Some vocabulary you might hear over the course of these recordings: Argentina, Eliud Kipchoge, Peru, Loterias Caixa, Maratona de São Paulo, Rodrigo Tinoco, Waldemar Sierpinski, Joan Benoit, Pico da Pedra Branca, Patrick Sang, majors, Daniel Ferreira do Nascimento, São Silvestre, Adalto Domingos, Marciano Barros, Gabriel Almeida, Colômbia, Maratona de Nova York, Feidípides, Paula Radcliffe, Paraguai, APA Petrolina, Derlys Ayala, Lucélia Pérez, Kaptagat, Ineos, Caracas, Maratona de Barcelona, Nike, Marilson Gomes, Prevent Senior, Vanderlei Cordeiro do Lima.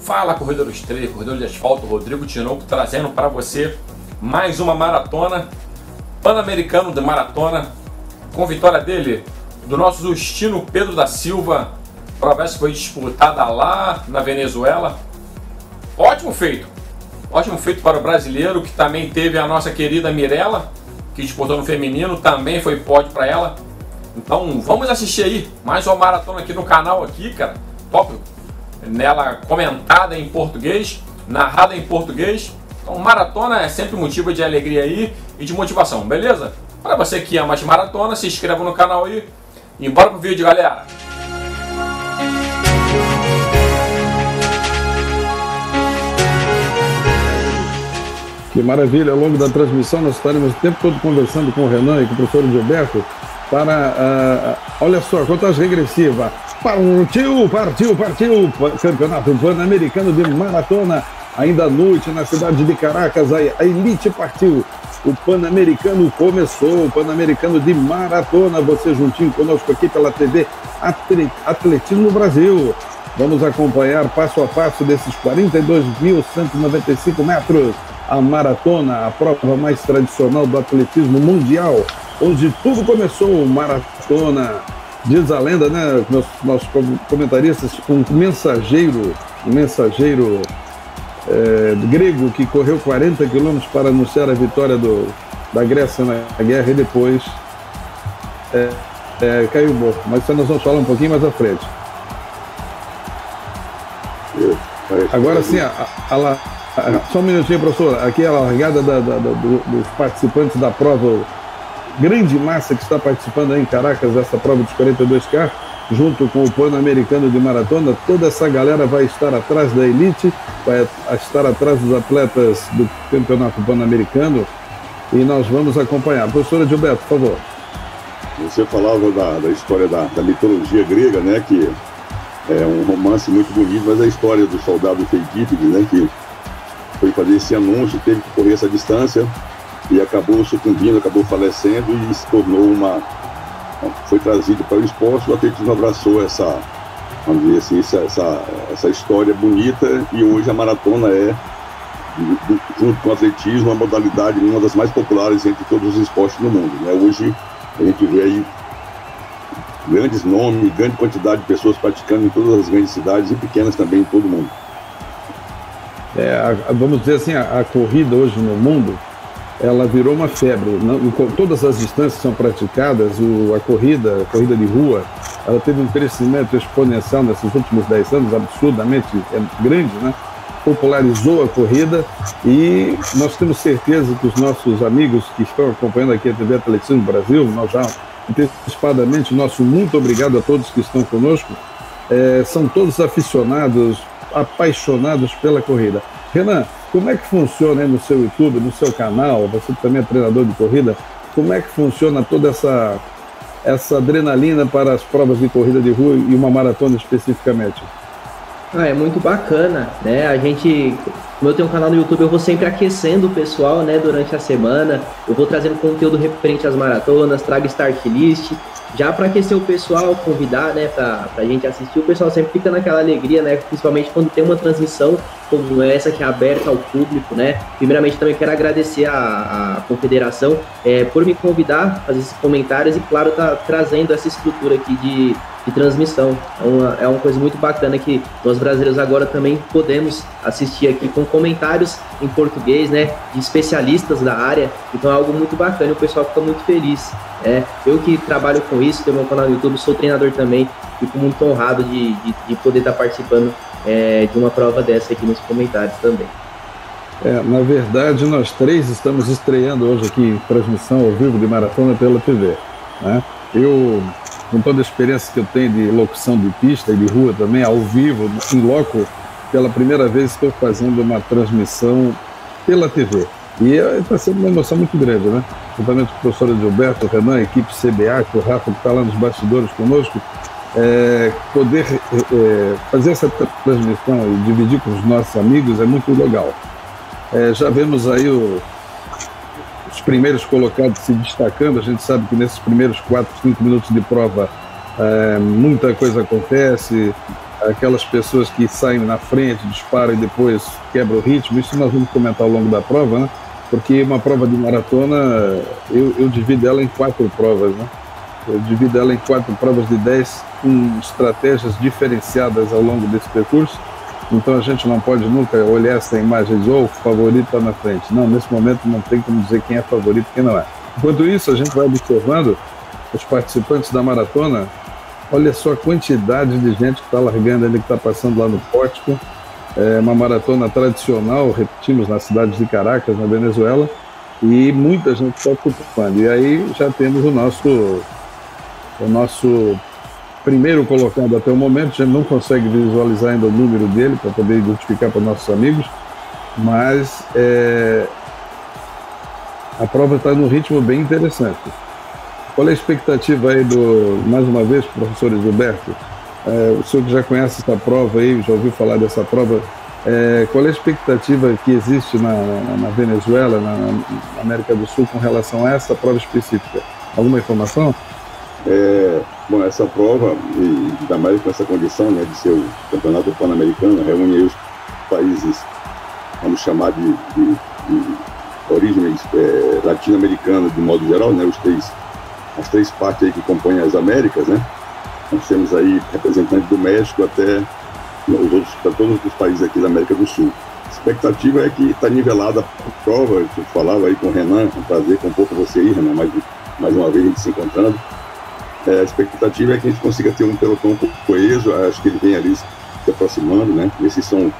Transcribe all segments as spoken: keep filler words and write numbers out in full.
Fala, corredor estrela, corredor de asfalto, Rodrigo Tinoco, trazendo para você mais uma maratona, Pan-Americano de Maratona, com vitória dele, do nosso Justino Pedro da Silva. A prova foi disputada lá na Venezuela. Ótimo feito, ótimo feito para o brasileiro, que também teve a nossa querida Mirela, que disputou no feminino, também foi pódio para ela. Então vamos assistir aí mais uma maratona aqui no canal, aqui, cara, top, nela comentada em português, narrada em português. Então maratona é sempre motivo de alegria aí e de motivação, beleza? Para você que ama as maratonas, se inscreva no canal aí e bora pro vídeo, galera! Que maravilha, ao longo da transmissão nós estaremos o tempo todo conversando com o Renan e com o professor Gilberto para, uh, olha só, contagem regressiva, partiu, partiu, partiu, Campeonato Pan-Americano de Maratona, ainda à noite na cidade de Caracas, a elite partiu, o Pan-Americano começou, o Pan-Americano de Maratona, você juntinho conosco aqui pela T V Atletismo Brasil. Vamos acompanhar passo a passo desses quarenta e dois mil cento e noventa e cinco metros, a maratona, a prova mais tradicional do atletismo mundial, onde tudo começou, maratona. Diz a lenda, né, nossos, nossos comentaristas, um mensageiro, um mensageiro é, grego que correu quarenta quilômetros para anunciar a vitória do, da Grécia na guerra e depois é, é, caiu morto. Mas nós vamos falar um pouquinho mais à frente. Agora sim, a, a, a, a, só um minutinho, professor. Aqui é a largada da, da, da, do, dos participantes da prova, grande massa que está participando aí em Caracas dessa prova dos quarenta e dois quilômetros, junto com o Pan-Americano de Maratona. Toda essa galera vai estar atrás da elite, vai estar atrás dos atletas do Campeonato Pan-Americano e nós vamos acompanhar. Professora Gilberto, por favor. Você falava da, da história da, da mitologia grega, né, que é um romance muito bonito, mas a história do soldado Feidípides, né, que foi fazer esse anúncio, teve que correr essa distância e acabou sucumbindo, acabou falecendo e se tornou uma... foi trazido para o esporte, o atletismo abraçou essa, vamos dizer assim, essa, essa, essa história bonita e hoje a maratona é, junto com o atletismo, a modalidade uma das mais populares entre todos os esportes no mundo, né? Hoje a gente vê aí grandes nomes, grande quantidade de pessoas praticando em todas as grandes cidades e pequenas também em todo o mundo. É, a, vamos dizer assim, a, a corrida hoje no mundo, ela virou uma febre. Não, todas as distâncias são praticadas, o, a corrida, a corrida de rua, ela teve um crescimento exponencial nesses últimos dez anos, absurdamente grande, né? Popularizou a corrida e nós temos certeza que os nossos amigos que estão acompanhando aqui a T V Atletismo Brasil, nós já antecipadamente, nosso muito obrigado a todos que estão conosco, é, são todos aficionados, apaixonados pela corrida. Renan, como é que funciona aí no seu YouTube, no seu canal, você também é treinador de corrida, como é que funciona toda essa, essa adrenalina para as provas de corrida de rua e uma maratona especificamente? Ah, é muito bacana, né? A gente, como eu tenho um canal no YouTube, eu vou sempre aquecendo o pessoal, né, durante a semana, eu vou trazendo conteúdo referente às maratonas, trago start list, já para aquecer o pessoal, convidar, né, para a gente assistir, o pessoal sempre fica naquela alegria, né, principalmente quando tem uma transmissão como essa que é aberta ao público, né. Primeiramente também quero agradecer a, a Confederação é, por me convidar, fazer esses comentários e claro, tá trazendo essa estrutura aqui de, de transmissão, é uma, é uma coisa muito bacana que nós brasileiros agora também podemos assistir aqui com comentários em português, né, de especialistas da área, então é algo muito bacana, o pessoal fica muito feliz, né. Eu que trabalho com isso, tenho meu canal no YouTube, sou treinador também, fico muito honrado de, de, de poder estar participando é, de uma prova dessa aqui nos comentários também. É, na verdade, nós três estamos estreando hoje aqui transmissão ao vivo de maratona pela T V, né? Eu, com toda a experiência que eu tenho de locução de pista e de rua também, ao vivo, em loco, pela primeira vez estou fazendo uma transmissão pela T V. E está sendo uma emoção muito grande, né? Juntamente com o professor Gilberto, Renan, a equipe C B A, que o Rafa que está lá nos bastidores conosco, é, poder é, fazer essa transmissão e dividir com os nossos amigos é muito legal. É, já vemos aí o, os primeiros colocados se destacando, a gente sabe que nesses primeiros quatro, cinco minutos de prova é, muita coisa acontece, aquelas pessoas que saem na frente, disparam e depois quebram o ritmo, isso nós vamos comentar ao longo da prova, né? Porque uma prova de maratona, eu, eu divido ela em quatro provas, né? Eu divido ela em quatro provas de dez, com estratégias diferenciadas ao longo desse percurso. Então a gente não pode nunca olhar essa imagem e dizer, oh, o favorito está na frente. Não, nesse momento não tem como dizer quem é favorito e quem não é. Enquanto isso, a gente vai observando os participantes da maratona. Olha só a quantidade de gente que está largando ali, que está passando lá no pórtico. É uma maratona tradicional, repetimos, na cidade de Caracas, na Venezuela. E muita gente está participando. E aí já temos o nosso... o nosso primeiro colocado até o momento. A gente não consegue visualizar ainda o número dele para poder identificar para nossos amigos, mas é... a prova está num ritmo bem interessante. Qual é a expectativa aí do, mais uma vez, professor Gilberto? É, o senhor que já conhece essa prova aí, já ouviu falar dessa prova, é... qual é a expectativa que existe na, na Venezuela, na, na América do Sul, com relação a essa prova específica? Alguma informação? É, bom, essa prova, e ainda mais com essa condição, né, de ser o Campeonato Pan-Americano, reúne os países, vamos chamar de, de, de origens é, latino-americanas de modo geral, né, os três, as três partes aí que compõem as Américas, né. Nós temos aí representantes do México até os outros, para todos os países aqui da América do Sul. A expectativa é que está nivelada a prova. Eu falava aí com o Renan, é um prazer compor com você aí, Renan, mais, mais uma vez a gente se encontrando. É, a expectativa é que a gente consiga ter um pelotão coeso, acho que ele vem ali se aproximando, né? Esses são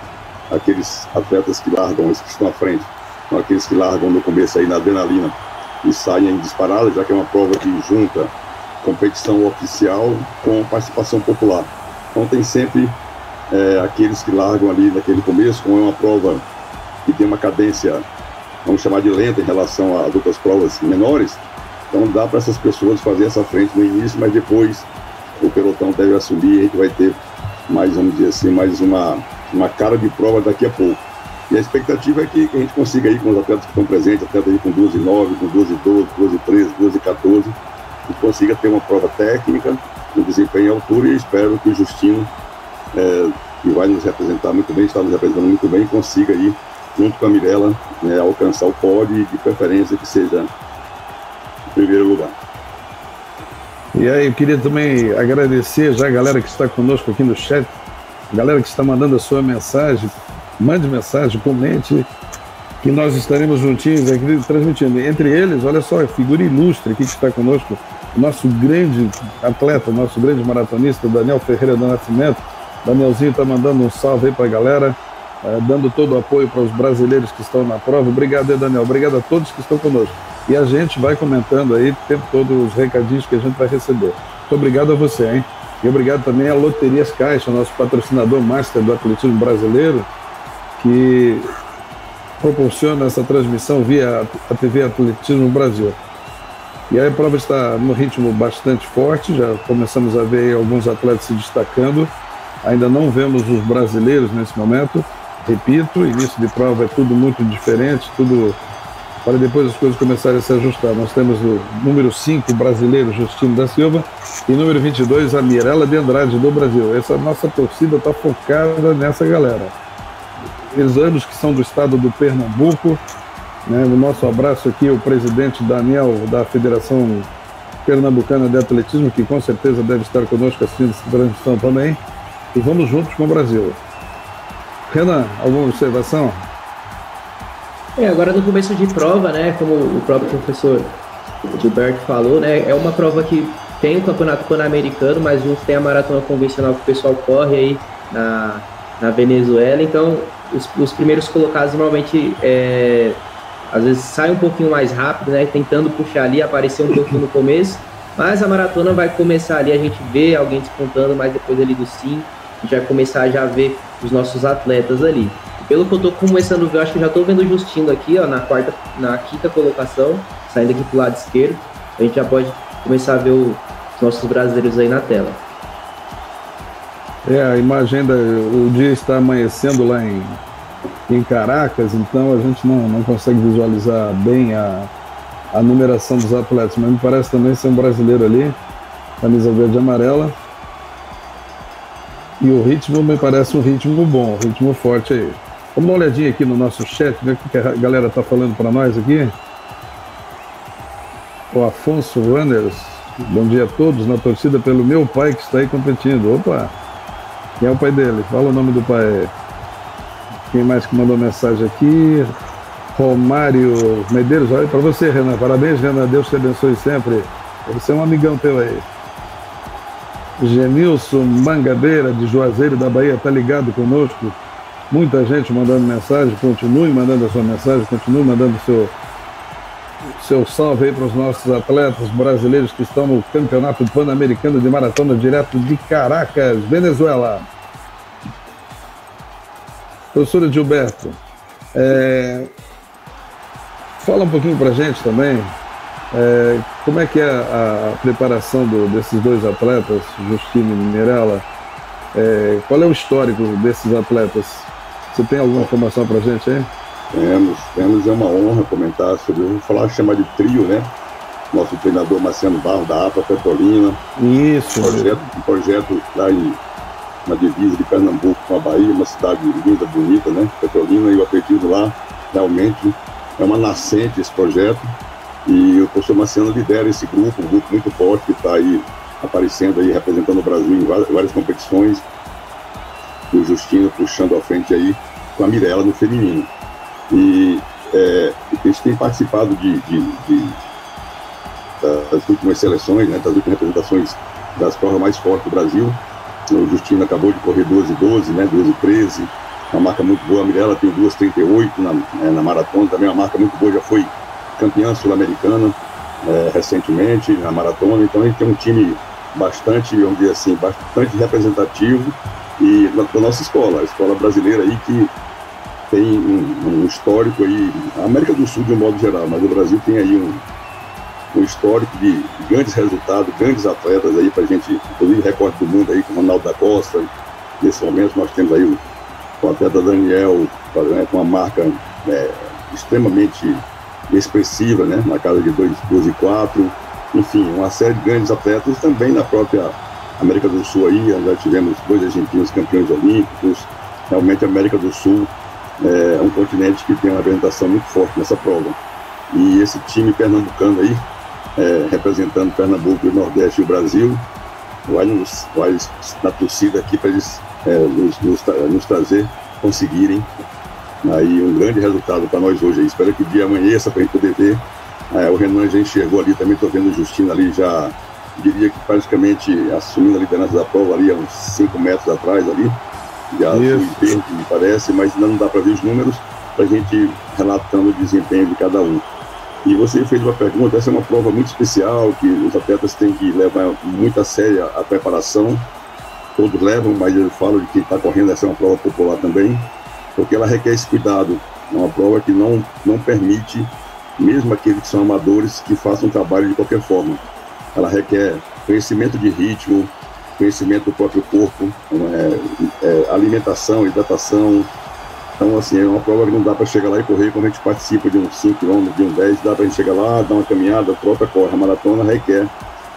aqueles atletas que largam, esses que estão à frente, são aqueles que largam no começo aí na adrenalina e saem disparados, já que é uma prova que junta competição oficial com participação popular. Então tem sempre é, aqueles que largam ali naquele começo, como é uma prova que tem uma cadência, vamos chamar de lenta em relação a outras provas menores. Então dá para essas pessoas fazer essa frente no início, mas depois o pelotão deve assumir e a gente vai ter mais, vamos dizer assim, mais uma, uma cara de prova daqui a pouco. E a expectativa é que, que a gente consiga aí com os atletas que estão presentes, atletas aí com doze e nove, com doze e doze, doze e treze, doze e quatorze, que consiga ter uma prova técnica, um desempenho à altura, e espero que o Justino, é, que vai nos representar muito bem, está nos representando muito bem, consiga aí, junto com a Mirela, né, alcançar o pódio e de preferência que seja primeiro lugar. E aí eu queria também agradecer já a galera que está conosco aqui no chat, a galera que está mandando a sua mensagem, mande mensagem, comente, que nós estaremos juntinhos aqui transmitindo. Entre eles, olha só, a figura ilustre aqui que está conosco, nosso grande atleta, nosso grande maratonista, Daniel Ferreira do Nascimento. Danielzinho está mandando um salve aí para a galera, dando todo o apoio para os brasileiros que estão na prova. Obrigado aí, Daniel, obrigado a todos que estão conosco. E a gente vai comentando aí o tempo todo os recadinhos que a gente vai receber. Muito obrigado a você, hein? E obrigado também a Loterias Caixa, nosso patrocinador master do atletismo brasileiro, que proporciona essa transmissão via a T V Atletismo Brasil. E aí a prova está num ritmo bastante forte, já começamos a ver aí alguns atletas se destacando. Ainda não vemos os brasileiros nesse momento. Repito, início de prova é tudo muito diferente, tudo... para depois as coisas começarem a se ajustar. Nós temos o número cinco, o brasileiro Justino da Silva, e número vinte e dois, a Mirela de Andrade, do Brasil. Essa nossa torcida está focada nessa galera. Eles ambos que são do estado do Pernambuco, né? O nosso abraço aqui ao presidente Daniel, da Federação Pernambucana de Atletismo, que com certeza deve estar conosco assistindo essa transmissão também. E vamos juntos com o Brasil. Renan, alguma observação? É, agora no começo de prova, né, como o próprio professor Gilberto falou, né, é uma prova que tem o campeonato pan-americano, mas junto tem a maratona convencional que o pessoal corre aí na, na Venezuela. Então os, os primeiros colocados normalmente é, às vezes saem um pouquinho mais rápido, né, tentando puxar ali, aparecer um pouquinho no começo, mas a maratona vai começar ali, a gente vê alguém despontando, mas depois ali do sim, a gente vai começar a já ver os nossos atletas ali. Pelo que eu tô começando a ver, acho que já tô vendo o Justino aqui, ó, na quarta, na quinta colocação, saindo aqui pro lado esquerdo. A gente já pode começar a ver o, os nossos brasileiros aí na tela. É, a imagem da, o dia está amanhecendo lá em, em Caracas, então a gente não, não consegue visualizar bem a, a numeração dos atletas, mas me parece também ser um brasileiro ali, camisa verde e amarela. E o ritmo me parece um ritmo bom, um ritmo forte aí. Vamos dar uma olhadinha aqui no nosso chat, ver o que a galera tá falando para nós aqui. O Afonso Runners, bom dia a todos, na torcida pelo meu pai que está aí competindo. Opa, quem é o pai dele? Fala o nome do pai. Quem mais que mandou mensagem aqui? Romário Medeiros, olha para você, Renan. Parabéns, Renan, Deus te abençoe sempre. Você é um amigão teu aí. Genilson Mangabeira, de Juazeiro da Bahia, tá ligado conosco. Muita gente mandando mensagem, continue mandando a sua mensagem, continue mandando o seu, seu salve aí para os nossos atletas brasileiros que estão no Campeonato Pan-Americano de Maratona, direto de Caracas, Venezuela. Professor Gilberto, é, fala um pouquinho para a gente também. É, como é que é a, a preparação do, desses dois atletas, Justino e Mirela? É, qual é o histórico desses atletas? Você tem alguma informação pra gente aí? Temos, temos, é uma honra comentar sobre, vamos falar, chamar de trio, né? Nosso treinador Marciano Barros, da A P A Petrolina. Isso. Um projeto, um projeto lá em uma divisa de Pernambuco com a Bahia, uma cidade linda, bonita, né? Petrolina, e o atletismo lá, realmente, é uma nascente esse projeto. E o professor Marciano lidera esse grupo, um grupo muito forte que está aí aparecendo, aí, representando o Brasil em várias, várias competições. E o Justino puxando à frente aí com a Mirela no feminino. E é, eles têm participado de, de, de, das últimas seleções, né, das últimas representações das provas mais fortes do Brasil. O Justino acabou de correr doze e doze, né, doze e treze, uma marca muito boa. A Mirela tem duas e trinta e oito na, né, na maratona, também uma marca muito boa, já foi campeã sul-americana é, recentemente na maratona. Então ele tem um time bastante, vamos dizer assim, bastante representativo e da, da nossa escola, a escola brasileira aí que tem um, um histórico aí, a América do Sul de um modo geral, mas o Brasil tem aí um, um histórico de grandes resultados, grandes atletas aí pra gente, inclusive recorde do mundo aí com o Ronaldo da Costa. Nesse momento nós temos aí o, o atleta Daniel, né, com uma marca é, extremamente expressiva, né, na casa de dois e quatro, enfim, uma série de grandes atletas também na própria América do Sul aí, já tivemos dois argentinos campeões olímpicos. Realmente a América do Sul é um continente que tem uma representação muito forte nessa prova. E esse time pernambucano aí, é, representando Pernambuco, o Nordeste e o Brasil, vai, nos, vai na torcida aqui para eles é, nos, nos, nos trazer, conseguirem aí um grande resultado para nós hoje. Espero que o dia amanheça para a gente poder ver. É, o Renan já enxergou ali, também estou vendo o Justino ali já, diria que praticamente assumindo a liderança da prova ali, a uns cinco metros atrás ali, já azul e verde, me parece, mas ainda não dá para ver os números, para a gente relatando o desempenho de cada um. E você fez uma pergunta, essa é uma prova muito especial, que os atletas têm que levar muito a sério a preparação, todos levam, mas eu falo de quem está correndo, essa é uma prova popular também, porque ela requer esse cuidado. É uma prova que não, não permite, mesmo aqueles que são amadores, que façam trabalho de qualquer forma. Ela requer conhecimento de ritmo, conhecimento do próprio corpo, é, é, alimentação, hidratação. Então, assim, é uma prova que não dá para chegar lá e correr. Como a gente participa de uns cinco quilômetros, de uns dez, dá para a gente chegar lá, dar uma caminhada, troca, corre. A maratona requer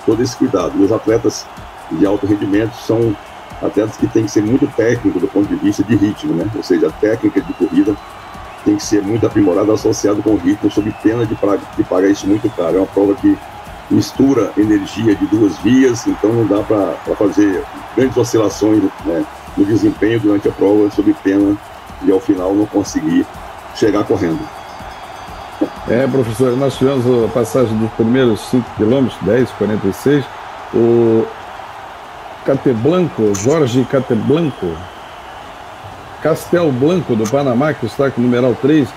todo esse cuidado. E os atletas de alto rendimento são atletas que tem que ser muito técnico do ponto de vista de ritmo, né? Ou seja, a técnica de corrida tem que ser muito aprimorada, associada com o ritmo, sob pena de, pra, de pagar isso muito caro. É uma prova que mistura energia de duas vias, então não dá para fazer grandes oscilações, né, no desempenho durante a prova, sob pena de ao final não conseguir chegar correndo. É, professor, nós tivemos a passagem dos primeiros cinco quilômetros, dez, quarenta e seis, o Castelblanco, Jorge Castelblanco, Castelblanco do Panamá, que está com o numeral três,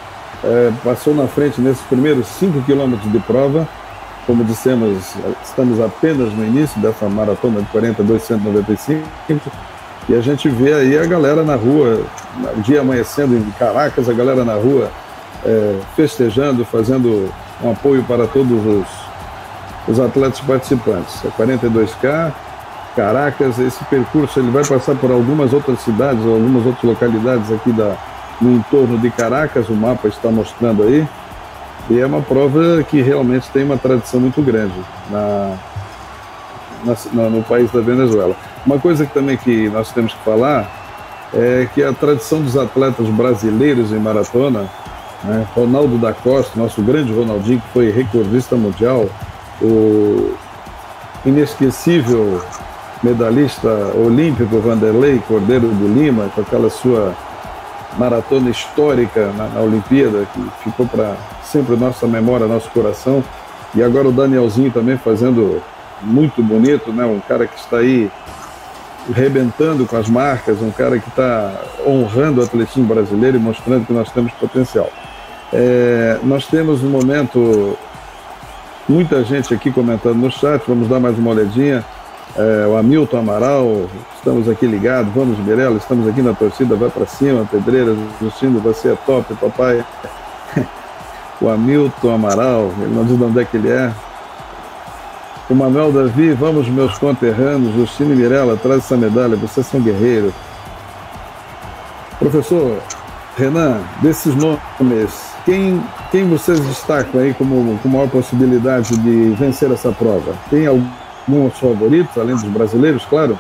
é, passou na frente nesses primeiros cinco quilômetros de prova. Como dissemos, estamos apenas no início dessa maratona de quarenta e dois, cento e noventa e cinco, e a gente vê aí a galera na rua, o dia amanhecendo em Caracas, a galera na rua é, festejando, fazendo um apoio para todos os, os atletas participantes. É quarenta e dois quilômetros. Caracas, esse percurso ele vai passar por algumas outras cidades, algumas outras localidades aqui da, no entorno de Caracas, o mapa está mostrando aí, e é uma prova que realmente tem uma tradição muito grande na, na, no país da Venezuela. Uma coisa que também que nós temos que falar é que a tradição dos atletas brasileiros em maratona, né? Ronaldo da Costa, nosso grande Ronaldinho, que foi recordista mundial, o inesquecível medalhista olímpico Vanderlei Cordeiro do Lima, com aquela sua maratona histórica na, na Olimpíada, que ficou para sempre nossa memória, nosso coração. E agora o Danielzinho também fazendo muito bonito, né? Um cara que está aí rebentando com as marcas, um cara que está honrando o atletismo brasileiro e mostrando que nós temos potencial. É, nós temos no momento muita gente aqui comentando no chat, vamos dar mais uma olhadinha. É, o Hamilton Amaral, estamos aqui ligados, vamos Mirela, estamos aqui na torcida, vai para cima, Pedreiras, Justino, você é top, papai. O Hamilton Amaral, ele não diz de onde é que ele é. O Manuel Davi, vamos meus conterrâneos, Justino e Mirela, traz essa medalha, vocês são guerreiros. Professor Renan, desses nomes, quem, quem vocês destacam aí como, com maior possibilidade de vencer essa prova? Tem algum favorito, além dos brasileiros, claro?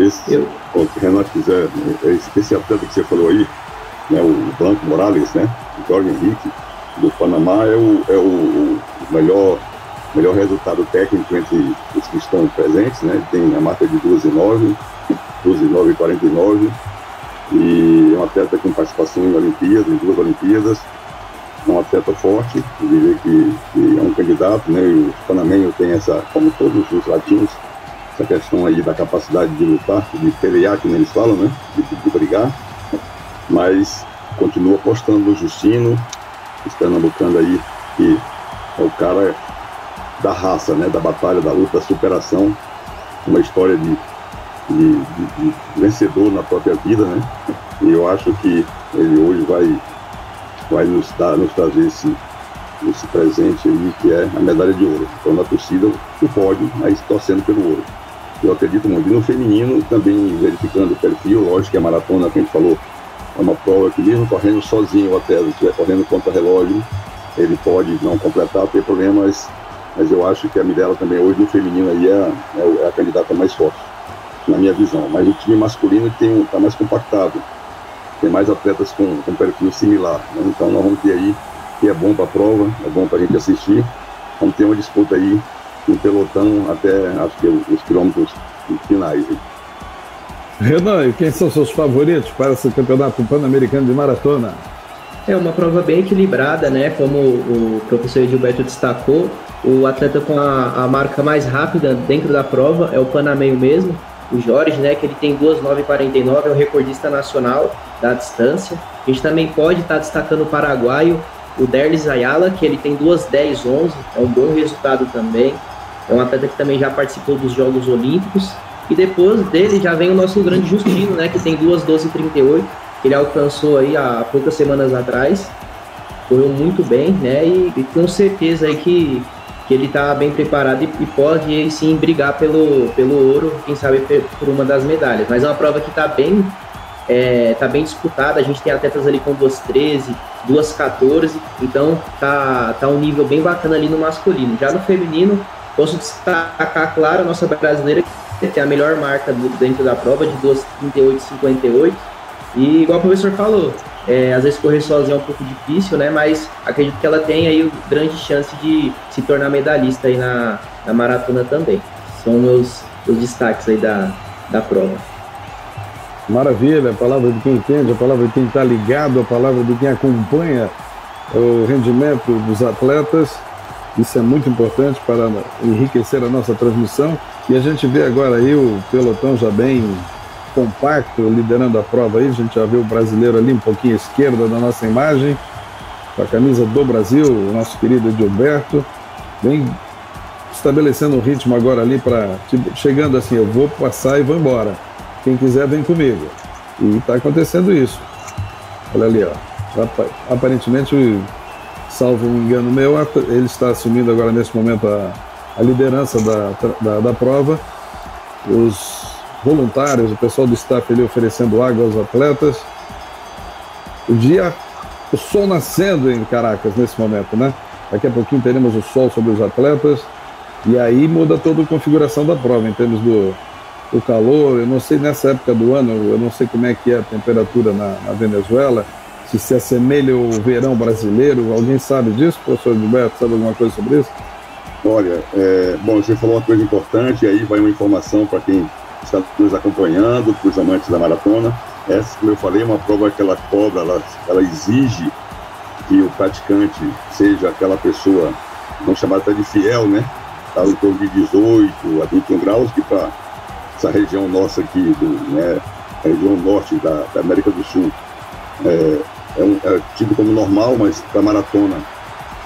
Esse, Eu... o que o Renan quiser, esse atleta que você falou aí, né, o Blanco Morales, né, o Jorge Henrique, do Panamá, é o, é o, o melhor, melhor resultado técnico entre os que estão presentes, né? Tem a marca de doze e nove, doze e nove e quarenta e nove, e é um atleta com participação em Olimpíadas, em duas Olimpíadas, é um atleta forte, eu diria que, que é um candidato, né? E o panameño tem essa, como todos os latinos, essa questão aí da capacidade de lutar, de pelear, como eles falam, né? De, de brigar, mas continua apostando no Justino, os pernambucanos aí, que é o cara da raça, né, da batalha, da luta, da superação, uma história de, de, de, de vencedor na própria vida, né, e eu acho que ele hoje vai, vai nos, dar, nos trazer esse, esse presente aí, que é a medalha de ouro. Então, na torcida, o pódio, mas torcendo pelo ouro. Eu acredito muito. E no feminino, também verificando o perfil, lógico que a maratona, que a gente falou, é uma prova que mesmo correndo sozinho, ou até se estiver correndo contra relógio, ele pode não completar, ter problemas, mas eu acho que a Mirela também hoje no feminino aí é, é a candidata mais forte, na minha visão. Mas o time masculino está mais compactado, tem mais atletas com, com perfil similar, né? Então nós vamos ter aí, que é bom para a prova, é bom para a gente assistir, vamos ter uma disputa aí, um pelotão até acho que os quilômetros finais. Renan, e quem são seus favoritos para esse campeonato pan-americano de maratona? É uma prova bem equilibrada, né? Como o professor Gilberto destacou, o atleta com a, a marca mais rápida dentro da prova é o panameño mesmo, o Jorge, né? Que ele tem duas e nove e quarenta e nove, é o recordista nacional da distância. A gente também pode estar destacando o paraguaio, o Derlys Ayala, que ele tem duas e dez e onze, é um bom resultado também. É um atleta que também já participou dos Jogos Olímpicos. E depois dele já vem o nosso grande Justino, né? Que tem duas e doze e trinta e oito, ele alcançou aí há poucas semanas atrás, correu muito bem, né? E, e com certeza aí que, que ele está bem preparado e, e pode aí sim brigar pelo, pelo ouro, quem sabe por uma das medalhas. Mas é uma prova que está bem, é, tá bem disputada, a gente tem atletas ali com duas e treze, duas e quatorze, então tá, tá um nível bem bacana ali no masculino. Já no feminino, posso destacar, claro, a nossa brasileira, que tem a melhor marca dentro da prova, de duas e trinta e oito e cinquenta e oito. E igual o professor falou, é, às vezes correr sozinho é um pouco difícil, né? Mas acredito que ela tem aí grande chance de se tornar medalhista aí na, na maratona também. São meus, os destaques aí da, da prova. Maravilha, a palavra de quem entende, a palavra de quem está ligado, a palavra de quem acompanha o rendimento dos atletas. Isso é muito importante para enriquecer a nossa transmissão. E a gente vê agora aí o pelotão já bem compacto, liderando a prova aí. A gente já vê o brasileiro ali um pouquinho à esquerda da nossa imagem, com a camisa do Brasil, o nosso querido Gilberto, vem estabelecendo um ritmo agora ali, para chegando assim, eu vou passar e vou embora. Quem quiser vem comigo. E está acontecendo isso. Olha ali, ó. Aparentemente, salvo um engano meu, ele está assumindo agora nesse momento a, a liderança da, da, da prova. Os voluntários, o pessoal do staff ali oferecendo água aos atletas. O dia, o sol nascendo em Caracas nesse momento, né? Daqui a pouquinho teremos o sol sobre os atletas, e aí muda toda a configuração da prova em termos do, o calor, eu não sei nessa época do ano, eu não sei como é que é a temperatura na, na Venezuela, se se assemelha ao verão brasileiro, alguém sabe disso, professor Gilberto, sabe alguma coisa sobre isso? Olha, é, bom, você falou uma coisa importante, e aí vai uma informação para quem está nos acompanhando, para os amantes da maratona. Essa, como eu falei, é uma prova que ela cobra, ela, ela exige que o praticante seja aquela pessoa, vamos chamar até de fiel, né? Tá em torno de dezoito a vinte e um graus, que para essa região nossa aqui, do, né, a região norte da, da América do Sul, é, é, um, é tido como normal, mas para maratona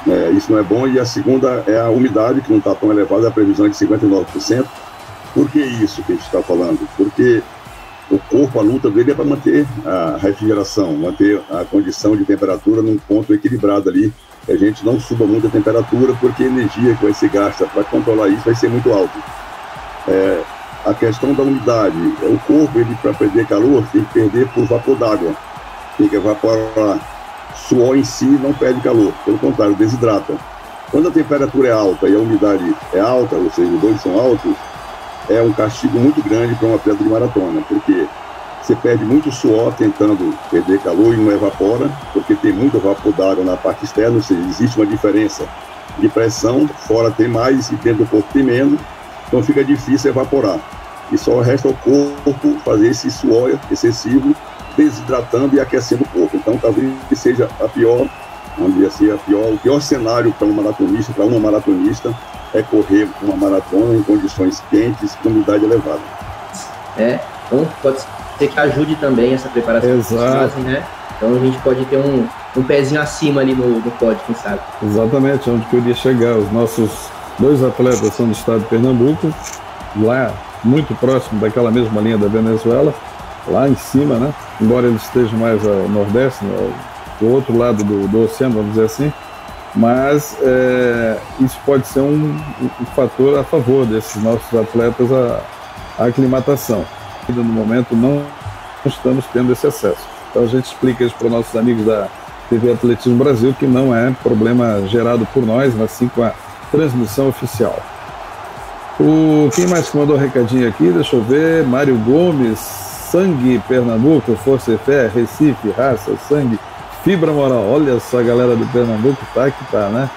é, isso não é bom. E a segunda é a umidade, que não está tão elevada, a previsão é de cinquenta e nove por cento. Por que isso que a gente está falando? Porque o corpo, a luta dele é para manter a refrigeração, manter a condição de temperatura num ponto equilibrado ali, que a gente não suba muito a temperatura, porque a energia que vai se gasta para controlar isso vai ser muito alta. É, a questão da umidade, o corpo, ele para perder calor, tem que perder por vapor d'água, tem que evaporar. Suor em si não perde calor, pelo contrário, desidrata. Quando a temperatura é alta e a umidade é alta, ou seja, os dois são altos, é um castigo muito grande para um atleta de maratona, porque você perde muito suor tentando perder calor e não evapora, porque tem muito vapor d'água na parte externa, ou seja, existe uma diferença de pressão, fora tem mais e dentro do corpo tem menos, então fica difícil evaporar. E só resta ao corpo fazer esse suor excessivo, desidratando e aquecendo o corpo. Então talvez seja a pior, vamos dizer assim, a pior, o pior cenário para um maratonista, para uma maratonista, é correr uma maratona em condições quentes, com umidade elevada. É, então pode ser que ajude também essa preparação. Exato. Assim, né? Então a gente pode ter um, um pezinho acima ali no, no pódio, quem sabe. Exatamente, onde que eu ia chegar. Os nossos dois atletas são do estado de Pernambuco, lá muito próximo daquela mesma linha da Venezuela, lá em cima, né? Embora eles estejam mais ao nordeste, né? Do outro lado do, do oceano, vamos dizer assim. Mas é, isso pode ser um, um fator a favor desses nossos atletas, a, a aclimatação. No momento não estamos tendo esse acesso. Então a gente explica isso para os nossos amigos da T V Atletismo Brasil, que não é problema gerado por nós, mas sim com a transmissão oficial. O, quem mais que mandou um recadinho aqui? Deixa eu ver. Mário Gomes, sangue Pernambuco, força e fé, Recife, raça, sangue, fibra moral. Olha só a galera do Pernambuco, tá que tá, né?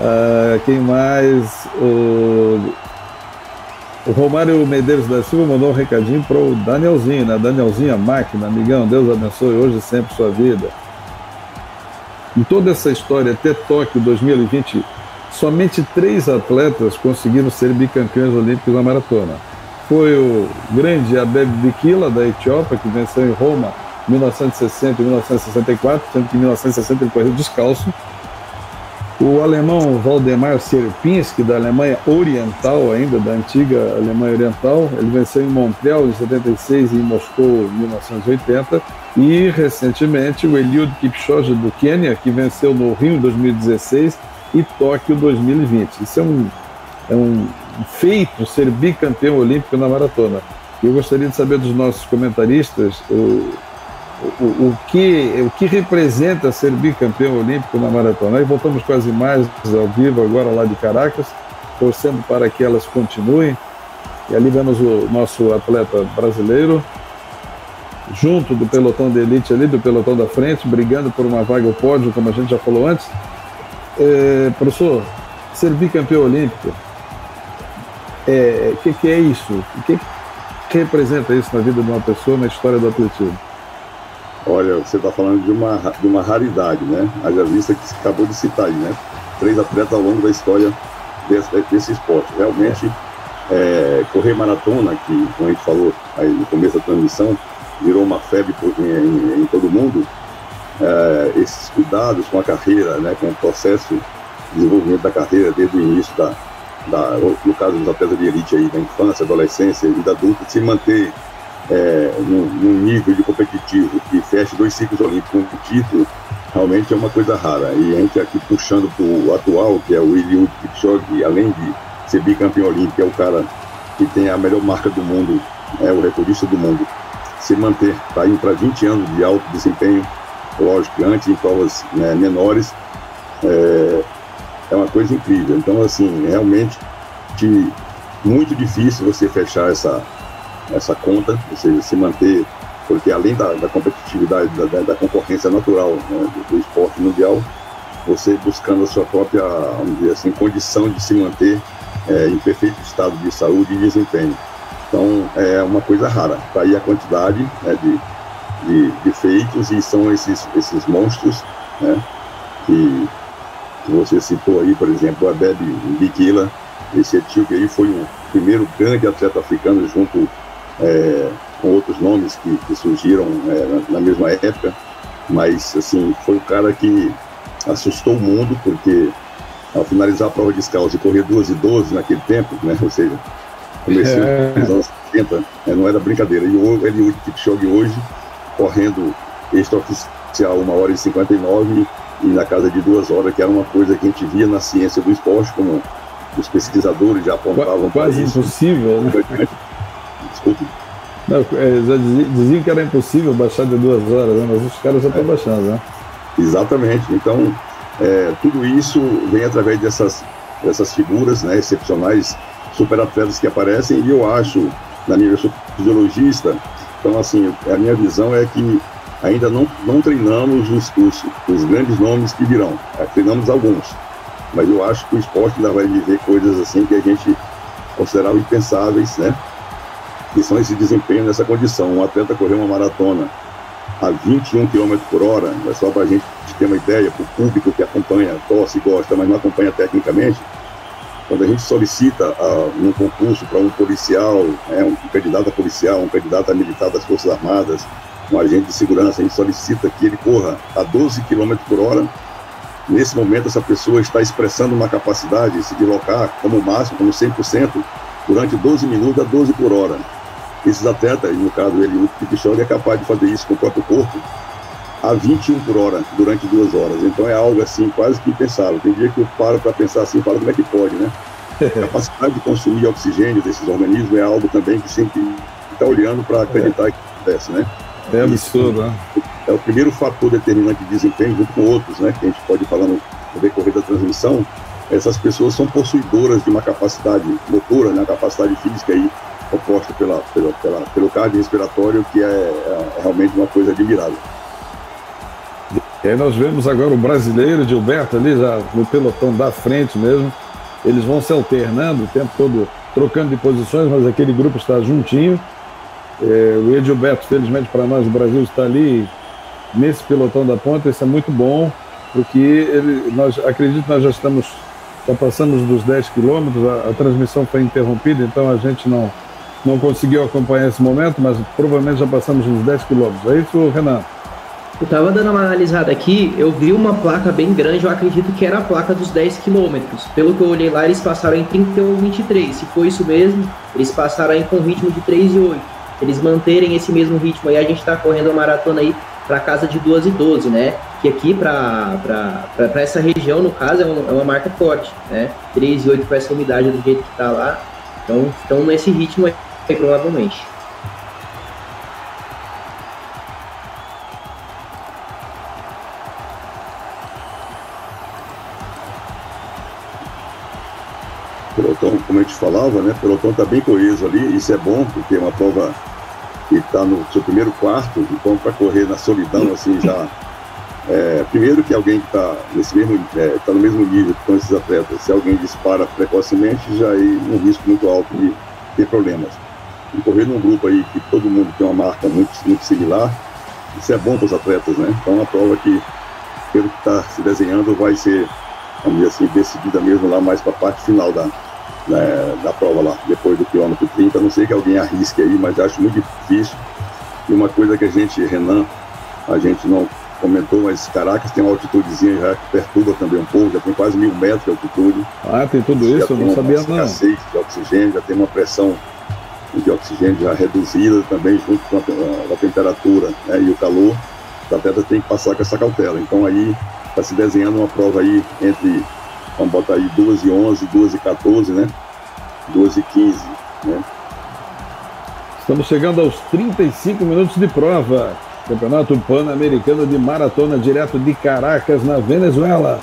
Ah, quem mais? O... o Romário Medeiros da Silva mandou um recadinho pro Danielzinho, né? Danielzinho, a máquina, amigão, Deus abençoe hoje e sempre sua vida. Em toda essa história até Tóquio dois mil e vinte, somente três atletas conseguiram ser bicampeões olímpicos na maratona. Foi o grande Abebe Bikila, da Etiópia, que venceu em Roma mil novecentos e sessenta e mil novecentos e sessenta e quatro, sendo que em mil novecentos e sessenta ele correu descalço. O alemão Waldemar Sierpinski, da Alemanha Oriental, ainda da antiga Alemanha Oriental, ele venceu em Montreal em setenta e seis e em Moscou em mil novecentos e oitenta. E recentemente o Eliud Kipchoge, do Quênia, que venceu no Rio em dois mil e dezesseis e Tóquio dois mil e vinte. Isso é um, é um feito, ser bicampeão olímpico na maratona. Eu gostaria de saber dos nossos comentaristas o O, o, que, o que representa ser bicampeão olímpico na maratona. Aí voltamos com as imagens ao vivo agora lá de Caracas, torcendo para que elas continuem. E ali vemos o nosso atleta brasileiro junto do pelotão de elite ali, do pelotão da frente, brigando por uma vaga ao pódio, como a gente já falou antes. É, professor, ser bicampeão olímpico, é, que, que é isso? O que, que representa isso na vida de uma pessoa, na história do atletismo? Olha, você está falando de uma, de uma raridade, né? Haja vista que você acabou de citar aí, né? Três atletas ao longo da história desse, desse esporte. Realmente, é, correr maratona, que como a gente falou aí no começo da transmissão, virou uma febre em, em, em todo mundo. É, esses cuidados com a carreira, né? Com o processo de desenvolvimento da carreira desde o início, da, da, no caso dos atletas de elite aí, da infância, adolescência, vida adulta, de se manter É, num, num nível de competitivo que feche dois ciclos olímpicos com título, realmente é uma coisa rara. E a gente aqui puxando para o atual, que é o Eliud Kipchoge, além de ser bicampeão olímpico, é o cara que tem a melhor marca do mundo, é o recordista do mundo, se manter, está indo para vinte anos de alto desempenho, lógico que antes em provas, né, menores, é, é uma coisa incrível. Então, assim, realmente que, muito difícil você fechar essa nessa conta, ou seja, se manter, porque além da, da competitividade, da, da concorrência natural, né, do, do esporte mundial, você buscando a sua própria, vamos dizer assim, condição de se manter é, em perfeito estado de saúde e desempenho. Então é uma coisa rara, tá aí a quantidade, né, de, de, de feitos, e são esses, esses monstros, né, que, que você citou aí, por exemplo, a Abebe Bikila, esse etíope aí foi o primeiro grande atleta africano junto é, com outros nomes que, que surgiram é, na mesma época, mas assim, foi o cara que assustou o mundo, porque ao finalizar a prova descalço e correr duas e doze naquele tempo, né, ou seja, comecei nos anos setenta, né, não era brincadeira. E o Eliud Kipchoge hoje, correndo extraoficial uma hora e cinquenta e nove e na casa de duas horas, que era uma coisa que a gente via na ciência do esporte, como os pesquisadores já apontavam. Quase impossível, né? Desculpe. Não, diziam que era impossível baixar de duas horas, né? Mas os caras já estão é. baixando, né? Exatamente. Então, é, tudo isso vem através dessas, dessas figuras, né, excepcionais, superatletas que aparecem, e eu acho, na minha, eu sou fisiologista, então assim, a minha visão é que ainda não, não treinamos os, os, os grandes nomes que virão, é, treinamos alguns, mas eu acho que o esporte ainda vai viver coisas assim que a gente considerava impensáveis, né, que são esse desempenho nessa condição. Um atleta correr uma maratona a vinte e um quilômetros por hora, é só para a gente ter uma ideia, para o público que acompanha, torce e gosta, mas não acompanha tecnicamente. Quando a gente solicita uh, um concurso para um policial, né, um candidato a policial, um candidato a militar das Forças Armadas, um agente de segurança, a gente solicita que ele corra a doze quilômetros por hora. Nesse momento, essa pessoa está expressando uma capacidade de se deslocar como máximo, como cem por cento, durante doze minutos a doze por hora. Esses atletas, no caso Eliud Kipchoge, é capaz de fazer isso com o próprio corpo a vinte e um por hora, durante duas horas. Então é algo assim, quase que impensável. Tem dia que eu paro para pensar assim, falo, como é que pode, né? A capacidade de consumir oxigênio desses organismos é algo também que sempre está olhando para acreditar é. que acontece, né? É absurdo, né? É o primeiro fator determinante de desempenho, junto com outros, né, que a gente pode falar no decorrer da transmissão. Essas pessoas são possuidoras de uma capacidade motora, né, uma capacidade física aí, oposta pela, pela, pela, pelo cardio respiratório, que é, é realmente uma coisa admirável. E aí nós vemos agora o brasileiro Gilberto ali já no pelotão da frente mesmo. Eles vão se alternando o tempo todo, trocando de posições, mas aquele grupo está juntinho. É, o Edilberto, felizmente para nós, o Brasil está ali nesse pelotão da ponta. Isso é muito bom, porque ele, nós, acredito que nós já estamos, já passamos dos dez quilômetros, a, a transmissão foi interrompida, então a gente não, não conseguiu acompanhar esse momento, mas provavelmente já passamos dos dez quilômetros. É isso, Renan? Eu estava dando uma analisada aqui, eu vi uma placa bem grande, eu acredito que era a placa dos dez quilômetros. Pelo que eu olhei lá, eles passaram em trinta e um vírgula vinte e três, se foi isso mesmo, eles passaram aí com um ritmo de três e oito. Eles manterem esse mesmo ritmo aí, a gente está correndo a maratona aí para casa de duas e doze, né? Que aqui para essa região, no caso, é uma, é uma marca forte, né? três e oito para essa umidade do jeito que está lá, então estão nesse ritmo aí, provavelmente. Pelotão, como a gente falava, né? O pelotão está bem coeso ali, isso é bom, porque é uma prova que está no seu primeiro quarto, então para correr na solidão, assim, já... É, primeiro que alguém que está é, tá no mesmo nível que estão esses atletas, se alguém dispara precocemente, já é um risco muito alto de ter problemas. E correr num grupo aí que todo mundo tem uma marca muito, muito similar, isso é bom para os atletas, né? Então é uma prova que, pelo que está se desenhando, vai ser, vamos dizer assim, decidida mesmo lá mais para a parte final da... Da, da prova lá, depois do quilômetro trinta, a não sei que alguém arrisque aí, mas acho muito difícil. E uma coisa que a gente, Renan, a gente não comentou, mas Caracas tem uma altitudezinha já que perturba também um pouco, já tem quase mil metros de altitude. Ah, tem tudo já isso, tem eu não sabia não. Já tem uma escassez de oxigênio, já tem uma pressão de oxigênio já reduzida também, junto com a, a, a temperatura, né, e o calor, o atleta tem que passar com essa cautela. Então aí está se desenhando uma prova aí entre... Vamos botar aí doze e onze, doze e quatorze, né? doze e quinze, né? Estamos chegando aos trinta e cinco minutos de prova. Campeonato Pan-Americano de Maratona, direto de Caracas, na Venezuela.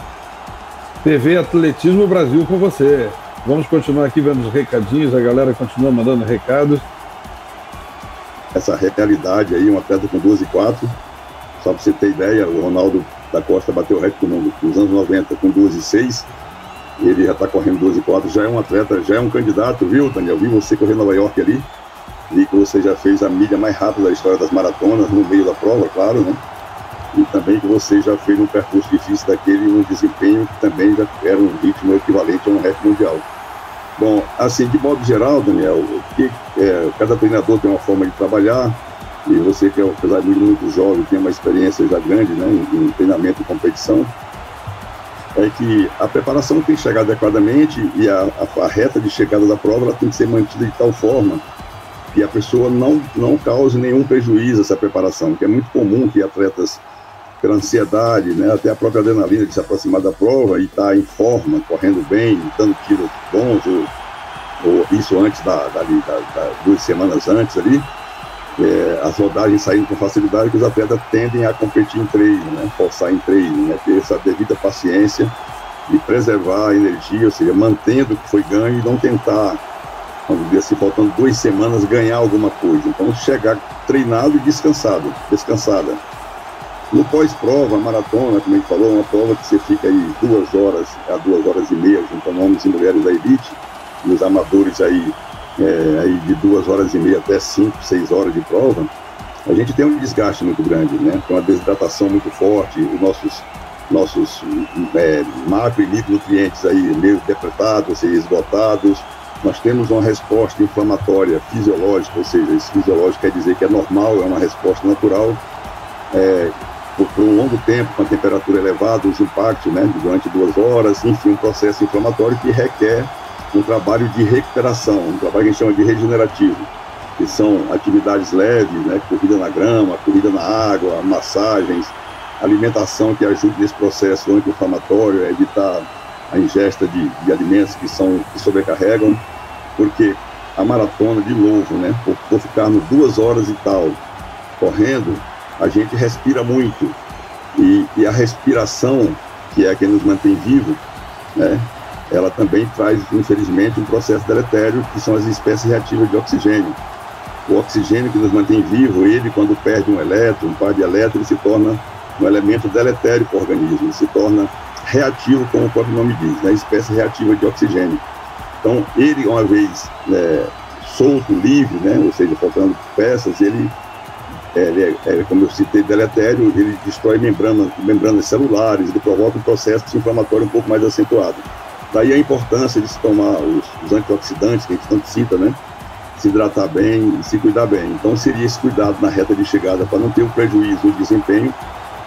T V Atletismo Brasil com você. Vamos continuar aqui vendo os recadinhos, a galera continua mandando recados. essa realidade aí, um atleta com doze e quatro, só para você ter ideia, o Ronaldo da Costa bateu o recorde nos anos noventa com doze e seis, ele já está correndo doze e quatro, já é um atleta, já é um candidato, viu, Daniel? Vi você correr em Nova York ali, vi que você já fez a milha mais rápida da história das maratonas, no meio da prova, claro, né? E também que você já fez um percurso difícil daquele, um desempenho que também já era um ritmo equivalente a um recorde mundial. Bom, assim, de modo geral, Daniel, que, é, cada treinador tem uma forma de trabalhar, e você que é, apesar de muito jovem, tem uma experiência já grande, né, em, em treinamento e competição, é que a preparação tem que chegar adequadamente, e a, a, a reta de chegada da prova ela tem que ser mantida de tal forma que a pessoa não, não cause nenhum prejuízo a essa preparação, que é muito comum que atletas, pela ansiedade, né, até a própria adrenalina de se aproximar da prova e estar tá em forma, correndo bem, dando tiros bons, ou, ou isso antes da, da, da, da duas semanas antes ali, é, as rodagens saindo com facilidade, que os atletas tendem a competir em treino, né, forçar em treino, né, ter essa devida paciência e preservar a energia, ou seja, mantendo o que foi ganho e não tentar, vamos dizer assim, faltando duas semanas, ganhar alguma coisa. Então, chegar treinado e descansado, descansada. No pós-prova, a maratona, como a gente falou, é uma prova que você fica aí duas horas a duas horas e meia, juntando homens e mulheres da elite, e os amadores aí, é, aí de duas horas e meia até cinco, seis horas de prova, a gente tem um desgaste muito grande, né? Tem uma desidratação muito forte, os nossos, nossos é, macro e micronutrientes aí meio depretados, ou seja, esgotados. Nós temos uma resposta inflamatória fisiológica, ou seja, isso fisiológico quer dizer que é normal, é uma resposta natural. É, por, por um longo tempo, com a temperatura elevada, os impactos, né, durante duas horas, enfim, um processo inflamatório que requer um trabalho de recuperação, um trabalho que a gente chama de regenerativo, que são atividades leves, né, corrida na grama, corrida na água, massagens, alimentação que ajude nesse processo anti-inflamatório, evitar a ingesta de, de alimentos que, são, que sobrecarregam, porque a maratona, de novo, né, por, por ficarmos duas horas e tal correndo, a gente respira muito, e, e a respiração, que é a que nos mantém vivo, né, ela também traz, infelizmente, um processo deletério, que são as espécies reativas de oxigênio. O oxigênio que nos mantém vivo, ele, quando perde um elétron, um par de elétrons, ele se torna um elemento deletério para o organismo, ele se torna reativo, como o próprio nome diz, né, espécie reativa de oxigênio. Então, ele, uma vez, né, solto, livre, né, ou seja, faltando peças, ele... Ele é, é, como eu citei, deletério, ele destrói membranas, membranas celulares, ele provoca um processo inflamatório um pouco mais acentuado. Daí a importância de se tomar os, os antioxidantes, que a gente tanto cita, né? Se hidratar bem e se cuidar bem. Então seria esse cuidado na reta de chegada, para não ter um prejuízo no desempenho,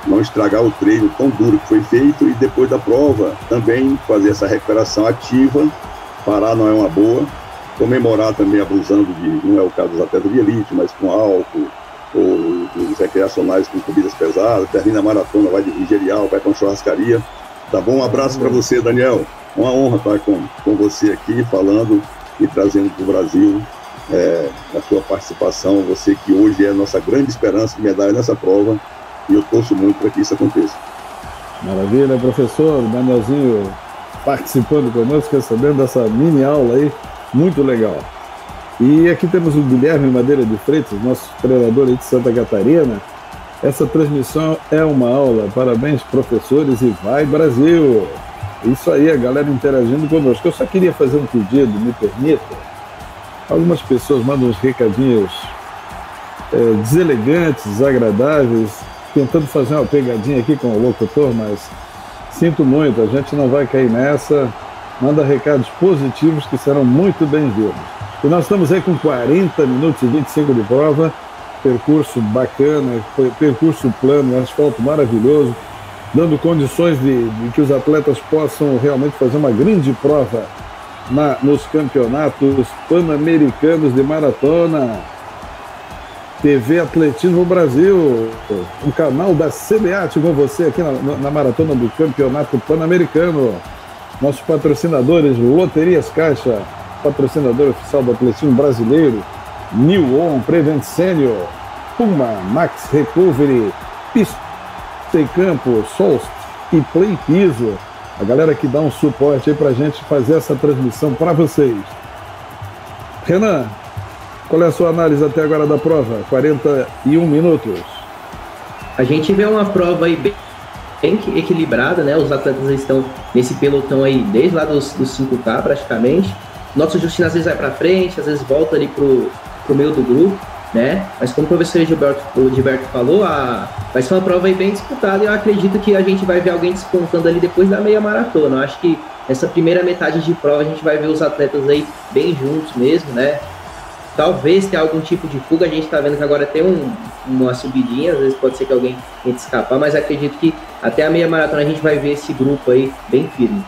não estragar o treino tão duro que foi feito, e depois da prova também fazer essa recuperação ativa. Parar não é uma boa, comemorar também abusando de, não é o caso dos atletas de elite, mas com álcool, ou os recreacionais com comidas pesadas, termina a maratona, vai de vigerial, vai com churrascaria, tá bom? Um abraço para você, Daniel, uma honra estar com, com você aqui, falando e trazendo para o Brasil é, a sua participação, você que hoje é a nossa grande esperança de medalha nessa prova, e eu torço muito para que isso aconteça. Maravilha, professor, Danielzinho participando conosco, recebendo essa mini aula aí, muito legal. E aqui temos o Guilherme Madeira de Freitas, nosso treinador de Santa Catarina. Essa transmissão é uma aula. Parabéns, professores, e vai, Brasil! Isso aí, a galera interagindo conosco. Eu só queria fazer um pedido, me permita. Algumas pessoas mandam uns recadinhos é, deselegantes, desagradáveis, tentando fazer uma pegadinha aqui com o locutor, mas sinto muito, a gente não vai cair nessa. Manda recados positivos que serão muito bem-vindos. E nós estamos aí com quarenta minutos e vinte e cinco de prova, percurso bacana, percurso plano, asfalto maravilhoso, dando condições de, de que os atletas possam realmente fazer uma grande prova na, nos campeonatos pan-americanos de maratona. T V Atletismo Brasil, o canal da C B A T com você aqui na, na maratona do campeonato pan-americano. Nossos patrocinadores, Loterias Caixa, patrocinador oficial do atletismo brasileiro, New On, Prevent Senior, Puma, Max Recovery, Pista e Campo, Solst e Play Piso. A galera que dá um suporte aí pra gente fazer essa transmissão para vocês. Renan, Qual é a sua análise até agora da prova? quarenta e um minutos. A gente vê uma prova aí bem, bem equilibrada, né? Os atletas estão nesse pelotão aí desde lá dos, dos cinco K praticamente. Nosso Justino às vezes vai para frente, às vezes volta ali pro, pro meio do grupo, né? Mas como o professor Gilberto, o Gilberto falou, a... vai ser uma prova aí bem disputada, e eu acredito que a gente vai ver alguém despontando ali depois da meia maratona. Eu acho que nessa primeira metade de prova a gente vai ver os atletas aí bem juntos mesmo, né? Talvez tenha algum tipo de fuga, a gente tá vendo que agora tem um, uma subidinha, às vezes pode ser que alguém tente escapar, mas acredito que até a meia maratona a gente vai ver esse grupo aí bem firme.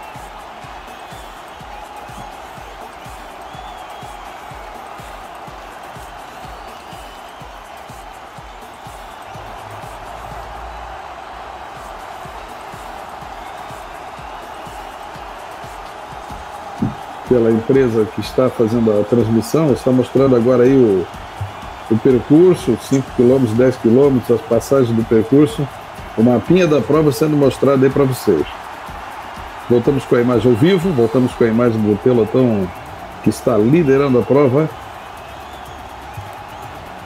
Pela empresa que está fazendo a transmissão, está mostrando agora aí o, o percurso, cinco quilômetros, dez quilômetros, as passagens do percurso, o mapinha da prova sendo mostrado aí para vocês. Voltamos com a imagem ao vivo, voltamos com a imagem do pelotão que está liderando a prova.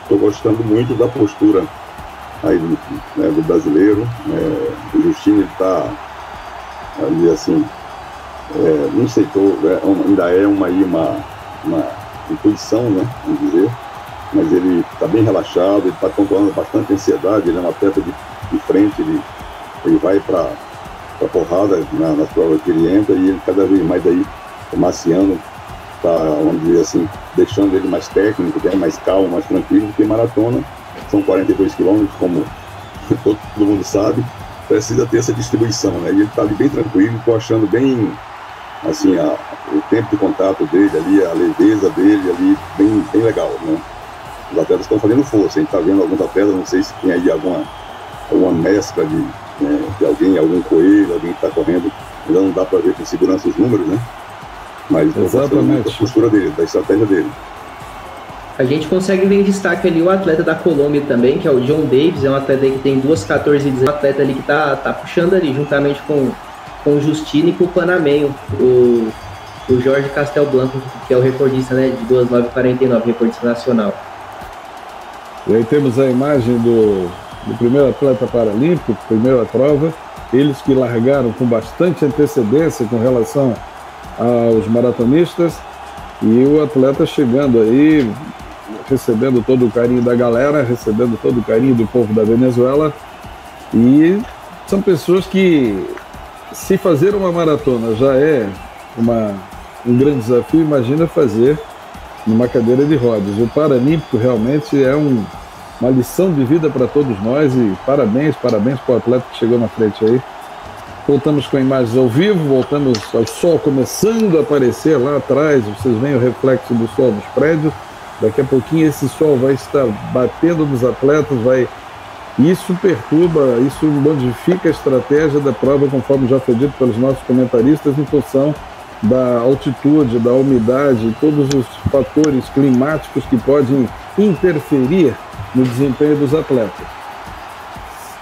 Estou gostando muito da postura aí do, né, do brasileiro, né? O Justino está ali assim... É, não sei, tô, é, ainda é uma, uma, uma intuição, né, vamos dizer, mas ele está bem relaxado, ele está controlando bastante a ansiedade, ele é um atleta de, de frente, ele, ele vai para a porrada na, nas provas que ele entra, e ele cada vez mais aí, o Marciano está, vamos dizer assim, deixando ele mais técnico, né, mais calmo, mais tranquilo, porque maratona são quarenta e dois quilômetros, como todo mundo sabe, precisa ter essa distribuição, né, e ele está ali bem tranquilo, estou achando bem... assim, a, o tempo de contato dele ali, a leveza dele ali, bem, bem legal, né? Os atletas estão fazendo força, a gente está vendo alguns atletas, não sei se tem aí alguma, alguma mescla de, né, de alguém, algum coelho, alguém que está correndo, ainda não dá para ver com segurança os números, né? Mas exatamente a postura dele, da estratégia dele. A gente consegue ver em destaque ali o atleta da Colômbia também, que é o John Davis, é um atleta que tem duas quatorze e dezenove, um atleta ali que está tá puxando ali, juntamente com... com o Justino e com o Panameio, o, o Jorge Castelblanco, que é o recordista, né, de duas horas e nove e quarenta e nove, recordista nacional. E aí temos a imagem do, do primeiro atleta paralímpico, primeira prova, eles que largaram com bastante antecedência com relação aos maratonistas, e o atleta chegando aí, recebendo todo o carinho da galera, recebendo todo o carinho do povo da Venezuela, e são pessoas que... se fazer uma maratona já é uma, um grande desafio, imagina fazer numa cadeira de rodas. O Paralímpico realmente é um, uma lição de vida para todos nós, e parabéns, parabéns para o atleta que chegou na frente aí. Voltamos com imagens ao vivo, voltamos ao sol começando a aparecer lá atrás, vocês veem o reflexo do sol nos prédios. Daqui a pouquinho esse sol vai estar batendo nos atletas, vai... isso perturba, isso modifica a estratégia da prova, conforme já foi dito pelos nossos comentaristas, em função da altitude, da umidade, todos os fatores climáticos que podem interferir no desempenho dos atletas.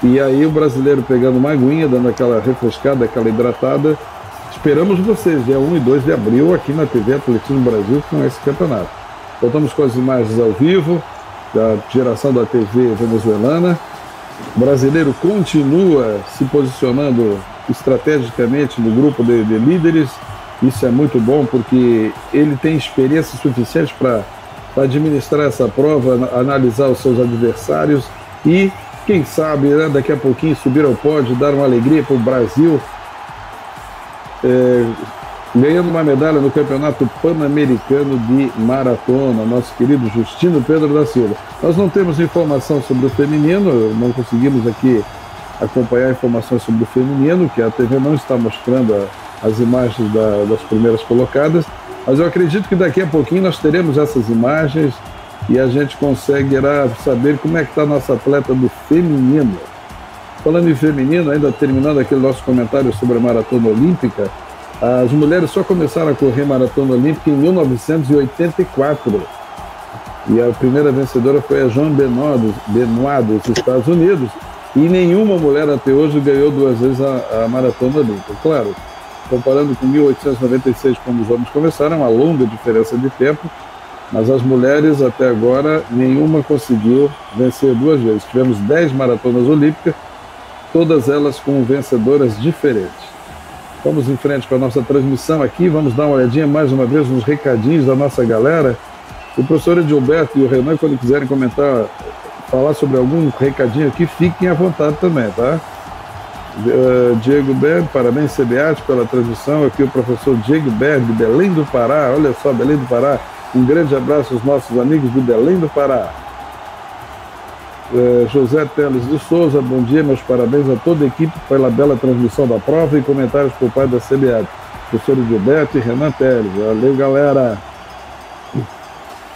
E aí o brasileiro pegando uma aguinha, dando aquela refrescada, aquela hidratada. Esperamos vocês, dia um e dois de abril, aqui na T V Atletismo Brasil, com esse campeonato. Voltamos com as imagens ao vivo, da geração da T V venezuelana. O brasileiro continua se posicionando estrategicamente no grupo de, de líderes. Isso é muito bom, porque ele tem experiência suficiente para administrar essa prova, analisar os seus adversários e, quem sabe, né, daqui a pouquinho subir ao pódio, dar uma alegria para o Brasil, é, ganhando uma medalha no Campeonato Pan-Americano de Maratona, nosso querido Justino Pedro da Silva. Nós não temos informação sobre o feminino, não conseguimos aqui acompanhar informações sobre o feminino, que a T V não está mostrando a, as imagens da, das primeiras colocadas, mas eu acredito que daqui a pouquinho nós teremos essas imagens e a gente conseguirá saber como é que está a nossa atleta do feminino. Falando em feminino, ainda terminando aquele nosso comentário sobre a Maratona Olímpica, as mulheres só começaram a correr maratona olímpica em mil novecentos e oitenta e quatro. E a primeira vencedora foi a Joan Benoit, dos Estados Unidos. E nenhuma mulher até hoje ganhou duas vezes a, a maratona olímpica. Claro, comparando com mil oitocentos e noventa e seis, quando os homens começaram, uma longa diferença de tempo. mas as mulheres até agora nenhuma conseguiu vencer duas vezes. Tivemos dez maratonas olímpicas, todas elas com vencedoras diferentes. Vamos em frente com a nossa transmissão aqui, vamos dar uma olhadinha mais uma vez nos recadinhos da nossa galera. O professor Gilberto e o Renan, quando quiserem comentar, falar sobre algum recadinho aqui, fiquem à vontade também, tá? Uh, Diego Berg, parabéns C B A T pela transmissão. Aqui o professor Diego Berg, de Belém do Pará. Olha só, Belém do Pará. Um grande abraço aos nossos amigos do Belém do Pará. Uh, José Teles de Souza, bom dia, meus parabéns a toda a equipe pela bela transmissão da prova e comentários por parte da C B A T. Professor Gilberto e Renan Teles. Valeu, galera.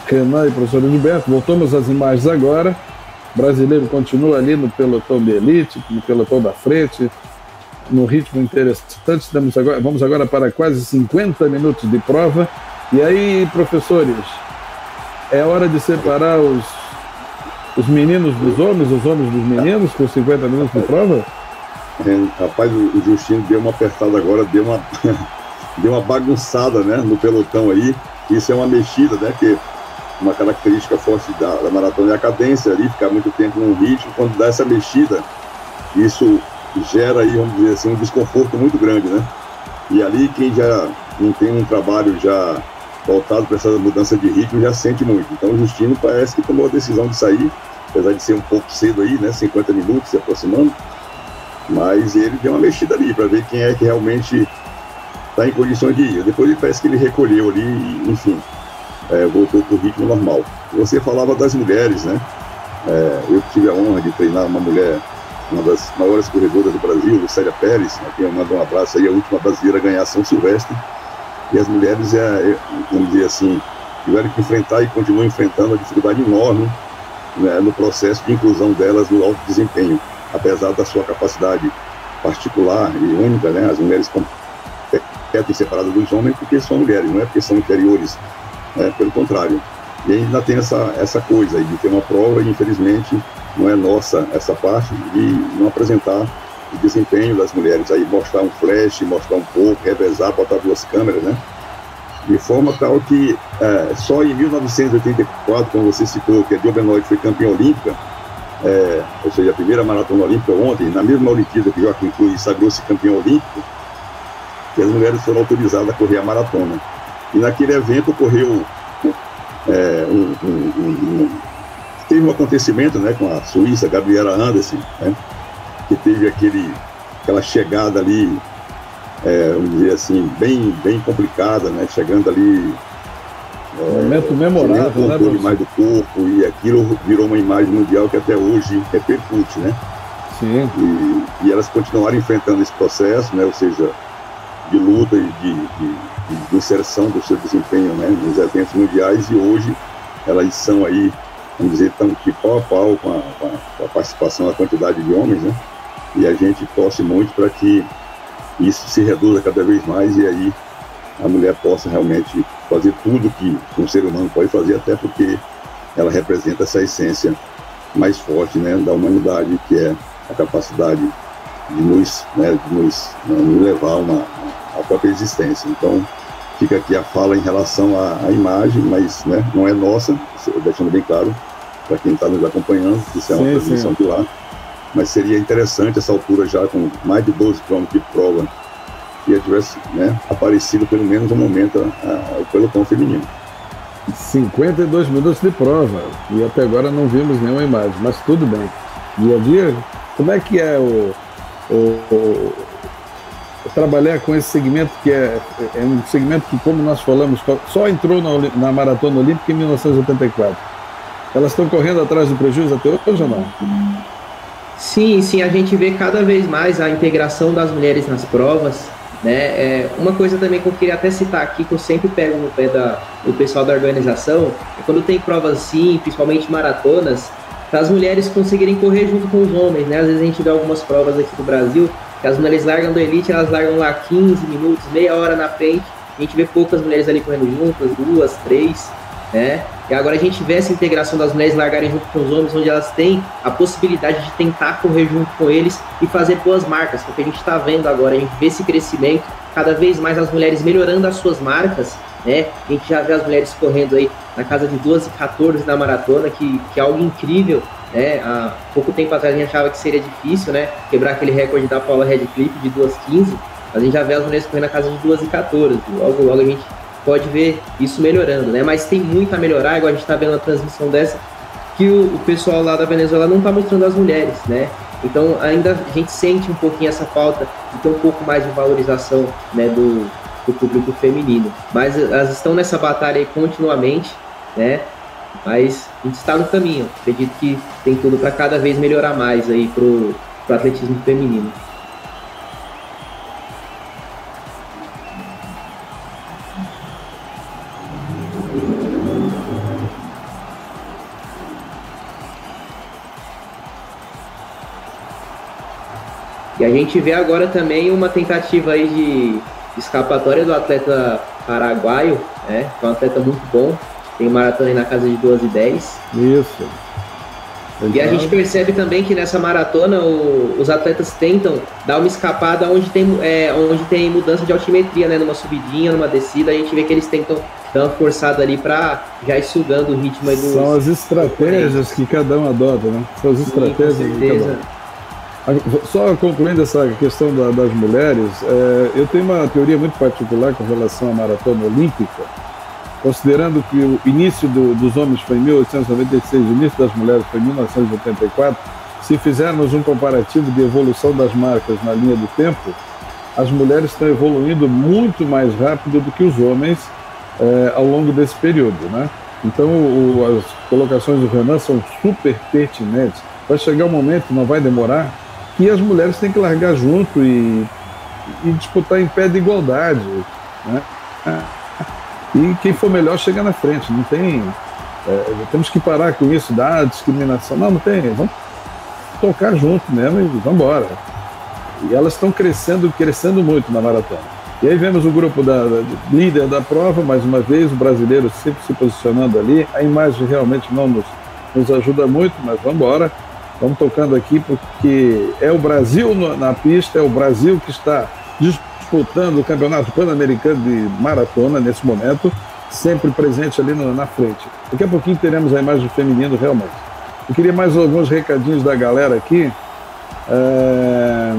Renan e professor Gilberto, voltamos às imagens agora. O brasileiro continua ali no pelotão de elite, no pelotão da frente, no ritmo interessante. Estamos agora, vamos agora para quase cinquenta minutos de prova. E aí, professores, é hora de separar os, os meninos dos homens, os homens dos meninos, com cinquenta minutos de prova? É, rapaz, o Justino deu uma apertada agora, deu uma, deu uma bagunçada, né, no pelotão aí. Isso é uma mexida, né, que... uma característica forte da, da maratona é a cadência ali, ficar muito tempo num ritmo. Quando dá essa mexida, isso gera aí, vamos dizer assim, um desconforto muito grande, né? E ali quem já não tem um trabalho já voltado para essa mudança de ritmo já sente muito. Então o Justino parece que tomou a decisão de sair, apesar de ser um pouco cedo aí, né? cinquenta minutos se aproximando, mas ele deu uma mexida ali para ver quem é que realmente está em condições de ir. Depois ele parece que ele recolheu ali, enfim. É, voltou para o ritmo normal. Você falava das mulheres, né? É, eu tive a honra de treinar uma mulher, uma das maiores corredoras do Brasil, Lucélia Pérez, a quem eu mando um abraço aí, a última brasileira a ganhar São Silvestre. E as mulheres, é, é, vamos dizer assim, tiveram que enfrentar e continuam enfrentando uma dificuldade enorme, né, no processo de inclusão delas no alto desempenho. Apesar da sua capacidade particular e única, né? As mulheres competem separadas dos homens porque são mulheres, não é porque são inferiores. É, pelo contrário, e ainda tem essa, essa coisa aí de ter uma prova e infelizmente não é nossa essa parte de não apresentar o desempenho das mulheres, aí mostrar um flash, mostrar um pouco, revezar, botar duas câmeras, né? De forma tal que é, só em mil novecentos e oitenta e quatro, como você citou, que a Joan Benoit foi campeã olímpica, é, ou seja, a primeira maratona olímpica ontem, na mesma Olimpíada que Joaquim Cruz sagrou-se campeão olímpico, que as mulheres foram autorizadas a correr a maratona. E naquele evento ocorreu é, um, um, um, um, teve um acontecimento, né, com a suíça Gabriela Andersen, né, que teve aquele, aquela chegada ali, é, vamos dizer assim, bem, bem complicada, né, chegando ali é, momento memorável, sem nenhum controle mais do corpo, e aquilo virou uma imagem mundial que até hoje repercute, né? Sim. E, e elas continuaram enfrentando esse processo, né, ou seja, de luta e de, de de inserção do seu desempenho, né, nos eventos mundiais, e hoje elas são aí, vamos dizer, estão aqui pau a pau com a, com, a, com a participação da quantidade de homens, né, e a gente torce muito para que isso se reduza cada vez mais e aí a mulher possa realmente fazer tudo que um ser humano pode fazer, até porque ela representa essa essência mais forte, né, da humanidade, que é a capacidade de nos, né, de nos, né, nos levar a uma a própria existência. Então fica aqui a fala em relação à, à imagem, mas, né, não é nossa, deixando bem claro para quem está nos acompanhando, isso é uma transmissão de lá, mas seria interessante essa altura já com mais de doze quilômetros de prova que já tivesse, né, aparecido pelo menos um momento a, a, o pelotão feminino. cinquenta e dois minutos de prova e até agora não vimos nenhuma imagem, mas tudo bem. Dia a dia, como é que é o, o, o trabalhar com esse segmento, que é, é um segmento que, como nós falamos, só entrou na, na Maratona Olímpica em mil novecentos e oitenta e quatro. Elas estão correndo atrás do prejuízo até hoje ou não? Sim, sim, a gente vê cada vez mais a integração das mulheres nas provas, né? É, uma coisa também que eu queria até citar aqui, que eu sempre pego no pé da, do pessoal da organização, é quando tem provas assim, principalmente maratonas, para as mulheres conseguirem correr junto com os homens, né? Às vezes a gente vê algumas provas aqui do Brasil, as mulheres largam do elite, elas largam lá quinze minutos, meia hora na frente. A gente vê poucas mulheres ali correndo juntas, duas, três, né? E agora a gente vê essa integração das mulheres largarem junto com os homens, onde elas têm a possibilidade de tentar correr junto com eles e fazer boas marcas, porque a gente está vendo agora, a gente vê esse crescimento, cada vez mais as mulheres melhorando as suas marcas né? A gente já vê as mulheres correndo aí na casa de doze, quatorze na maratona, que, que é algo incrível, né? Há pouco tempo atrás a gente achava que seria difícil, né? Quebrar aquele recorde da Paula Radcliffe de duas e quinze, mas a gente já vê as mulheres correndo na casa de duas e quatorze, logo, logo a gente pode ver isso melhorando, né? Mas tem muito a melhorar, igual a gente está vendo na transmissão dessa, que o, o pessoal lá da Venezuela não está mostrando as mulheres, né? Então ainda a gente sente um pouquinho essa falta de ter um pouco mais de valorização, né, do, do público feminino. Mas elas estão nessa batalha aí continuamente, né? Mas a gente está no caminho. Acredito que tem tudo para cada vez melhorar mais aí pro, pro atletismo feminino. E a gente vê agora também uma tentativa aí de escapatória do atleta paraguaio, né? Que é um atleta muito bom, tem maratona aí na casa de duas e dez. Isso. Legal. E a gente percebe também que nessa maratona o, os atletas tentam dar uma escapada onde tem, é, onde tem mudança de altimetria, né? Numa subidinha, numa descida, a gente vê que eles tentam dar uma forçada ali para já ir sugando o ritmo aí do... São as estratégias que cada um adota, né? São as estratégias. Sim, com certeza. Que cada um... Só concluindo essa questão da, das mulheres, é, eu tenho uma teoria muito particular com relação à maratona olímpica, considerando que o início do, dos homens foi em mil oitocentos e noventa e seis, o início das mulheres foi em mil novecentos e oitenta e quatro, se fizermos um comparativo de evolução das marcas na linha do tempo, as mulheres estão evoluindo muito mais rápido do que os homens é, ao longo desse período, né? Então o, as colocações do Renan são super pertinentes. Vai chegar um momento, não vai demorar, que as mulheres têm que largar junto e, e disputar em pé de igualdade, né? E quem for melhor chega na frente, não tem... É, temos que parar com isso da discriminação, não, não tem, vamos tocar junto mesmo e vamos embora. E elas estão crescendo, crescendo muito na maratona. E aí vemos o grupo da, da líder da prova, mais uma vez, o brasileiro sempre se posicionando ali, a imagem realmente não nos, nos ajuda muito, mas vamos embora. Vamos tocando aqui porque é o Brasil na pista, é o Brasil que está disputando o Campeonato Pan-Americano de Maratona nesse momento, sempre presente ali no, na frente. Daqui a pouquinho teremos a imagem feminina realmente. Eu queria mais alguns recadinhos da galera aqui. É...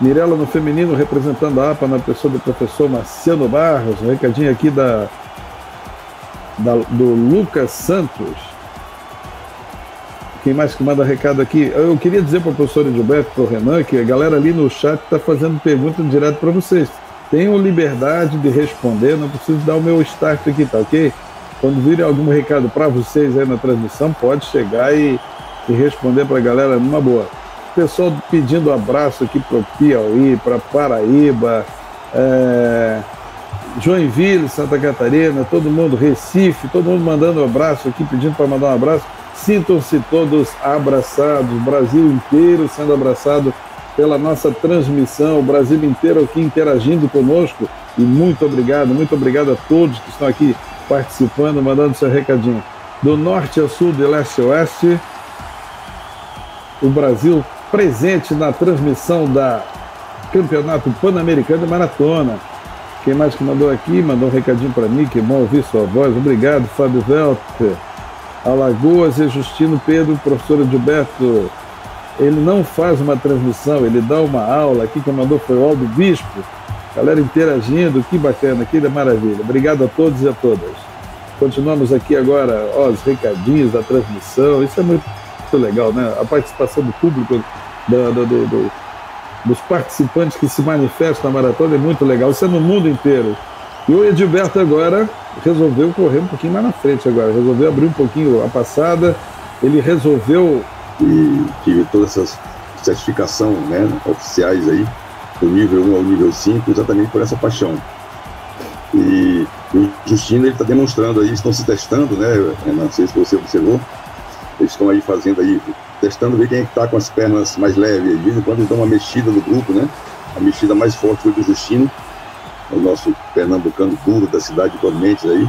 Mirela no feminino, representando a APA na pessoa do professor Marciano Barros. Um recadinho aqui da, da, do Lucas Santos. Quem mais que manda recado aqui? Eu queria dizer para o professor Gilberto, para o Renan, que a galera ali no chat está fazendo pergunta direto para vocês. Tenham liberdade de responder, não preciso dar o meu start aqui, tá ok? Quando virem algum recado para vocês aí na transmissão, pode chegar e, e responder para a galera numa boa. Pessoal pedindo abraço aqui para o Piauí, para Paraíba, é... Joinville, Santa Catarina, todo mundo, Recife, todo mundo mandando abraço aqui, pedindo para mandar um abraço. Sintam-se todos abraçados, o Brasil inteiro sendo abraçado pela nossa transmissão, o Brasil inteiro aqui interagindo conosco. E muito obrigado, muito obrigado a todos que estão aqui participando, mandando seu recadinho. Do norte a sul, de leste a oeste, o Brasil presente na transmissão da Campeonato Pan-Americano de Maratona. Quem mais que mandou aqui? Mandou um recadinho para mim, que bom ouvir sua voz. Obrigado, Fábio Velter. Alagoas e Justino Pedro, professor Gilberto, ele não faz uma transmissão, ele dá uma aula. Aqui quem mandou foi o Aldo Bispo, galera interagindo, que bacana, que maravilha. Obrigado a todos e a todas. Continuamos aqui agora, ó, os recadinhos da transmissão, isso é muito, muito legal, né? A participação do público, do, do, do, do, dos participantes que se manifestam na maratona é muito legal, isso é no mundo inteiro. E o Edilberto agora resolveu correr um pouquinho mais na frente agora, resolveu abrir um pouquinho a passada, ele resolveu... E tive todas essas certificações, né, oficiais aí, do nível um ao nível cinco, exatamente por essa paixão. E o Justino, ele está demonstrando aí, estão se testando, né, não sei se você observou, eles estão aí fazendo aí, testando ver quem está com as pernas mais leves, de vez em quando eles dão uma mexida no grupo, né, a mexida mais forte foi do Justino, o nosso pernambucano duro da cidade de Cormentes aí,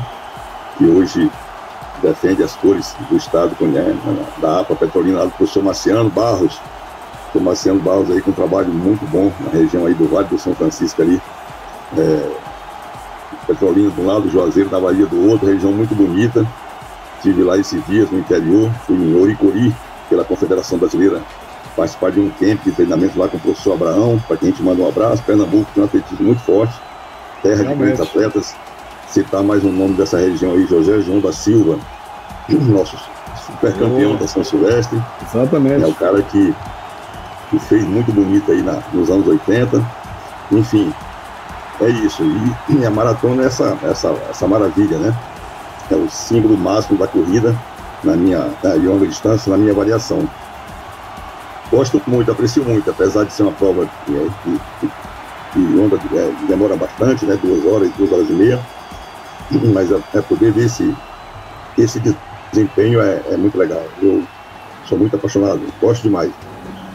que hoje defende as cores do estado, da APA Petrolina, do professor Marciano Barros, o Marciano Barros aí com um trabalho muito bom na região aí do Vale do São Francisco ali, é, Petrolina de um lado, Juazeiro da Bahia do outro, região muito bonita. Estive lá esses dias no interior, fui em Ouricuri, pela Confederação Brasileira, participar de um camp de treinamento lá com o professor Abraão, para quem a gente manda um abraço. Pernambuco tem um atletismo muito forte, terra Realmente. de grandes atletas. Citar mais um nome dessa região aí, José João da Silva, nosso super campeão oh. da São Silvestre. Exatamente. É o cara que, que fez muito bonito aí na, nos anos oitenta. Enfim, é isso. E, e a maratona é essa, essa, essa maravilha, né? É o símbolo máximo da corrida na minha na longa distância, na minha avaliação. Gosto muito, aprecio muito, apesar de ser uma prova que, que, que, que onda, é, demora bastante, né? Duas horas, duas horas e meia. Mas é, é poder ver esse, esse desempenho é, é muito legal. Eu sou muito apaixonado, gosto demais.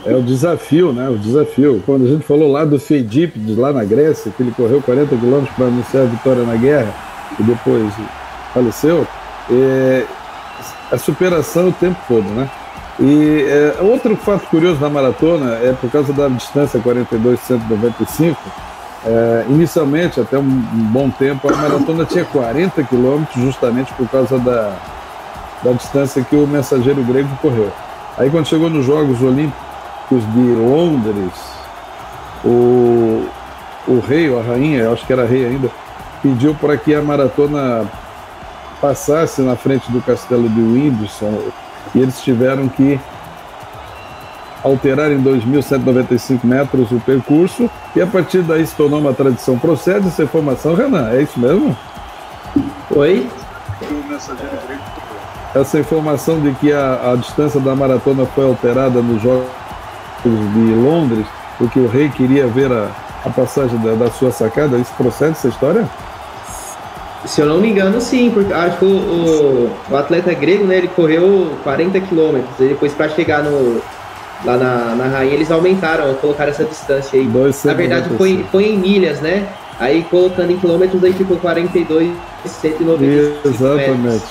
É o desafio, né? O desafio. Quando a gente falou lá do Feidípides, lá na Grécia, que ele correu quarenta quilômetros para anunciar a vitória na guerra, e depois faleceu, é, a superação o tempo todo, né? E é, outro fato curioso da maratona é por causa da distância quarenta e dois, cento e noventa e cinco, é, inicialmente, até um, um bom tempo, a maratona tinha quarenta quilômetros justamente por causa da, da distância que o mensageiro grego correu. Aí quando chegou nos Jogos Olímpicos de Londres, o, o rei ou a rainha, acho que era rei ainda, pediu para que a maratona passasse na frente do castelo de Windsor, e eles tiveram que alterar em dois mil cento e noventa e cinco metros o percurso, e a partir daí se tornou uma tradição. Procede essa informação, Renan? É isso mesmo? Oi? Essa informação de que a, a distância da maratona foi alterada nos Jogos de Londres, porque o rei queria ver a, a passagem da, da sua sacada, isso procede, essa história? Se eu não me engano, sim, porque acho que o, o, o atleta grego, né, ele correu quarenta quilômetros, e depois para chegar no, lá na, na rainha eles aumentaram, colocaram essa distância aí. Na verdade foi, foi em milhas, né? Aí colocando em quilômetros aí ficou quarenta e dois, cento e noventa e cinco. Exatamente. Metros.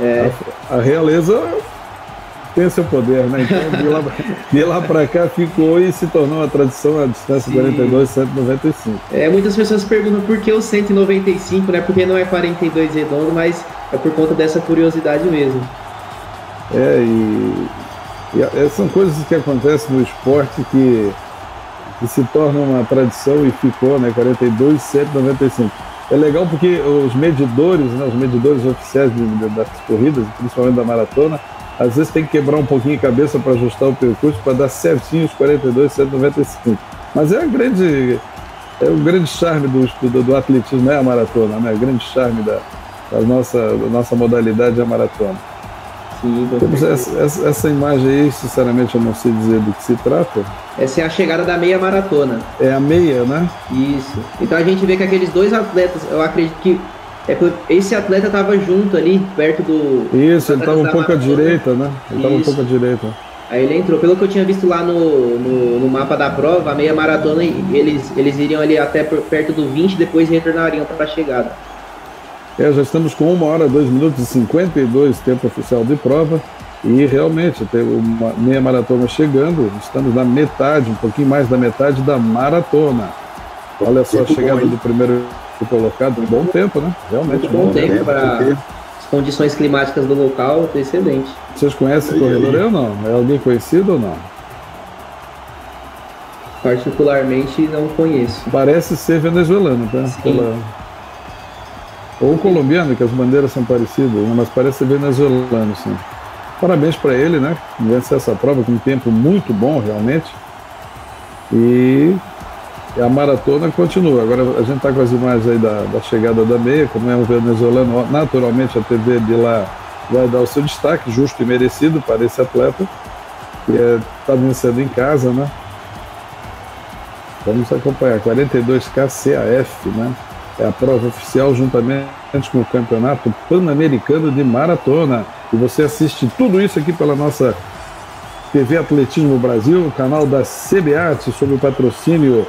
É. A, a realeza tem seu poder, né? Então de lá, de lá para cá ficou e se tornou uma tradição a distância quarenta e dois, cento e noventa e cinco. É, muitas pessoas perguntam por que o cento e noventa e cinco, né? Porque não é quarenta e dois redondo, mas é por conta dessa curiosidade mesmo. É, e, e são coisas que acontecem no esporte que, que se tornam uma tradição e ficou, né? quarenta e dois, cento e noventa e cinco. É legal porque os medidores, né? Os medidores oficiais de, de, das corridas, principalmente da maratona, às vezes tem que quebrar um pouquinho a cabeça para ajustar o percurso, para dar certinho os quarenta e dois, cento e noventa e cinco. Mas é, a grande, é o grande charme do, do, do atletismo, né? A maratona, né? O grande charme da, da, nossa, da nossa modalidade é a maratona. Sim, temos essa, essa, essa imagem aí, sinceramente eu não sei dizer do que se trata. Essa é a chegada da meia maratona. É a meia, né? Isso. Então a gente vê que aqueles dois atletas, eu acredito que É, esse atleta estava junto ali, perto do... Isso, ele estava um pouco à direita, né? Ele estava um pouco à direita. Aí ele entrou. Pelo que eu tinha visto lá no, no, no mapa da prova, a meia maratona, eles, eles iriam ali até por, perto do vinte, depois retornariam para a chegada. É, já estamos com uma hora, dois minutos e cinquenta e dois, tempo oficial de prova. E realmente, tem uma meia maratona chegando, estamos na metade, um pouquinho mais da metade da maratona. Olha só a chegada do primeiro... colocado, um bom tempo, né? Realmente bom, bom tempo, né? Para porque... as condições climáticas do local, excelente. Vocês conhecem o corredor aí, ou não? É alguém conhecido ou não? Particularmente não conheço. Parece ser venezuelano, tá? Pela... Ou colombiano, que as bandeiras são parecidas, mas parece ser venezuelano, sim. Parabéns para ele, né? Vencer essa prova com um tempo muito bom, realmente. E... a maratona continua. Agora a gente está com as imagens aí da, da chegada da meia, como é um venezuelano, naturalmente a T V de lá vai dar o seu destaque, justo e merecido para esse atleta, que está é, vencendo em casa, né? Vamos acompanhar, quarenta e dois K C A F, né? É a prova oficial juntamente com o Campeonato Pan-Americano de Maratona. E você assiste tudo isso aqui pela nossa T V Atletismo Brasil, canal da C B A T, sob o patrocínio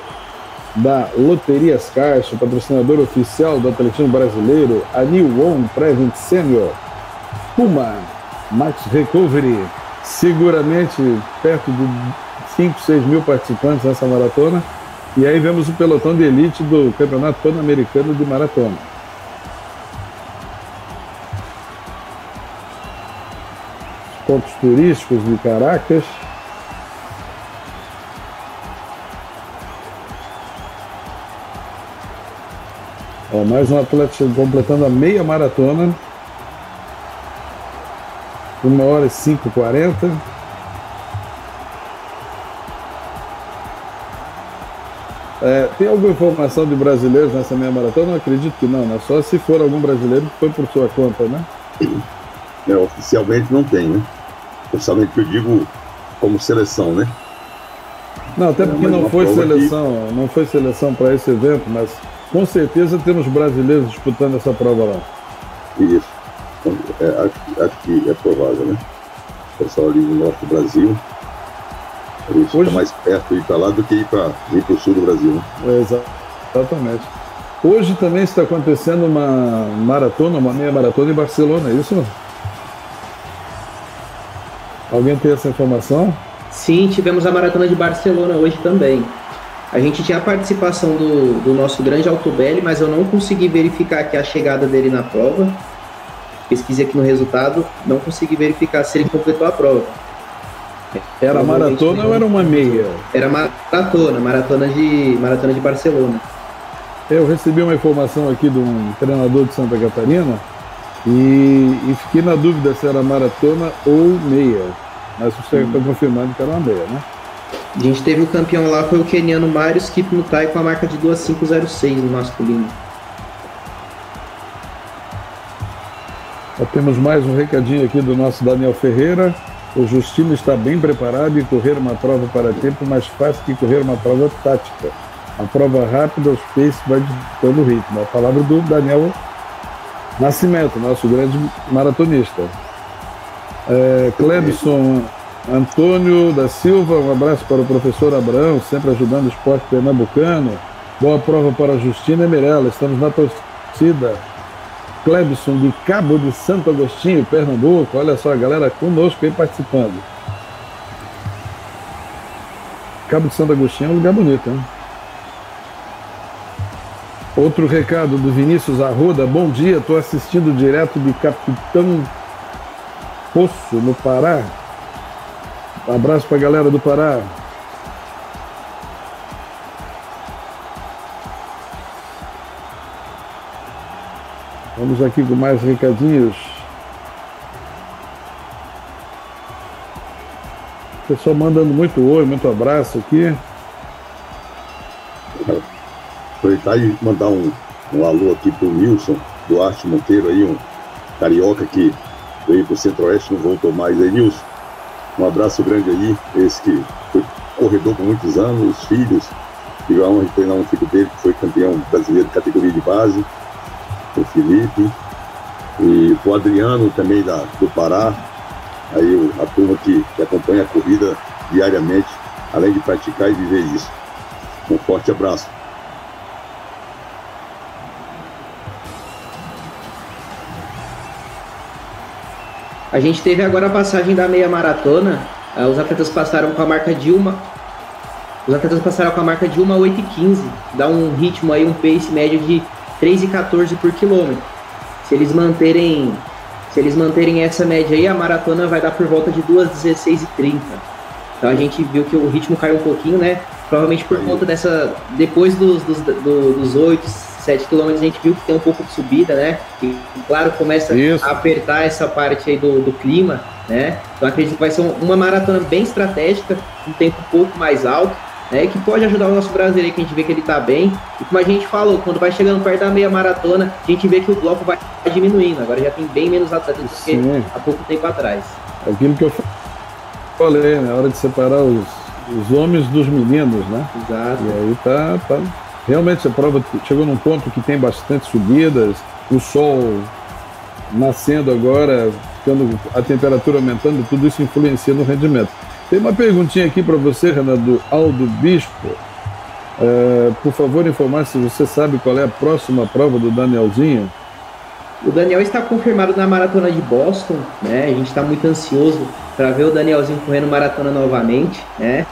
da Loterias Caixa, patrocinador oficial do atletismo brasileiro, a New One Prevent Senior, Puma, Max Recovery, seguramente perto de cinco, seis mil participantes nessa maratona, E aí vemos o pelotão de elite do Campeonato Pan-Americano de Maratona. Os pontos turísticos de Caracas. Ó, mais um atleta completando a meia maratona. uma hora e cinco e quarenta. É, tem alguma informação de brasileiros nessa meia maratona? Não acredito que não, né? Só se for algum brasileiro que foi por sua conta, né? É, oficialmente não tem, né? Oficialmente eu digo como seleção, né? Não, até porque é, não, foi seleção, que... não foi seleção para esse evento, mas com certeza temos brasileiros disputando essa prova lá. Isso, é, acho, acho que é provável, né? O pessoal ali do norte do Brasil. Isso, hoje... tá mais perto de ir para lá do que ir para o sul do Brasil. Né? É, exatamente. Hoje também está acontecendo uma maratona, uma meia maratona em Barcelona, é isso? Alguém tem essa informação? Sim, tivemos a maratona de Barcelona hoje também. A gente tinha a participação do, do nosso grande Altobelli, mas eu não consegui verificar aqui a chegada dele na prova. Pesquisei aqui no resultado, não consegui verificar se ele completou a prova. Era maratona ou era uma meia? Era maratona, maratona de, maratona de Barcelona. Eu recebi uma informação aqui de um treinador de Santa Catarina e, e fiquei na dúvida se era maratona ou meia. Mas você está confirmando que era uma meia, né? A gente teve o campeão lá, foi o queniano Marius Kipmutai com a marca de duas cinco zero seis no masculino. Já temos mais um recadinho aqui do nosso Daniel Ferreira. O Justino está bem preparado em correr uma prova para tempo mais fácil que correr uma prova tática. A prova rápida, os pace vai ditando o ritmo. A palavra do Daniel Nascimento, nosso grande maratonista. É, Clebson Antônio da Silva, um abraço para o professor Abraão, sempre ajudando o esporte pernambucano. Boa prova para Justino e Mirela, estamos na torcida. Clebson de Cabo de Santo Agostinho, Pernambuco. Olha só a galera conosco aí participando. Cabo de Santo Agostinho é um lugar bonito, hein? Outro recado do Vinícius Arruda. Bom dia, estou assistindo direto de Capitão Poço, no Pará. Um abraço para a galera do Pará. Vamos aqui com mais recadinhos. O pessoal mandando muito oi, muito abraço aqui. Aproveitar e mandar um, um alô aqui pro Wilson Duarte Monteiro aí, um carioca que veio pro Centro-Oeste, não voltou mais aí, Wilson. Um abraço grande aí, esse que foi corredor por muitos anos, os filhos, tive a honra de treinar um filho dele que foi campeão brasileiro de categoria de base. O Felipe e o Adriano também da, do Pará, aí a turma que, que acompanha a corrida diariamente, além de praticar e viver isso. Um forte abraço. A gente teve agora a passagem da meia maratona, os atletas passaram com a marca de uma os atletas passaram com a marca de uma oito e quinze, dá um ritmo aí, um pace médio de três e quatorze por quilômetro. Se eles manterem se eles manterem essa média aí, a maratona vai dar por volta de duas dezesseis e trinta. Então a gente viu que o ritmo caiu um pouquinho, né? Provavelmente por conta dessa, depois dos, dos, dos oito, sete quilômetros, a gente viu que tem um pouco de subida, né? E claro, começa Isso. a apertar essa parte aí do, do clima, né? Então acredito que vai ser uma maratona bem estratégica, um tempo um pouco mais alto, né, que pode ajudar o nosso brasileiro aí, que a gente vê que ele tá bem. E como a gente falou, quando vai chegando perto da meia maratona, a gente vê que o bloco vai diminuindo. Agora já tem bem menos atletas do que há pouco tempo atrás. É aquilo que eu falei, né? A hora de separar os, os homens dos meninos, né? Exato. E aí tá, tá... Realmente a prova chegou num ponto que tem bastante subidas, o sol nascendo agora, ficando, a temperatura aumentando, tudo isso influencia no rendimento. Tem uma perguntinha aqui para você, Renan, do Aldo Bispo. É, por favor, informar se você sabe qual é a próxima prova do Danielzinho. O Daniel está confirmado na maratona de Boston, né? A gente está muito ansioso para ver o Danielzinho correndo maratona novamente, né?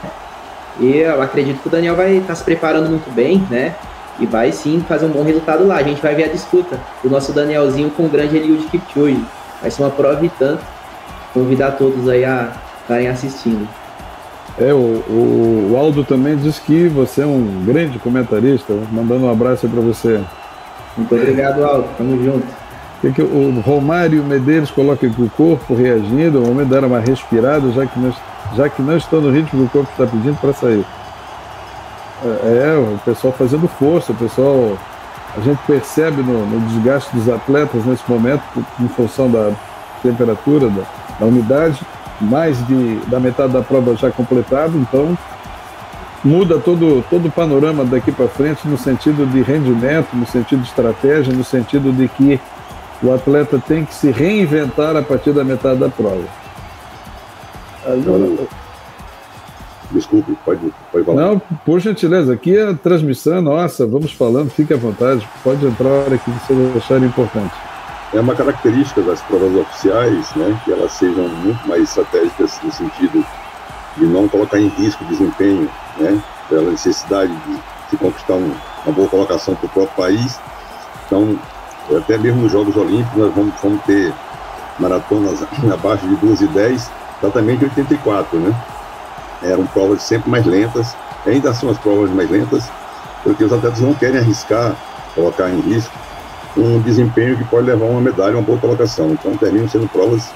E eu acredito que o Daniel vai estar tá se preparando muito bem, né? E vai sim fazer um bom resultado lá. A gente vai ver a disputa do nosso Danielzinho com o grande Eliud Kipchoge. Vai ser uma prova e tanto. Convidar todos aí a estarem assistindo. É, o, o, o Aldo também diz que você é um grande comentarista. Mandando um abraço aí para você. Muito obrigado, Aldo. Tamo junto. O Romário Medeiros coloca que o corpo reagindo, o momento dar uma respirada, já que nós, já que não está no ritmo que o corpo está pedindo para sair. É, o pessoal fazendo força, o pessoal, a gente percebe no, no desgaste dos atletas nesse momento, em função da temperatura, da, da umidade, mais de, da metade da prova já completada, então muda todo, todo o panorama daqui para frente no sentido de rendimento, no sentido de estratégia, no sentido de que o atleta tem que se reinventar a partir da metade da prova. Agora... Desculpe, pode, pode falar. Não, por gentileza, aqui é a transmissão nossa, vamos falando, fique à vontade, pode entrar a hora que vocês acharem importante. É uma característica das provas oficiais, né, que elas sejam muito mais estratégicas no sentido de não colocar em risco o desempenho, né, pela necessidade de se conquistar um, uma boa colocação para o próprio país. Então, até mesmo nos Jogos Olímpicos, nós vamos, vamos ter maratonas abaixo de duas e dez, exatamente oitenta e quatro, né? Eram provas sempre mais lentas, ainda são as provas mais lentas, porque os atletas não querem arriscar, colocar em risco um desempenho que pode levar uma medalha, uma boa colocação. Então terminam sendo provas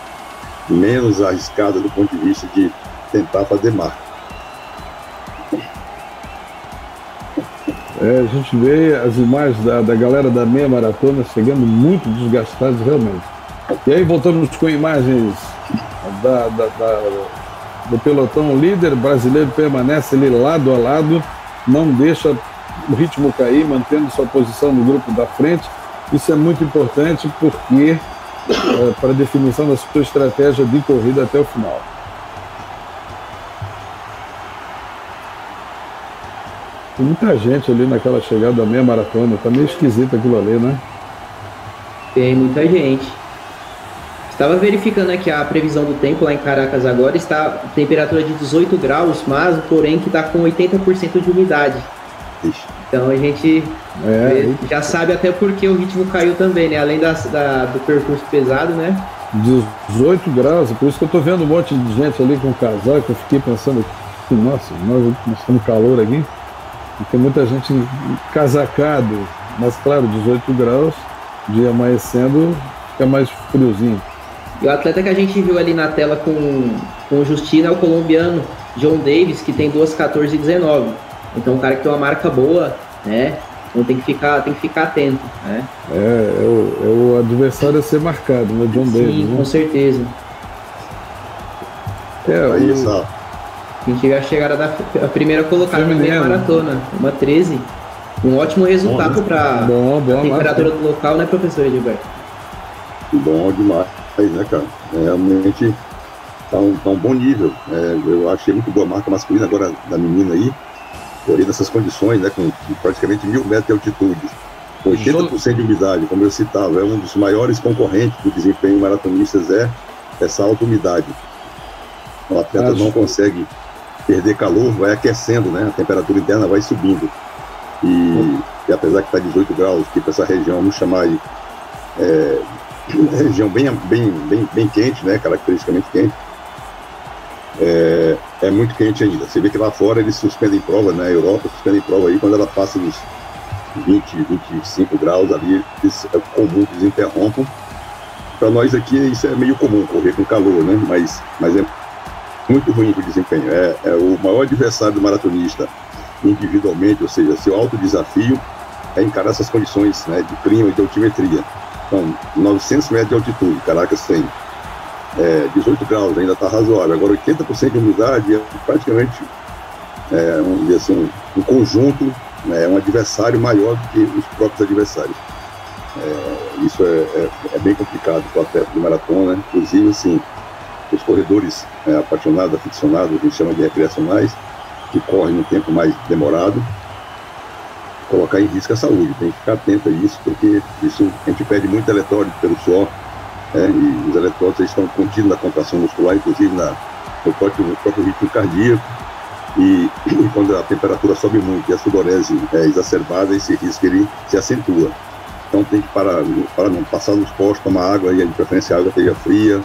menos arriscadas do ponto de vista de tentar fazer marca. É, a gente vê as imagens da, da galera da meia maratona chegando muito desgastados realmente. E aí voltamos com imagens da, da, da, do pelotão líder brasileiro, permanece ali lado a lado, não deixa o ritmo cair, mantendo sua posição no grupo da frente. Isso é muito importante porque é, para a definição da sua estratégia de corrida até o final. Tem muita gente ali naquela chegada da meia maratona, tá meio esquisito aquilo ali, né? Tem muita gente. Estava verificando aqui a previsão do tempo lá em Caracas agora, está temperatura de dezoito graus, mas porém que está com oitenta por cento de umidade. Ixi. Então a gente é, já sabe até porque o ritmo caiu também, né? Além da, da, do percurso pesado, né? dezoito graus, por isso que eu tô vendo um monte de gente ali com casaco, eu fiquei pensando, nossa, nós estamos calor aqui. E tem muita gente casacado, mas claro, dezoito graus, dia amanhecendo, fica mais friozinho. E o atleta que a gente viu ali na tela com, com o Justino é o colombiano John Davis, que tem duas horas, quatorze e dezenove. Então um cara que tem uma marca boa, né? Então tem que ficar, tem que ficar atento, né? É, é o, é o adversário a ser marcado, né? John Sim, Davis. Sim, com né? certeza. É, isso, ó. A gente já chegaram da a primeira colocada na meia maratona, uma treze. Um ótimo resultado para a temperatura do local, né, professor Gilberto? Bom demais, né, cara? É, realmente tá um, tá um bom nível. É, eu achei muito boa a marca masculina agora da menina aí. Porém, nessas condições, né, com praticamente mil metros de altitude, oitenta por cento de umidade, como eu citava, é um dos maiores concorrentes do desempenho maratonistas, é essa alta umidade. O atleta Acho... não consegue perder calor, vai aquecendo, né? A temperatura interna vai subindo. E, uhum. e apesar que está dezoito graus, tipo essa região, vamos chamar aí, é, uma região bem, bem, bem, bem quente, né? Caracteristicamente quente. É, é muito quente ainda. Você vê que lá fora eles suspendem prova, né? A Europa suspendem prova aí, quando ela passa dos vinte, vinte e cinco graus ali, eles, é comum que eles interrompam. Para nós aqui isso é meio comum, correr com calor, né? Mas, mas é muito ruim para o desempenho, é, é o maior adversário do maratonista individualmente, ou seja, seu alto desafio é encarar essas condições, né, de clima e de altimetria. Então, novecentos metros de altitude, Caracas tem é, dezoito graus, ainda está razoável, agora oitenta por cento de umidade é praticamente é, um, assim, um conjunto, né, um adversário maior do que os próprios adversários. É, isso é, é, é bem complicado para o atleta de maratona, né? Inclusive assim, os corredores é, apaixonados, aficionados, a gente chama de recreacionais, que correm um tempo mais demorado, colocar em risco a saúde. Tem que ficar atento a isso, porque isso, a gente perde muito eletrólito pelo suor, é, e os eletrólitos estão contidos na contração muscular, inclusive na, no, próprio, no próprio ritmo cardíaco. e, e quando a temperatura sobe muito e a sudorese é exacerbada, esse risco ele se acentua. Então tem que parar, para não passar nos postos, tomar água, e de preferência a água esteja fria,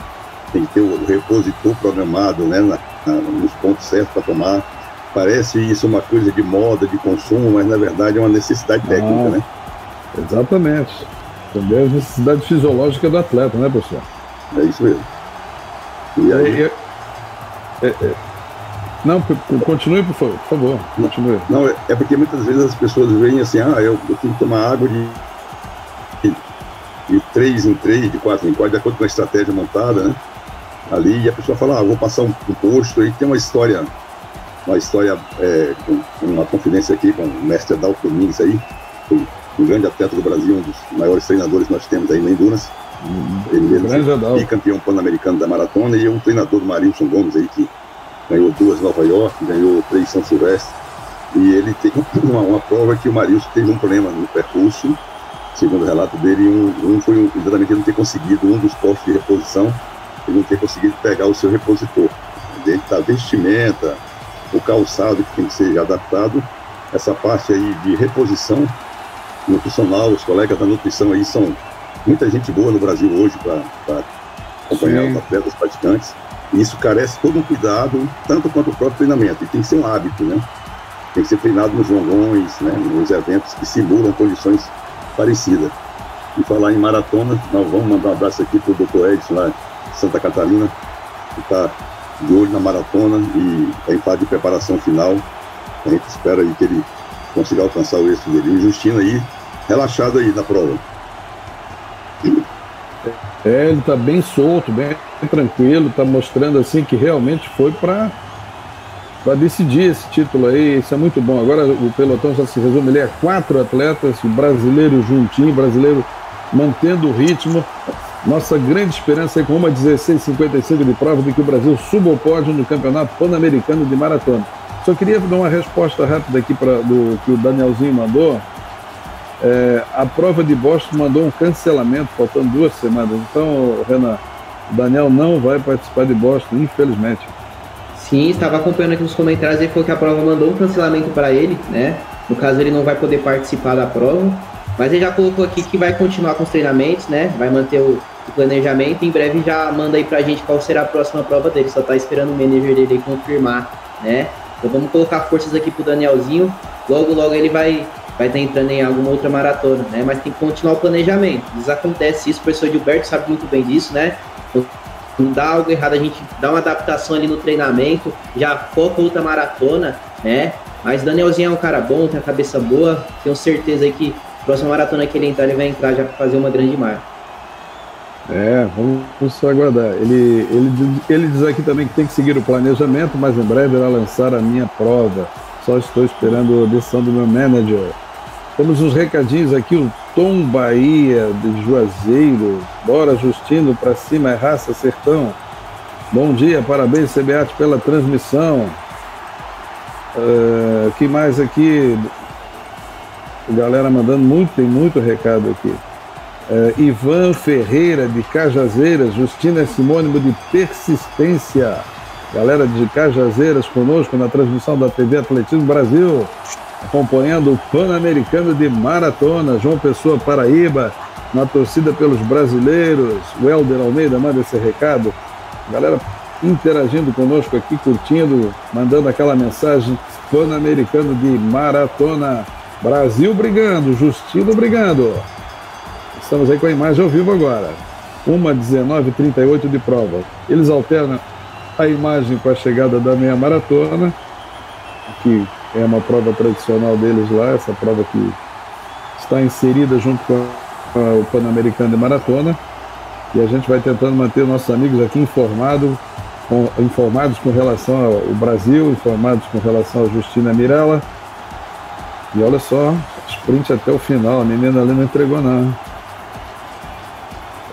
tem que ter o repositor programado, né, na, na, nos pontos certos para tomar. Parece isso uma coisa de moda, de consumo, mas na verdade é uma necessidade técnica, ah, né? Exatamente. Também é a necessidade fisiológica do atleta, né, professor? É isso mesmo. E aí... É, é, é. Não, continue, por favor. Por favor, continue. Não, é, é porque muitas vezes as pessoas veem assim, ah, eu, eu tenho que tomar água de... de três em três, de quatro em quatro, de acordo com a estratégia montada, né? Ali, e a pessoa fala, ah, vou passar um, um posto, aí tem uma história... uma história, é, com uma confidência aqui com o mestre Adalto Domingos aí, um grande atleta do Brasil, um dos maiores treinadores que nós temos aí na Endurance. Uhum. Ele mesmo é campeão pan-americano da maratona e é um treinador do Marilson Gomes aí, que ganhou duas em Nova York, ganhou três em São Silvestre. E ele tem uma, uma prova que o Marilson teve um problema no percurso, segundo o relato dele, um, um foi um, exatamente ele não ter conseguido, um dos postos de reposição, ele não ter conseguido pegar o seu repositor. Ele tá vestimenta, o calçado que tem que ser adaptado, essa parte aí de reposição nutricional, os colegas da nutrição aí são muita gente boa no Brasil hoje para acompanhar os atletas praticantes, e isso carece todo um cuidado, tanto quanto o próprio treinamento, e tem que ser um hábito, né? Tem que ser treinado nos longões, né? Nos eventos que simulam condições parecidas. E falar em maratona, nós vamos mandar um abraço aqui para o doutor Edson lá de Santa Catarina, que está de olho na maratona e em fase de preparação final. A gente espera aí que ele consiga alcançar o êxito dele. E o Justino aí, relaxado aí na prova. É, ele tá bem solto, bem tranquilo, tá mostrando assim que realmente foi para para decidir esse título aí. Isso é muito bom. Agora o pelotão já se resume ali a quatro atletas, brasileiro juntinho, brasileiro mantendo o ritmo. Nossa grande esperança é com uma dezesseis cinquenta e cinco de prova de que o Brasil suba ao pódio no Campeonato Pan-Americano de Maratona. Só queria dar uma resposta rápida aqui para do que o Danielzinho mandou. É, a prova de Boston mandou um cancelamento, faltando duas semanas. Então, Renan, o Daniel não vai participar de Boston, infelizmente. Sim, estava acompanhando aqui nos comentários, ele falou que a prova mandou um cancelamento para ele, né? No caso, ele não vai poder participar da prova. Mas ele já colocou aqui que vai continuar com os treinamentos, né? Vai manter o planejamento, em breve já manda aí pra gente qual será a próxima prova dele, só tá esperando o manager dele aí confirmar, né? Então vamos colocar forças aqui pro Danielzinho, logo logo ele vai vai estar entrando em alguma outra maratona, né? Mas tem que continuar o planejamento, acontece isso, o professor Gilberto sabe muito bem disso, né? Não dá algo errado, a gente dá uma adaptação ali no treinamento, já foca outra maratona, né? Mas Danielzinho é um cara bom, tem a cabeça boa, tenho certeza aí que a próxima maratona que ele entrar, ele vai entrar já pra fazer uma grande marca. É, vamos só aguardar. Ele, ele, ele diz aqui também que tem que seguir o planejamento, mas em breve irá lançar a minha prova. Só estou esperando a decisão do meu manager. Temos uns recadinhos aqui, o Tom Bahia, de Juazeiro. Bora, Justino, pra cima, é raça, sertão. Bom dia, parabéns, C B A T, pela transmissão. Uh, que mais aqui? A galera mandando muito, tem muito recado aqui. Uh, Ivan Ferreira de Cajazeiras, Justino é sinônimo de persistência. Galera de Cajazeiras conosco na transmissão da T V Atletismo Brasil, acompanhando o Pan-Americano de Maratona. João Pessoa, Paraíba, na torcida pelos brasileiros. O Helder Almeida manda esse recado. Galera interagindo conosco aqui, curtindo, mandando aquela mensagem: Pan-Americano de Maratona, Brasil brigando, Justino brigando. Estamos aí com a imagem ao vivo agora. uma dezenove e trinta e oito de prova. Eles alternam a imagem com a chegada da meia maratona, que é uma prova tradicional deles lá, essa prova que está inserida junto com o Pan-Americano de Maratona. E a gente vai tentando manter nossos amigos aqui informado, com, informados com relação ao Brasil, informados com relação a Justina Mirela. E olha só, sprint até o final, a menina ali não entregou não.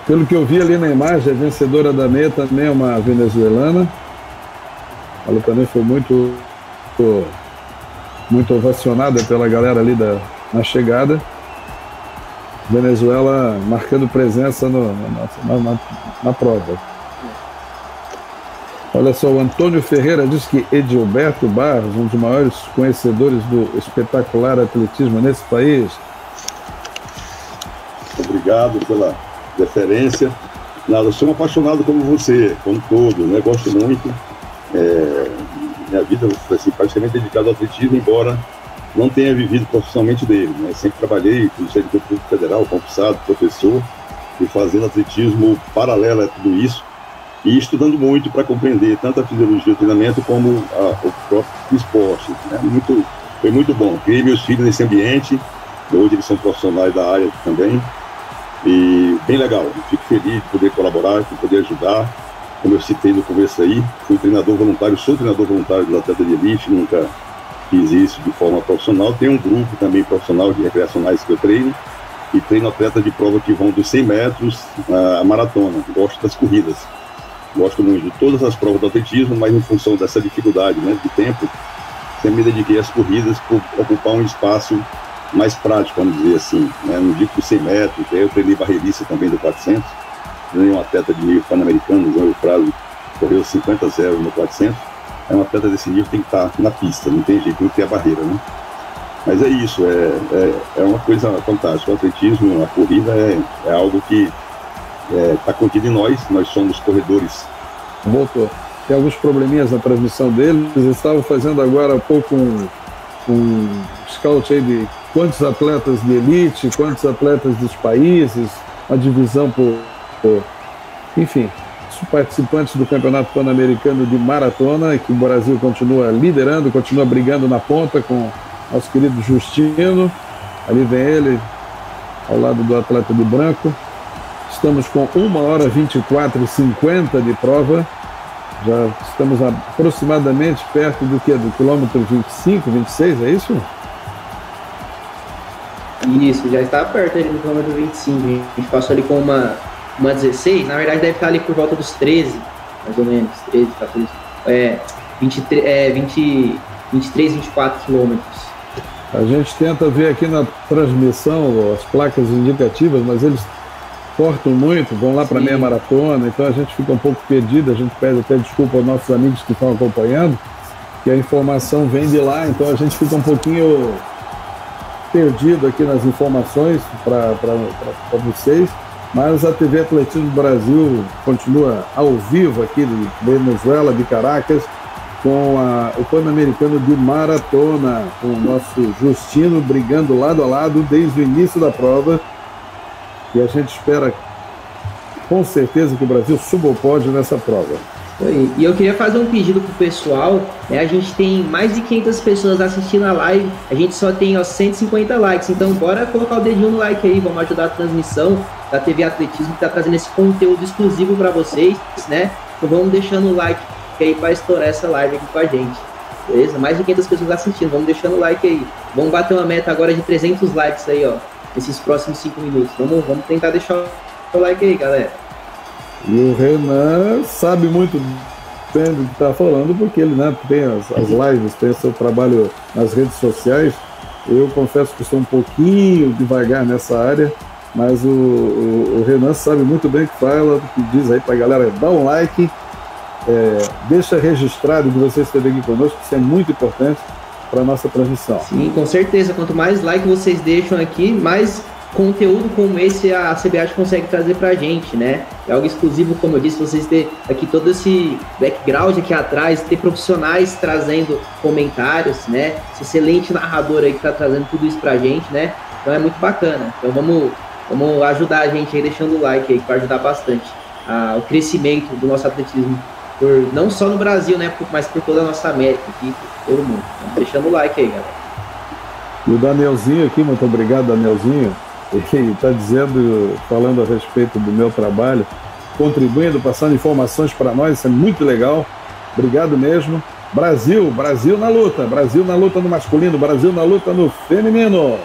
Pelo que eu vi ali na imagem, a vencedora da meia também é uma venezuelana. Ela também foi muito, muito ovacionada pela galera ali da, na chegada. Venezuela marcando presença no, na, na, na, na prova. Olha só, o Antônio Ferreira diz que Edilberto Barros, um dos maiores conhecedores do espetacular atletismo nesse país. Obrigado pela deferência. Nada, eu sou um apaixonado como você, como todo, né? Gosto muito. É, minha vida foi assim, praticamente dedicada ao atletismo, embora não tenha vivido profissionalmente dele, né? Sempre trabalhei no Ministério Público Federal, concursado, professor, e fazendo atletismo paralelo a tudo isso. E estudando muito para compreender tanto a fisiologia do treinamento como a, o próprio esporte, né? Muito, foi muito bom. Criei meus filhos nesse ambiente, hoje eles são profissionais da área também, e bem legal. Fico feliz de poder colaborar, de poder ajudar. Como eu citei no começo aí, fui treinador voluntário, sou treinador voluntário do atleta de elite, nunca fiz isso de forma profissional. Tem um grupo também profissional de recreacionais que eu treino, e treino atleta de prova que vão dos cem metros à maratona. Gosto das corridas. Gosto muito de todas as provas do atletismo, mas em função dessa dificuldade, né, de tempo, sempre me dediquei às corridas por ocupar um espaço mais prático, vamos dizer assim, né, no digo cem metros, eu treinei barreirista também do quatrocentos, treinei um atleta de nível pan-americano, João Benoit, correu cinquenta a zero no quatrocentos, é um atleta desse nível tem que estar na pista, não tem jeito, não tem a barreira, né. Mas é isso, é, é, é uma coisa fantástica, o atletismo, a corrida é, é algo que está é, contido em nós, nós somos corredores. Voltou. Tem alguns probleminhas na transmissão deles. Eles estavam fazendo agora há pouco um, um scout aí de quantos atletas de elite, quantos atletas dos países, a divisão por, por... enfim, os participantes do Campeonato Pan-Americano de Maratona, que o Brasil continua liderando, continua brigando na ponta com nosso querido Justino. Ali vem ele, ao lado do atleta de branco. Estamos com uma hora vinte e quatro e cinquenta de prova. Já estamos aproximadamente perto do que? Do quilômetro vinte e cinco, vinte e seis, é isso? Isso, já está perto ali do quilômetro vinte e cinco. A gente passou ali com uma, uma dezesseis. Na verdade, deve estar ali por volta dos treze, mais ou menos. treze, quatorze. É, vinte e três, vinte e quatro quilômetros. A gente tenta ver aqui na transmissão as placas indicativas, mas eles cortam muito, vão lá para meia maratona, então a gente fica um pouco perdido, a gente pede até desculpa aos nossos amigos que estão acompanhando, que a informação vem de lá, então a gente fica um pouquinho perdido aqui nas informações para vocês, mas a T V Atletismo Brasil continua ao vivo aqui de Venezuela, de Caracas, com a, o Pan-Americano de Maratona, com o nosso Justino brigando lado a lado desde o início da prova. E a gente espera com certeza que o Brasil suba o pódio nessa prova. E eu queria fazer um pedido pro pessoal, né? A gente tem mais de quinhentas pessoas assistindo a live, a gente só tem ó, cento e cinquenta likes, então bora colocar o dedinho no like aí, vamos ajudar a transmissão da T V Atletismo, que tá trazendo esse conteúdo exclusivo para vocês, né? Então vamos deixando o like aí para estourar essa live aqui com a gente, beleza? Mais de quinhentas pessoas assistindo, vamos deixando o like aí, vamos bater uma meta agora de trezentos likes aí, ó, esses próximos cinco minutos. Vamos, vamos tentar deixar o like aí, galera. E o Renan sabe muito bem do que está falando, porque ele, né, tem as, as lives, tem seu trabalho nas redes sociais. Eu confesso que estou um pouquinho devagar nessa área, mas o, o, o Renan sabe muito bem o que fala, que diz aí para a galera, dá um like, é, deixa registrado que você esteve aqui conosco, isso é muito importante para nossa transmissão. Sim, com certeza. Quanto mais like vocês deixam aqui, mais conteúdo como esse a C B A T consegue trazer para a gente, né? É algo exclusivo, como eu disse, vocês ter aqui todo esse background aqui atrás, ter profissionais trazendo comentários, né? Esse excelente narrador aí que está trazendo tudo isso para a gente, né? Então é muito bacana. Então vamos, vamos ajudar a gente aí, deixando o like aí, que vai ajudar bastante a, o crescimento do nosso atletismo. Por, não só no Brasil, né, mas por toda a nossa América aqui, todo mundo. Então, deixando o like aí, galera. E o Danielzinho aqui, muito obrigado, Danielzinho. Ele está dizendo, falando a respeito do meu trabalho, contribuindo, passando informações para nós, isso é muito legal. Obrigado mesmo. Brasil, Brasil na luta. Brasil na luta no masculino, Brasil na luta no feminino.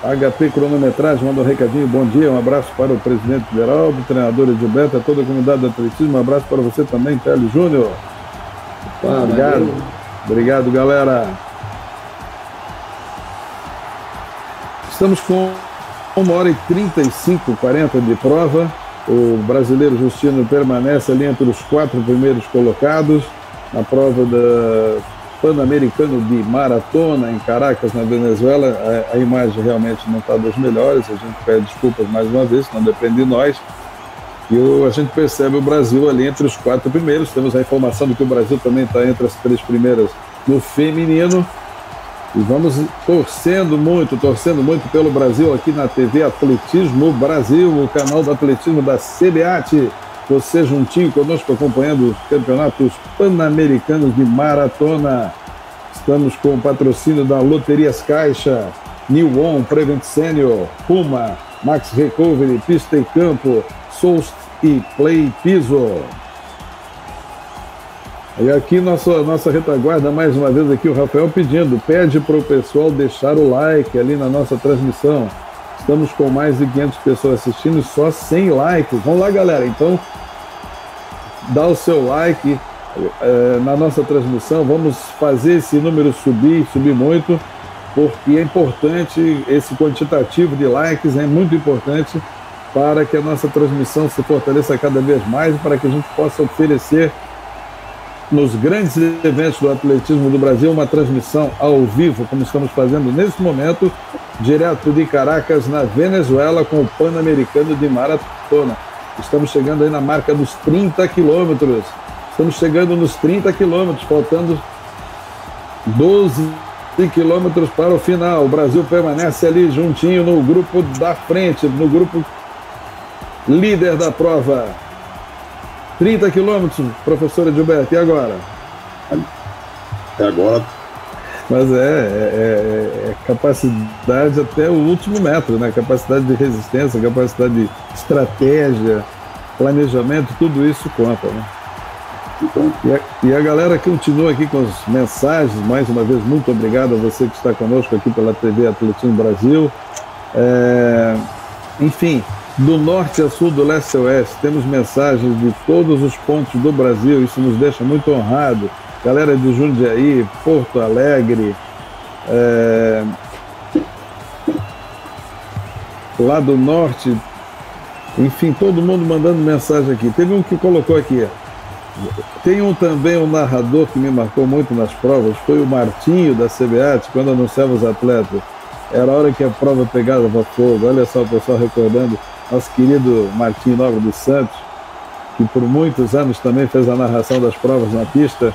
H P Cronometragem manda um recadinho, bom dia, um abraço para o presidente geral, do treinador Edilberto, a toda a comunidade do atletismo, um abraço para você também, Télio Júnior. Ah, obrigado, valeu. Obrigado, galera. Estamos com uma hora e trinta e cinco, quarenta de prova, O brasileiro Justino permanece ali entre os quatro primeiros colocados na prova da Pan-Americano de Maratona em Caracas, na Venezuela. A, a imagem realmente não está das melhores, a gente pede desculpas mais uma vez, não depende de nós. E o, a gente percebe o Brasil ali entre os quatro primeiros. Temos a informação de que o Brasil também está entre as três primeiras no feminino. E vamos torcendo muito, torcendo muito pelo Brasil aqui na T V Atletismo Brasil, o canal do atletismo da C B A T. Você juntinho conosco acompanhando os campeonatos pan-americanos de maratona. Estamos com o patrocínio da Loterias Caixa, New On, Prevent Senior, Puma, Max Recovery, Pista e Campo, Souls e Play Piso. E aqui nossa, nossa retaguarda, mais uma vez aqui o Rafael pedindo, pede para o pessoal deixar o like ali na nossa transmissão. Estamos com mais de quinhentas pessoas assistindo, só cem likes. Vamos lá, galera, então dá o seu like uh, na nossa transmissão. Vamos fazer esse número subir, subir muito, porque é importante esse quantitativo de likes, é muito importante para que a nossa transmissão se fortaleça cada vez mais, para que a gente possa oferecer nos grandes eventos do atletismo do Brasil uma transmissão ao vivo, como estamos fazendo nesse momento, direto de Caracas, na Venezuela, com o Pan-Americano de Maratona. Estamos chegando aí na marca dos trinta quilômetros. Estamos chegando nos trinta quilômetros, faltando doze quilômetros para o final. O Brasil permanece ali juntinho no grupo da frente, no grupo líder da prova. trinta quilômetros, professor Gilberto, e agora? É agora. Mas é, é, é capacidade até o último metro, né? Capacidade de resistência, capacidade de estratégia, planejamento, tudo isso conta, né? Então, e, a, e a galera continua aqui com as mensagens. Mais uma vez, muito obrigado a você que está conosco aqui pela T V Atletismo Brasil. É, enfim... Do norte a sul, do leste a oeste, temos mensagens de todos os pontos do Brasil, isso nos deixa muito honrado. Galera de Jundiaí, Porto Alegre, é... lá do norte, enfim, todo mundo mandando mensagem aqui. Teve um que colocou aqui, tem um também, um narrador que me marcou muito nas provas, foi o Martinho da C B A T, quando anunciava os atletas. Era a hora que a prova pegava fogo, olha só o pessoal recordando. Nosso querido Martim Nobre dos Santos, que por muitos anos também fez a narração das provas na pista.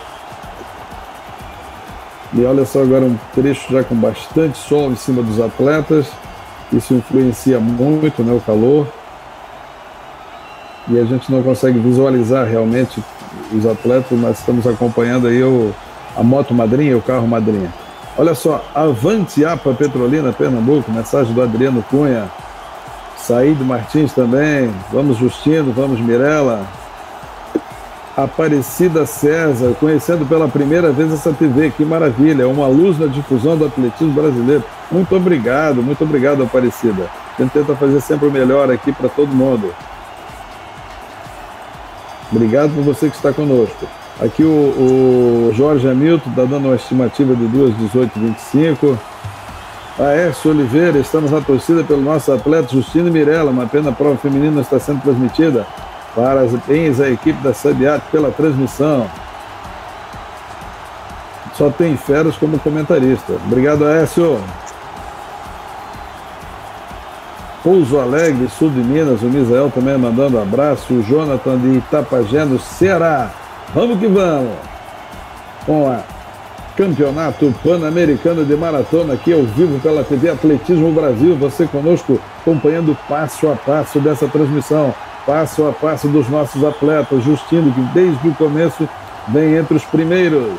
E olha só agora um trecho já com bastante sol em cima dos atletas. Isso influencia muito, né, o calor. E a gente não consegue visualizar realmente os atletas, mas estamos acompanhando aí o, a moto madrinha e o carro madrinha. Olha só, avante A P A Petrolina, Pernambuco, mensagem do Adriano Cunha. Saído Martins também, vamos Justino, vamos Mirela. Aparecida César, conhecendo pela primeira vez essa T V, que maravilha, uma luz na difusão do atletismo brasileiro. Muito obrigado, muito obrigado, Aparecida. A gente tenta fazer sempre o melhor aqui para todo mundo. Obrigado por você que está conosco. Aqui o, o Jorge Hamilton está dando uma estimativa de duas dezoito e vinte e cinco. Aércio Oliveira, estamos na torcida pelo nosso atleta Justino Mirela, uma pena a prova feminina está sendo transmitida. Parabéns à equipe da C B A T pela transmissão. Só tem férias como comentarista. Obrigado, Aércio. Pouso Alegre, sul de Minas, o Misael também mandando abraço. O Jonathan de Itapajé, no Ceará. Vamos que vamos. Vamos lá. Campeonato Pan-Americano de Maratona aqui ao vivo pela T V Atletismo Brasil, você conosco acompanhando passo a passo dessa transmissão, passo a passo dos nossos atletas, Justino, que desde o começo vem entre os primeiros.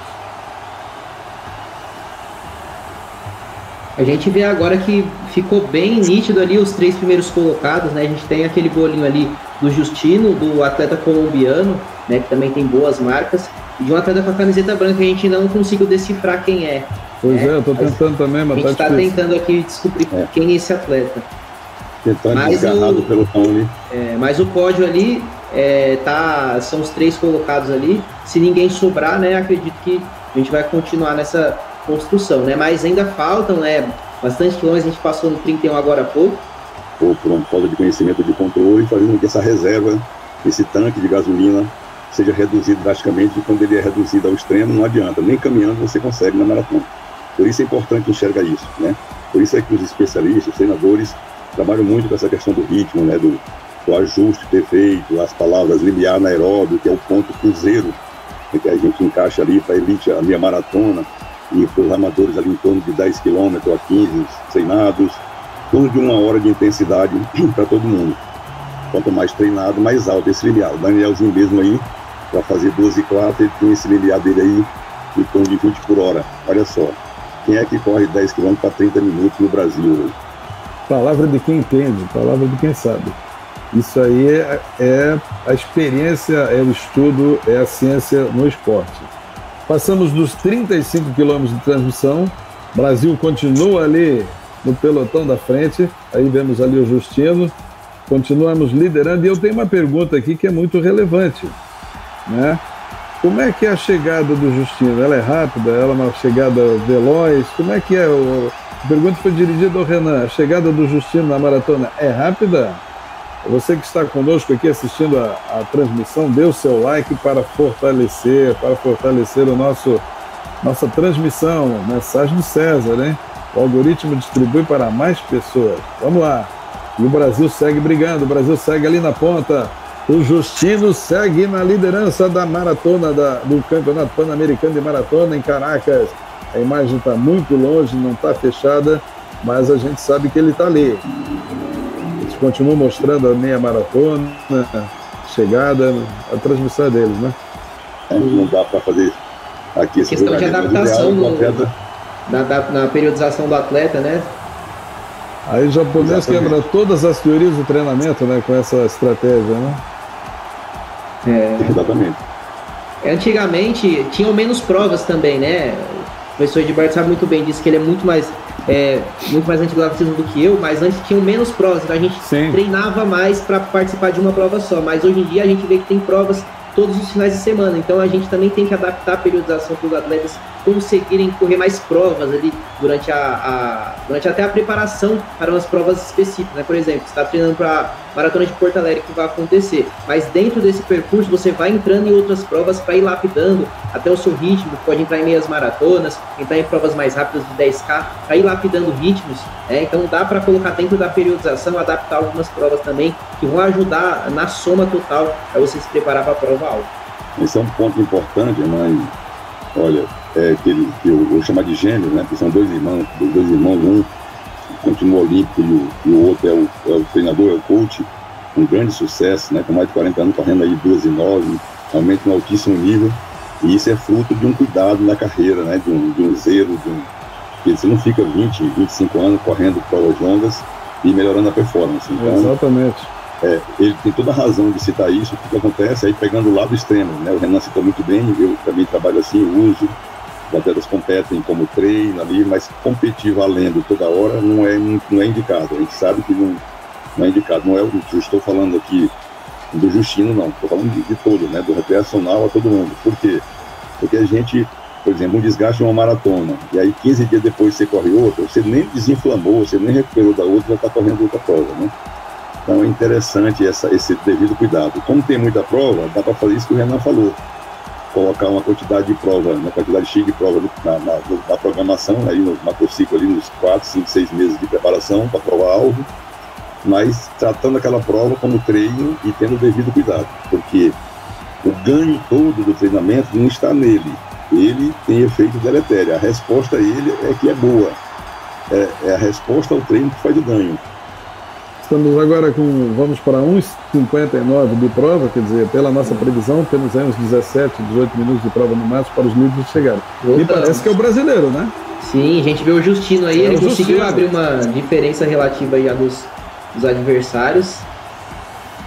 A gente vê agora que ficou bem nítido ali os três primeiros colocados, né? A gente tem aquele bolinho ali do Justino, do atleta colombiano, né, que também tem boas marcas, e de um atleta com a camiseta branca, a gente não conseguiu decifrar quem é. Pois né? é, eu tô tentando mas também, mas a gente tá, tá tentando aqui descobrir é. quem é esse atleta. Tentando mas desgarrado o, pelo pão ali. É, mas o pódio ali, é, tá, são os três colocados ali, se ninguém sobrar, né, acredito que a gente vai continuar nessa construção, né, mas ainda faltam, né, bastante quilômetros, a gente passou no trinta e um agora há pouco, ou por uma falta de conhecimento de controle, fazendo com que essa reserva, esse tanque de gasolina, seja reduzido drasticamente, e quando ele é reduzido ao extremo, não adianta, nem caminhando você consegue na maratona. Por isso é importante enxergar isso, né? Por isso é que os especialistas, os treinadores, trabalham muito com essa questão do ritmo, né? Do, do ajuste perfeito, as palavras limiar anaeróbio, que é o ponto cruzeiro, né? Que a gente encaixa ali para a elite, a minha maratona, e para os amadores ali em torno de dez quilômetros a quinze, treinados, tudo de uma hora de intensidade para todo mundo. Quanto mais treinado, mais alto esse limiar. O Danielzinho mesmo aí, para fazer doze e quatro, ele tem esse limiar dele aí em torno de vinte por hora. Olha só, quem é que corre dez quilômetros para trinta minutos no Brasil? Palavra de quem entende, palavra de quem sabe. Isso aí é, é a experiência, é o estudo, é a ciência no esporte. Passamos dos trinta e cinco quilômetros de transmissão, Brasil continua ali no pelotão da frente, aí vemos ali o Justino, continuamos liderando, e eu tenho uma pergunta aqui que é muito relevante, né? Como é que é a chegada do Justino? Ela é rápida? Ela é uma chegada veloz? Como é que é? O... A pergunta foi dirigida ao Renan. A chegada do Justino na maratona é rápida? Você que está conosco aqui assistindo a, a transmissão, dê o seu like para fortalecer, para fortalecer o nosso, nossa transmissão. Mensagem do César, hein? O algoritmo distribui para mais pessoas. Vamos lá. E o Brasil segue brigando, o Brasil segue ali na ponta. O Justino segue na liderança da maratona, da, do Campeonato Pan-Americano de Maratona em Caracas. A imagem está muito longe, não está fechada, mas a gente sabe que ele está ali. Eles continuam mostrando a meia maratona, a chegada, a transmissão deles, né? É, não dá para fazer aqui essa questão de adaptação do, na, na periodização do atleta, né? Aí o japonês quebra todas as teorias do treinamento, né? Com essa estratégia, né? É, exatamente. Antigamente tinham menos provas também, né? O professor Gilberto sabe muito bem disso, que ele é muito mais, é, muito mais anti-atletismo do que eu, mas antes tinham menos provas, então a gente Sim. treinava mais para participar de uma prova só, mas hoje em dia a gente vê que tem provas todos os finais de semana, então a gente também tem que adaptar a periodização para os atletas conseguirem correr mais provas ali durante a, a durante até a preparação para umas provas específicas, né? Por exemplo, você está treinando para a Maratona de Porto Alegre que vai acontecer, mas dentro desse percurso você vai entrando em outras provas para ir lapidando até o seu ritmo, pode entrar em meias maratonas, entrar em provas mais rápidas de dez K, para ir lapidando ritmos, né? Então dá para colocar dentro da periodização, adaptar algumas provas também, que vão ajudar na soma total para você se preparar para a prova. Esse é um ponto importante, mas olha, é que, ele, que eu vou chamar de gêmeos, né? Que são dois irmãos, dois irmãos, um continua olímpico e o, e o outro é o, é o treinador, é o coach, um grande sucesso, né? Com mais de quarenta anos correndo aí doze e nove, realmente um altíssimo nível, e isso é fruto de um cuidado na carreira, né? De um, de um zelo, de um, porque você não fica vinte, vinte e cinco anos correndo provas longas e melhorando a performance. Então, exatamente. É, ele tem toda a razão de citar isso. O que acontece aí, pegando o lado extremo, né? O Renan citou muito bem, eu também trabalho assim, eu uso, os atletas competem como treino ali, mas competir valendo toda hora não é, não é indicado, a gente sabe que não, não é indicado, não é o que eu estou falando aqui do Justino, não, estou falando de, de todo, né? Do recreacional a todo mundo. Por quê? Porque a gente, por exemplo, um desgaste de uma maratona, e aí quinze dias depois você corre outra, você nem desinflamou, você nem recuperou da outra, já está correndo outra prova, né? Então é interessante essa, esse devido cuidado. Como tem muita prova, dá para fazer isso que o Renan falou. Colocar uma quantidade de prova, uma quantidade cheia de prova na, na, na programação, aí no macrociclo, ali nos quatro, cinco, seis meses de preparação para provar algo, mas tratando aquela prova como treino e tendo o devido cuidado, porque o ganho todo do treinamento não está nele. Ele tem efeito deletério. A resposta a ele é que é boa. É, é a resposta ao treino que faz o ganho. Estamos agora com, vamos para um cinquenta e nove de prova, quer dizer, pela nossa previsão, temos aí uns dezessete, dezoito minutos de prova no máximo para os livros chegarem. E parece que é o brasileiro, né? Sim, a gente vê o Justino aí, é ele conseguiu Justino. abrir uma diferença relativa aí dos, dos adversários.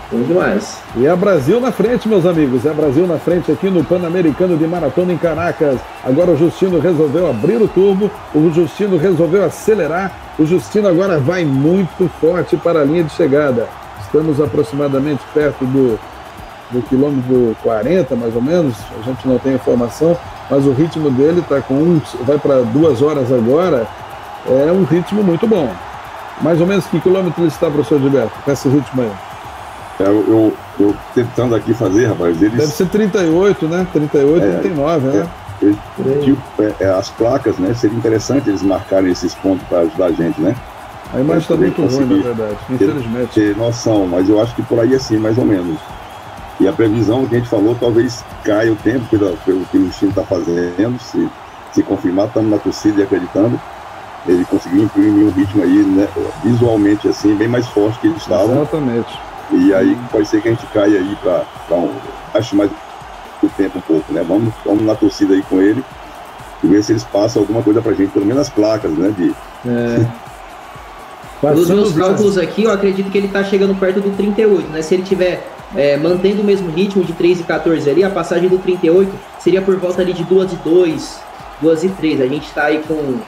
Bom demais. E é Brasil na frente, meus amigos, é Brasil na frente aqui no Pan-Americano de Maratona em Caracas. Agora o Justino resolveu abrir o turbo, o Justino resolveu acelerar, o Justino agora vai muito forte para a linha de chegada. Estamos aproximadamente perto do, do quilômetro quarenta, mais ou menos, a gente não tem informação, mas o ritmo dele tá com um, vai para duas horas agora, é um ritmo muito bom. Mais ou menos que quilômetro ele está, professor Gilberto, essas últimas? É, eu, eu, eu tentando aqui fazer, rapaz, eles... Deve ser trinta e oito, né? trinta e oito, é, trinta e nove, é, né? É, tipo, é, as placas, né? Seria interessante eles marcarem esses pontos para ajudar a gente, né? A imagem está muito ruim, na verdade, infelizmente. Ter, ter noção, mas eu acho que por aí assim, mais ou menos. E a previsão que a gente falou, talvez caia o tempo pelo, pelo que o Justino está fazendo, se, se confirmar, estamos na torcida e acreditando. Ele conseguiu imprimir um ritmo aí, né, visualmente assim, bem mais forte que ele estava. Exatamente. E aí pode ser que a gente caia aí para um, acho mais o tempo um pouco, né? Vamos, vamos na torcida aí com ele e ver se eles passam alguma coisa pra gente, pelo menos as placas, né? De... É. Pelos meus cálculos aqui, eu acredito que ele tá chegando perto do trinta e oito, né? Se ele tiver é, mantendo o mesmo ritmo de três e quatorze ali, a passagem do trinta e oito seria por volta ali de duas e dois, duas e três. A gente tá aí com...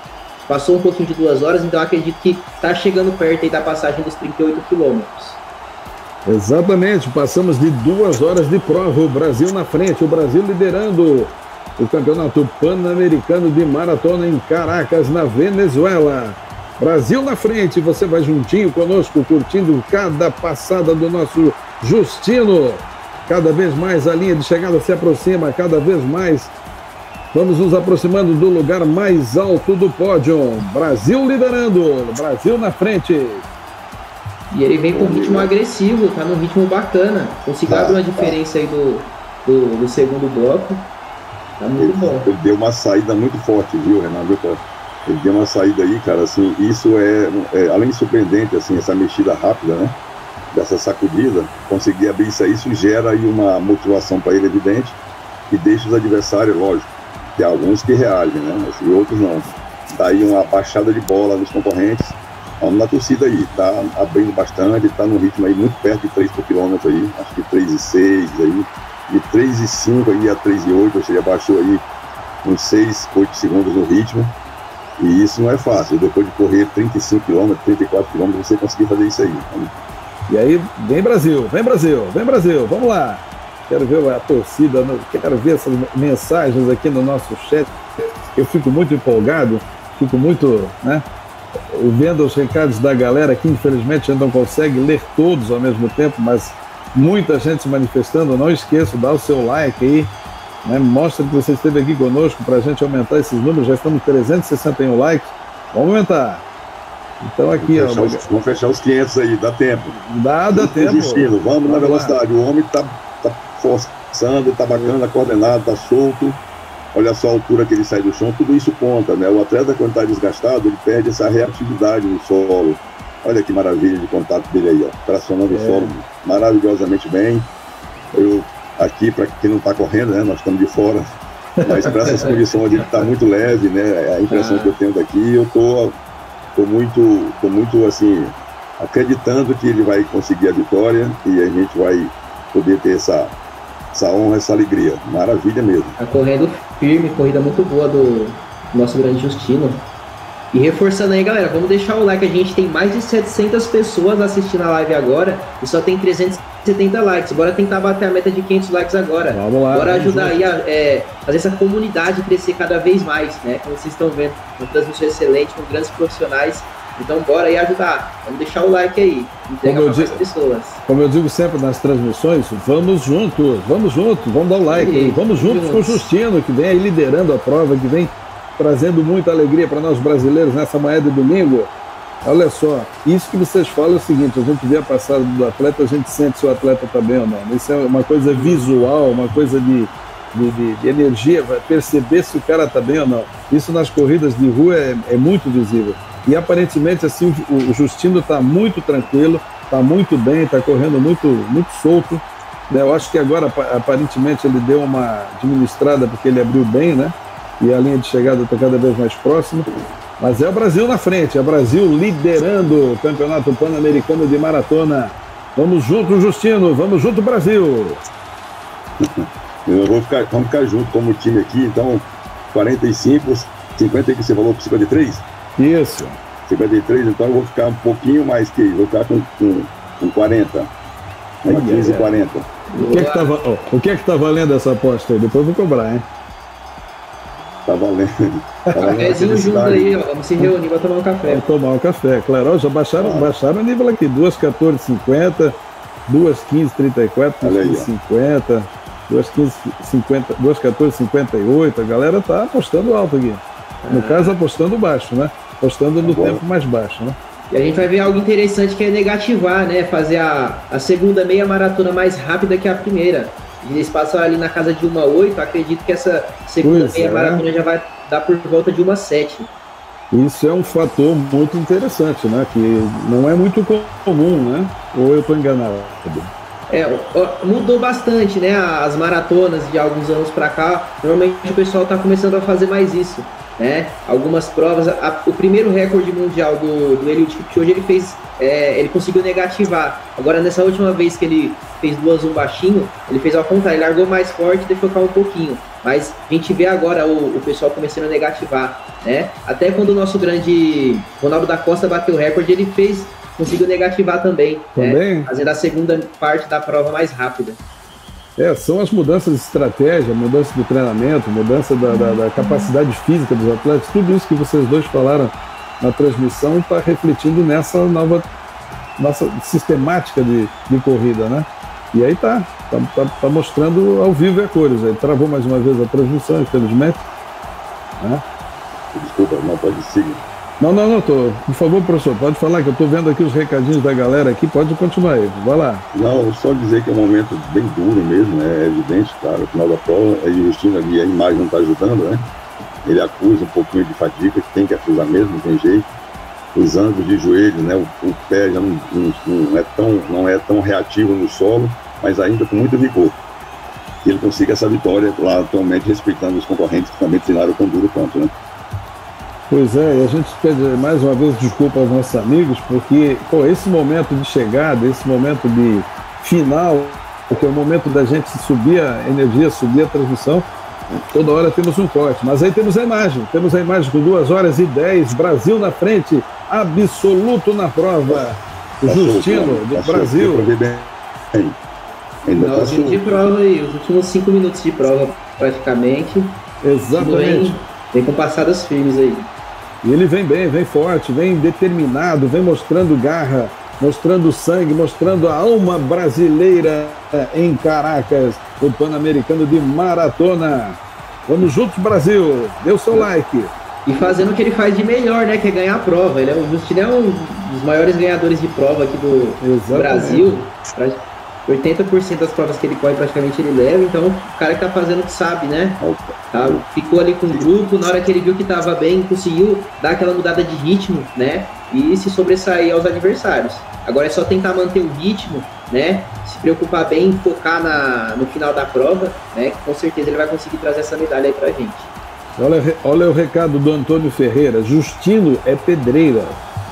Passou um pouquinho de duas horas, então acredito que está chegando perto aí da passagem dos trinta e oito quilômetros. Exatamente, passamos de duas horas de prova, o Brasil na frente, o Brasil liderando o Campeonato Pan-Americano de Maratona em Caracas, na Venezuela. Brasil na frente, você vai juntinho conosco, curtindo cada passada do nosso Justino. Cada vez mais a linha de chegada se aproxima, cada vez mais... Vamos nos aproximando do lugar mais alto do pódio. Brasil liderando, Brasil na frente. E ele vem com um ritmo agressivo, tá num ritmo bacana. Conseguiu abrir uma diferença aí do, do, do segundo bloco. Tá muito ele, bom. Ele deu uma saída muito forte, viu, Renato? Ele deu uma saída aí, cara, assim, isso é, é além de surpreendente, assim, essa mexida rápida, né? Dessa sacudida, conseguir abrir isso aí, isso gera aí uma motivação para ele evidente e deixa os adversários, lógico. Tem alguns que reagem, né? Mas outros não. Daí uma baixada de bola nos concorrentes. Vamos na torcida aí. Tá abrindo bastante, tá num ritmo aí muito perto de três por quilômetro aí. Acho que três e seis aí. De três e cinco aí a três e oito, ou seja, baixou aí uns seis, oito segundos no ritmo. E isso não é fácil. Depois de correr trinta e cinco quilômetros, trinta e quatro quilômetros, você conseguir fazer isso aí. E aí, vem Brasil, vem Brasil, vem Brasil, vamos lá! Quero ver a torcida, quero ver essas mensagens aqui no nosso chat. Eu fico muito empolgado, fico muito, né, vendo os recados da galera que infelizmente a gente não consegue ler todos ao mesmo tempo, mas muita gente se manifestando. Não esqueça, dá o seu like aí, né, mostra que você esteve aqui conosco para a gente aumentar esses números. Já estamos trezentos e sessenta e um likes, vamos aumentar. Então aqui, vamos ó, fechar os, vamos fechar os quinhentos aí, dá tempo. Dá, dá tempo. Vamos, vamos na velocidade, lá. O homem está... forçando, tá bacana, coordenado, tá solto. Olha só a altura que ele sai do chão, tudo isso conta, né? O atleta, quando tá desgastado, ele perde essa reatividade no solo. Olha que maravilha de contato dele aí, ó, tracionando é. o solo maravilhosamente bem. Eu, aqui, para quem não tá correndo, né? Nós estamos de fora, mas para essas condições ele tá muito leve, né? A impressão ah. que eu tenho daqui, eu tô, tô muito, tô muito assim, acreditando que ele vai conseguir a vitória e a gente vai poder ter essa, essa honra, essa alegria. Maravilha mesmo. Tá correndo firme, corrida muito boa do nosso grande Justino. E reforçando aí, galera, vamos deixar o like. A gente tem mais de setecentas pessoas assistindo a live agora e só tem trezentos e setenta likes. Bora tentar bater a meta de quinhentos likes agora. Vamos lá. Bora ajudar aí a é, fazer essa comunidade crescer cada vez mais, né? Como vocês estão vendo, uma transmissão excelente com grandes profissionais. Então bora aí ajudar, vamos deixar o like aí, entrega para as pessoas. Como eu digo sempre nas transmissões, vamos juntos, vamos juntos, vamos dar o like, aí, vamos juntos, juntos com o Justino, que vem aí liderando a prova, que vem trazendo muita alegria para nós brasileiros nessa manhã de domingo. Olha só, isso que vocês falam é o seguinte, a gente vê a passada do atleta, a gente sente se o atleta está bem ou não. Isso é uma coisa visual, uma coisa de, de, de, de energia, vai perceber se o cara está bem ou não. Isso nas corridas de rua é, é muito visível. E aparentemente assim o Justino está muito tranquilo, está muito bem, está correndo muito, muito solto. Né? Eu acho que agora aparentemente ele deu uma administrada porque ele abriu bem, né? E a linha de chegada está cada vez mais próxima. Mas é o Brasil na frente, é o Brasil liderando o Campeonato Pan-Americano de Maratona. Vamos junto, Justino, vamos junto, Brasil! Eu vou ficar, vamos ficar junto como time aqui, então quarenta e cinco, cinquenta que você falou, cinquenta e três? Isso. cinquenta e três, então eu vou ficar um pouquinho mais que isso. Vou ficar com, com, com quarenta. Aí ah, quinze e quarenta. O que é que tá, oh, o que é que tá valendo essa aposta aí? Depois eu vou cobrar, hein? Tá valendo. Tá valendo junto aí, ó, vamos se reunir para tomar um café. Vamos tomar um café, claro. Ó, já baixaram, ah. baixaram o nível aqui. duas horas e quatorze e cinquenta, duas horas e quinze e trinta e quatro, duas horas e cinquenta, duas horas e quatorze e cinquenta e oito. A galera tá apostando alto aqui. No ah. caso, apostando baixo, né? Apostando no tá tempo mais baixo, né? E a gente vai ver algo interessante que é negativar, né? Fazer a, a segunda meia maratona mais rápida que a primeira. Eles passaram ali na casa de uma oito, acredito que essa segunda pois meia é. maratona já vai dar por volta de uma sete. Isso é um fator muito interessante, né? Que não é muito comum, né? Ou eu estou enganado? É, mudou bastante, né? As maratonas de alguns anos para cá, normalmente o pessoal está começando a fazer mais isso, né? Algumas provas, a, o primeiro recorde mundial do, do Eliud Kipchoge ele fez, é, ele conseguiu negativar. Agora nessa última vez que ele fez duas um baixinho, ele fez ao contrário, ele largou mais forte e deixou cair um pouquinho. Mas a gente vê agora o, o pessoal começando a negativar, né? Até quando o nosso grande Ronaldo da Costa bateu o recorde, ele fez, conseguiu negativar também, também? Né? Fazendo a segunda parte da prova mais rápida. É, são as mudanças de estratégia, mudança do treinamento, mudança da, da, da capacidade física dos atletas, tudo isso que vocês dois falaram na transmissão está refletindo nessa nova nossa sistemática de, de corrida, né? E aí tá, tá, tá, tá mostrando ao vivo e a cores. Aí travou mais uma vez a transmissão, infelizmente. Né? Desculpa, não pode seguir. Não, não, não, tô. Por favor, professor, pode falar que eu estou vendo aqui os recadinhos da galera aqui, pode continuar aí, vai lá. Não, só dizer que é um momento bem duro mesmo, é evidente, claro, no final da prova, a Justino ali, a imagem não está ajudando, né? Ele acusa um pouquinho de fadiga, que tem que acusar mesmo, não tem jeito. Os ângulos de joelho, né? O, o pé já não, não, não, é tão, não é tão reativo no solo, mas ainda com muito vigor. E ele consiga essa vitória lá atualmente, respeitando os concorrentes que também treinaram tão duro quanto, né? Pois é, e a gente pede mais uma vez desculpa aos nossos amigos, porque pô, esse momento de chegada, esse momento de final, porque é o momento da gente subir a energia, subir a transmissão, toda hora temos um corte. Mas aí temos a imagem, temos a imagem com duas horas e dez, Brasil na frente, absoluto na prova. Tá Justino, do tá Brasil. Ainda tá de prova aí, os últimos cinco minutos de prova praticamente. Exatamente. Vem com passadas firmes aí. E ele vem bem, vem forte, vem determinado, vem mostrando garra, mostrando sangue, mostrando a alma brasileira em Caracas, o Pan-Americano de Maratona. Vamos juntos, Brasil! Dê o seu like! E fazendo o que ele faz de melhor, né? Que é ganhar a prova. Ele é, o Justino é um dos maiores ganhadores de prova aqui do, do Brasil. oitenta por cento das provas que ele corre praticamente ele leva, então o cara que tá fazendo que sabe, né? Tá, ficou ali com o grupo, na hora que ele viu que tava bem, conseguiu dar aquela mudada de ritmo, né? E se sobressair aos adversários. Agora é só tentar manter o ritmo, né? Se preocupar bem, focar na, no final da prova, né? Que com certeza ele vai conseguir trazer essa medalha aí pra gente. Olha, olha o recado do Antônio Ferreira, Justino é pedreira.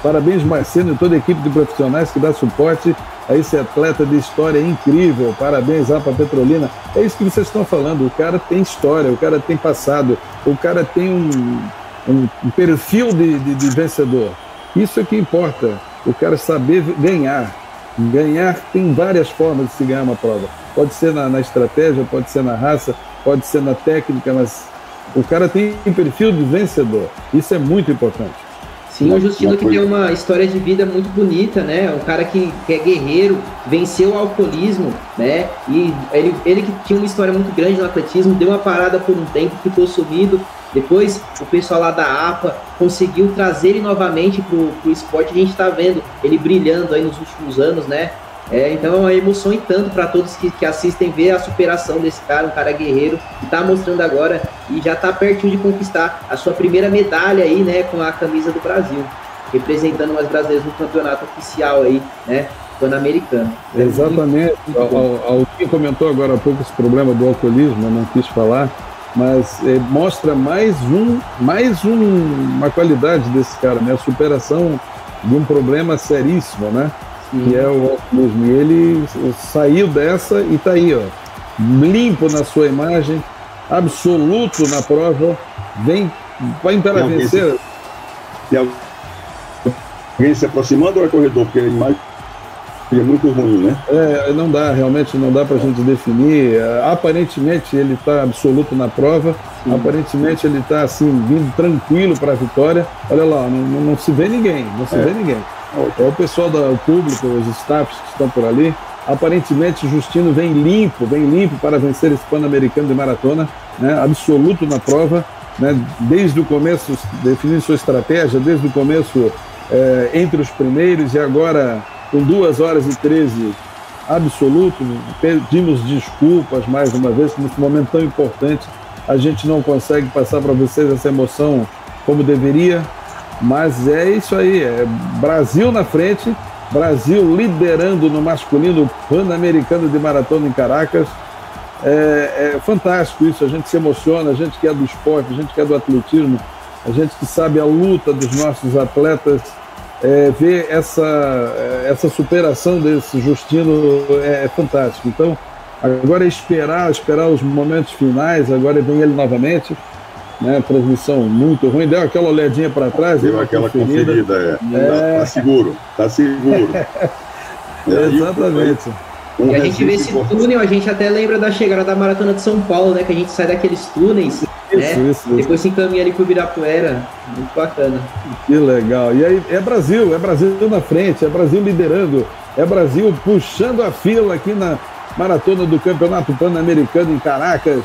Parabéns, Marciano, e toda a equipe de profissionais que dá suporte a esse atleta de história incrível. Parabéns, A P A Petrolina. É isso que vocês estão falando. O cara tem história, o cara tem passado, o cara tem um, um, um perfil de, de, de vencedor. Isso é que importa. O cara saber ganhar. Ganhar tem várias formas de se ganhar uma prova. Pode ser na, na estratégia, pode ser na raça, pode ser na técnica, mas o cara tem um perfil de vencedor. Isso é muito importante. Sim, o Justino que tem uma história de vida muito bonita, né? Um cara que, que é guerreiro, venceu o alcoolismo, né? E ele, ele que tinha uma história muito grande no atletismo, deu uma parada por um tempo, ficou sumido. Depois, o pessoal lá da A P A conseguiu trazer ele novamente pro, pro esporte. A gente tá vendo ele brilhando aí nos últimos anos, né? É, então é uma emoção e tanto para todos que, que assistem ver a superação desse cara, um cara guerreiro que está mostrando agora e já está pertinho de conquistar a sua primeira medalha aí, né, com a camisa do Brasil, representando nós brasileiros no campeonato oficial aí, né, pan-americano. É exatamente. Alguém comentou agora há pouco esse problema do alcoolismo, eu não quis falar, mas é, mostra mais um, mais um, uma qualidade desse cara, né, a superação de um problema seríssimo, né? Que é o alcoolismo. E ele saiu dessa e tá aí, ó, limpo na sua imagem, absoluto na prova, vem, vai para vencer. Se... Alguém se aproximando ou é corredor? Porque a imagem E é muito ruim, né? É, não dá, realmente não dá para a gente definir. Aparentemente ele está absoluto na prova. Sim. Aparentemente ele está assim, vindo tranquilo para a vitória. Olha lá, não, não, não se vê ninguém, não se é. vê ninguém. É o pessoal do o público, os staffs que estão por ali. Aparentemente Justino vem limpo, vem limpo para vencer esse Pan-Americano de Maratona, né? Absoluto na prova, né? Desde o começo, definindo sua estratégia, desde o começo é, entre os primeiros e agora... com duas horas e treze absoluto, pedimos desculpas mais uma vez, nesse momento tão importante, a gente não consegue passar para vocês essa emoção como deveria, mas é isso aí, é Brasil na frente, Brasil liderando no masculino Pan-Americano de Maratona em Caracas, é, é fantástico isso, a gente se emociona, a gente que é do esporte, a gente que é do atletismo, a gente que sabe a luta dos nossos atletas. É, ver essa, essa superação desse Justino é, é fantástico. Então, agora é esperar, esperar os momentos finais. Agora vem ele novamente, né? Transmissão muito ruim. Deu aquela olhadinha para trás. Deu aquela conferida. conferida é. É. Tá, tá seguro, tá seguro. É, exatamente. Um e a gente vê esse importante. túnel, a gente até lembra da chegada da Maratona de São Paulo, né? Que a gente sai daqueles túneis. Né? Isso, isso, depois se encaminha ali pro Ibirapuera. Muito bacana. Que legal. E aí é Brasil, é Brasil na frente, é Brasil liderando, é Brasil puxando a fila aqui na maratona do Campeonato Pan-Americano em Caracas.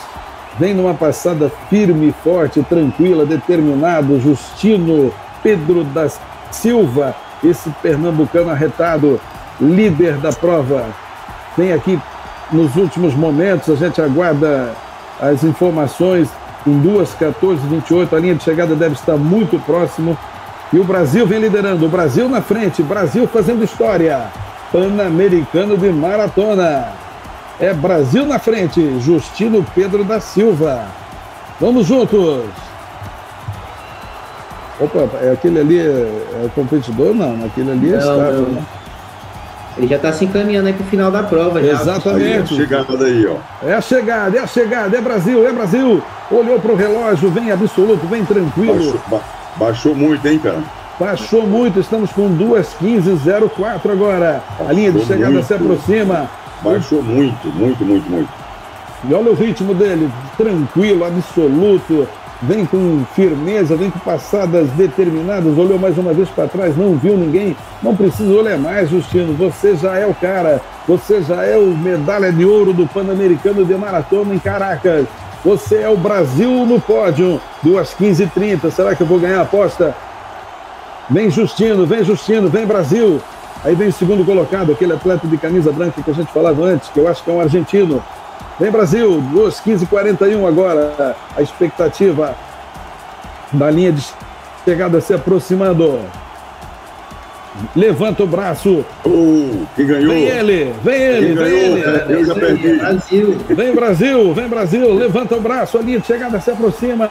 Vem numa passada firme, forte, tranquila, determinado. Justino Pedro da Silva, esse pernambucano arretado, líder da prova. Vem aqui nos últimos momentos, a gente aguarda as informações. Em duas horas, quatorze e vinte e oito, a linha de chegada deve estar muito próximo. E o Brasil vem liderando, o Brasil na frente, Brasil fazendo história. Pan-Americano de Maratona. É Brasil na frente, Justino Pedro da Silva. Vamos juntos. Opa, é aquele ali é, é competidor? Não, aquele ali é estável, né? Ele já está se encaminhando aí para o final da prova. Já. Exatamente. Aí, é a chegada daí, ó. É a chegada, é a chegada, é Brasil, é Brasil. Olhou para o relógio, vem absoluto, vem tranquilo. Baixou, ba baixou muito, hein, cara? Baixou muito, estamos com duas horas quinze e quatro agora. Baixou a linha de chegada muito, se aproxima. Baixou muito, muito, muito, muito. E olha o ritmo dele, tranquilo, absoluto. Vem com firmeza, vem com passadas determinadas, olhou mais uma vez para trás, não viu ninguém, não precisa olhar mais, Justino, você já é o cara, você já é o medalha de ouro do Pan-Americano de Maratona em Caracas, você é o Brasil no pódio, duas horas quinze e trinta, será que eu vou ganhar a aposta? Vem Justino, vem Justino, vem Brasil, aí vem o segundo colocado, aquele atleta de camisa branca que a gente falava antes, que eu acho que é um argentino. Vem Brasil, duas horas quinze e quarenta e um agora, a expectativa da linha de chegada se aproximando. Levanta o braço. Oh, que ganhou. Vem ele, vem ele, vem ele. Eu já perdi. Brasil. Vem Brasil, vem Brasil, levanta o braço, a linha de chegada se aproxima.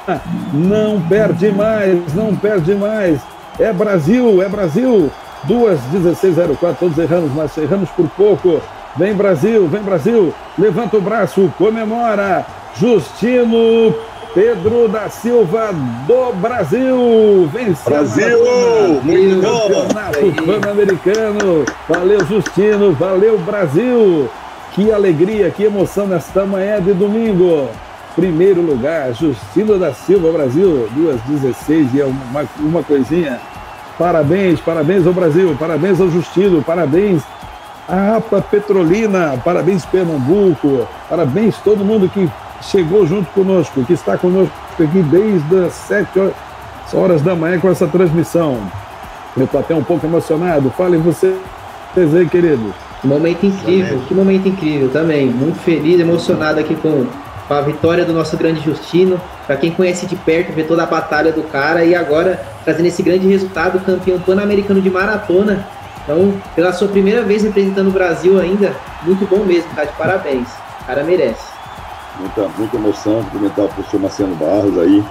Não perde mais, não perde mais. É Brasil, é Brasil. duas horas dezesseis e quatro, todos erramos, mas erramos por pouco. Vem Brasil, vem Brasil, levanta o braço, comemora, Justino Pedro da Silva do Brasil, venceu Brasil, muito bom, campeonato pan-americano, valeu Justino, valeu Brasil, que alegria, que emoção nesta manhã de domingo, primeiro lugar, Justino da Silva Brasil, duas horas e dezesseis e uma, uma coisinha, parabéns, parabéns ao Brasil, parabéns ao Justino, parabéns, a APA Petrolina, parabéns Pernambuco, parabéns todo mundo que chegou junto conosco, que está conosco aqui desde as sete horas da manhã com essa transmissão. Eu estou até um pouco emocionado, falem vocês aí, querido. Momento incrível, que momento incrível também, muito feliz, emocionado aqui com a vitória do nosso grande Justino, para quem conhece de perto, vê toda a batalha do cara e agora trazendo esse grande resultado, campeão pan-americano de maratona. Então, pela sua primeira vez representando o Brasil ainda, muito bom mesmo, tá de parabéns, o cara merece. Muita, muita emoção, cumprimentar o professor Marciano Barros aí,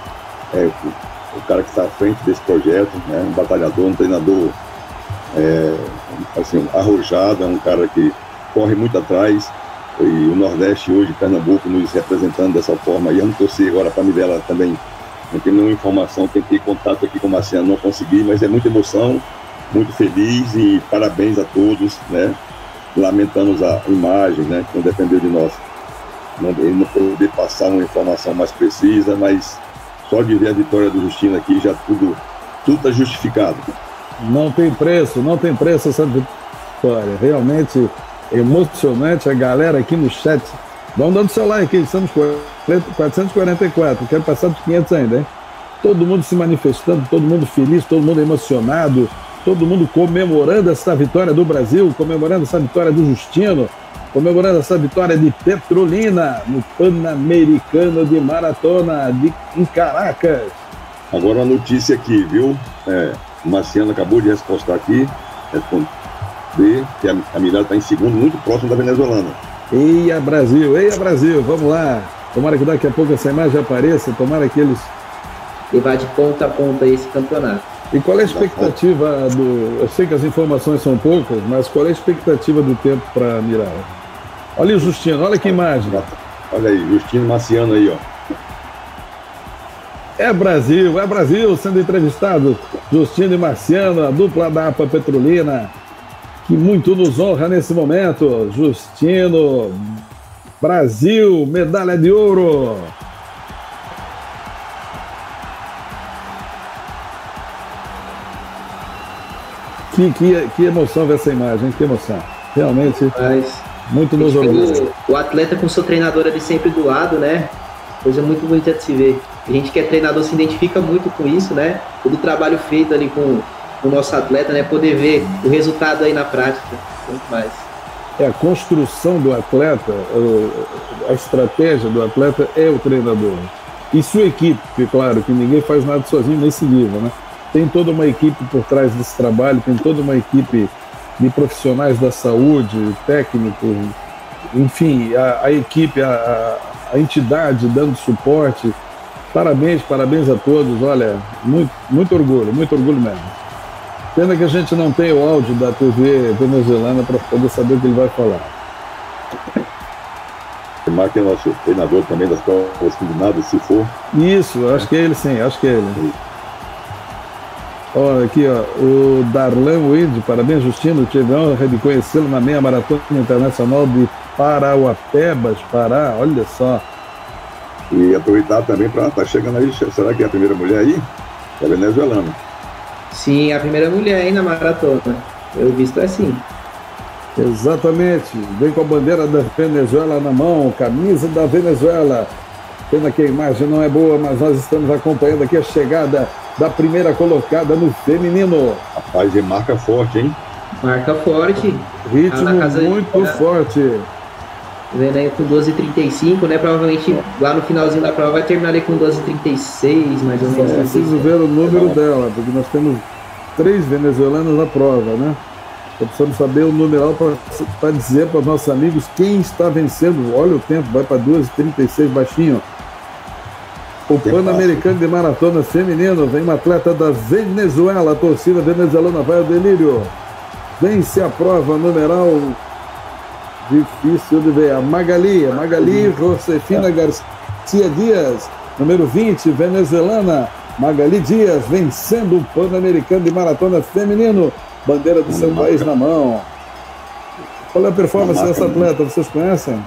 é, o, o cara que está à frente desse projeto, né, um batalhador, um treinador é, assim, arrojado, é um cara que corre muito atrás, e o Nordeste hoje, Pernambuco, nos representando dessa forma, e eu não torci agora para a Mirela também, não tenho nenhuma informação, tentei contato aqui com o Marciano, não consegui, mas é muita emoção, muito feliz e parabéns a todos, né? lamentamos a imagem, né, que não dependeu de nós. Não, ele não pôde passar uma informação mais precisa, mas só de ver a vitória do Justino aqui, já tudo está tudo justificado. Não tem preço, não tem preço essa vitória. Realmente emocionante, a galera aqui no chat. Vão dando seu like, estamos com quatrocentos e quarenta e quatro, quero passar dos quinhentos ainda, hein? Todo mundo se manifestando, todo mundo feliz, todo mundo emocionado, todo mundo comemorando essa vitória do Brasil, comemorando essa vitória do Justino, comemorando essa vitória de Petrolina no Pan-Americano de Maratona de, em Caracas. Agora uma notícia aqui, viu? É, o Marciano acabou de respostar aqui, responder que a, a Mirela está em segundo, muito próximo da venezuelana. Eia Brasil, eia Brasil, vamos lá. Tomara que daqui a pouco essa imagem apareça, tomara que eles... E vai de ponta a ponta esse campeonato. E qual é a expectativa do... Eu sei que as informações são poucas, mas qual é a expectativa do tempo para a Mirela? Olha o Justino, olha que imagem. Olha aí, Justino Marciano aí, ó. É Brasil, é Brasil sendo entrevistado. Justino e Marciano, a dupla da A P A Petrolina, que muito nos honra nesse momento. Justino, Brasil, medalha de ouro. Que, que, que emoção ver essa imagem, que emoção. Realmente, mas, muito nos orgulho. O atleta com seu treinador ali sempre do lado, né? Coisa muito bonita de se ver. A gente que é treinador se identifica muito com isso, né? Todo o trabalho feito ali com o nosso atleta, né? Poder ver o resultado aí na prática. Muito mais. É, a construção do atleta, a estratégia do atleta é o treinador. E sua equipe, claro, que ninguém faz nada sozinho nesse nível, né? Tem toda uma equipe por trás desse trabalho, tem toda uma equipe de profissionais da saúde, técnicos, enfim, a, a equipe, a, a, a entidade dando suporte. Parabéns, parabéns a todos, olha, muito, muito orgulho, muito orgulho mesmo. Pena que a gente não tem o áudio da T V venezuelana para poder saber o que ele vai falar. O Marco é nosso treinador também das provas combinadas, se for. Isso, acho que é ele sim, acho que é ele. Olha aqui, ó, o Darlan Wade, parabéns Justino, tive a honra de conhecê-lo na meia maratona internacional de Parauapebas, Pará, olha só. E aproveitar também para estar tá chegando aí, será que é a primeira mulher aí? É venezuelana. Sim, a primeira mulher aí na maratona, eu visto assim. Exatamente, vem com a bandeira da Venezuela na mão, camisa da Venezuela. Pena que a imagem não é boa, mas nós estamos acompanhando aqui a chegada da primeira colocada no feminino. Rapaz, e marca forte, hein? Marca forte. Ritmo ah, muito de... forte. Vendo aí com doze e trinta e cinco, né? Provavelmente lá no finalzinho da prova vai terminar ali com doze e trinta e seis, mais ou menos. É preciso ver o número dela, porque nós temos três venezuelanos na prova, né? Então precisamos saber o numeral para dizer para os nossos amigos quem está vencendo. Olha o tempo, vai para doze e trinta e seis, baixinho. O Pan-Americano de Maratona Feminino, vem uma atleta da Venezuela, a torcida venezuelana vai ao delírio. Vence a prova, numeral difícil de ver. A Magaly, a Magaly Josefina Garcia Dias, número vinte, venezuelana. Magaly Dias vencendo o Pan-Americano de Maratona Feminino, bandeira do seu país na mão. Qual é a performance dessa atleta, vocês conhecem?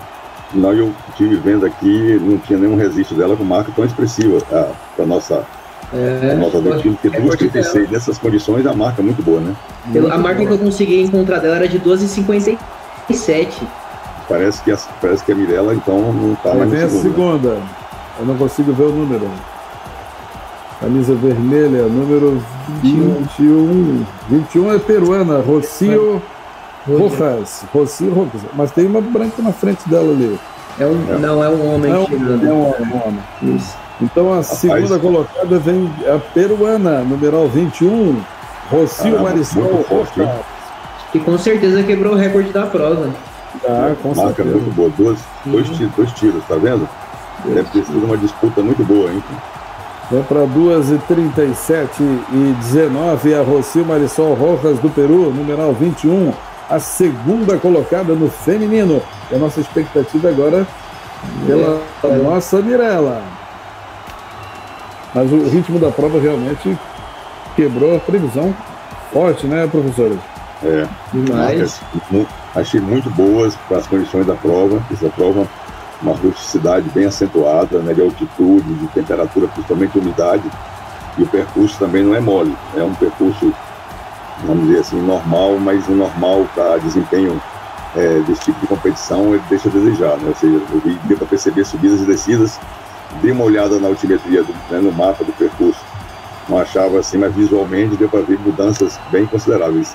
Não, eu estive vendo aqui, não tinha nenhum registro dela com marca tão expressiva para a nossa atletismo, porque duas e trinta e seis nessas condições, a marca é muito boa, né? Muito a marca boa. Que eu consegui encontrar dela era de doze e cinquenta e sete. Parece que, parece que a Mirela, então, não está mais no segundo, segunda, né? Eu não consigo ver o número. Camisa vermelha, número vinte e um. vinte e um é peruana, Rocío... Rojas, Rocío Rojas, mas tem uma branca na frente dela ali. É um, é. Não, é um homem não, chegando. É um homem. É um homem. Isso. Então a Rapaz, segunda colocada vem a peruana, numeral vinte e um, Rocío Marisol Rojas. E com certeza quebrou o recorde da prova. Ah, com Marca certeza. Muito boa, dois, dois, tiros, dois tiros, tá vendo? Dois Deve ter sido uma disputa muito boa, hein? Vem para duas e trinta e sete e dezenove, a Rocío Marisol Rojas do Peru, numeral vinte e um. A segunda colocada no feminino. E a nossa expectativa agora pela é. nossa Mirela. Mas o ritmo da prova realmente quebrou a previsão forte, né, professores? É, marcas, achei muito boas para as condições da prova. Essa prova, uma rusticidade bem acentuada, né, de altitude, de temperatura, principalmente umidade. E o percurso também não é mole, é um percurso, vamos dizer assim, normal, mas o normal para desempenho é, desse tipo de competição ele deixa a desejar, né? Ou seja, eu vi, deu para perceber subidas e descidas, dei uma olhada na altimetria, do, né, no mapa do percurso, não achava assim, mas visualmente deu para ver mudanças bem consideráveis.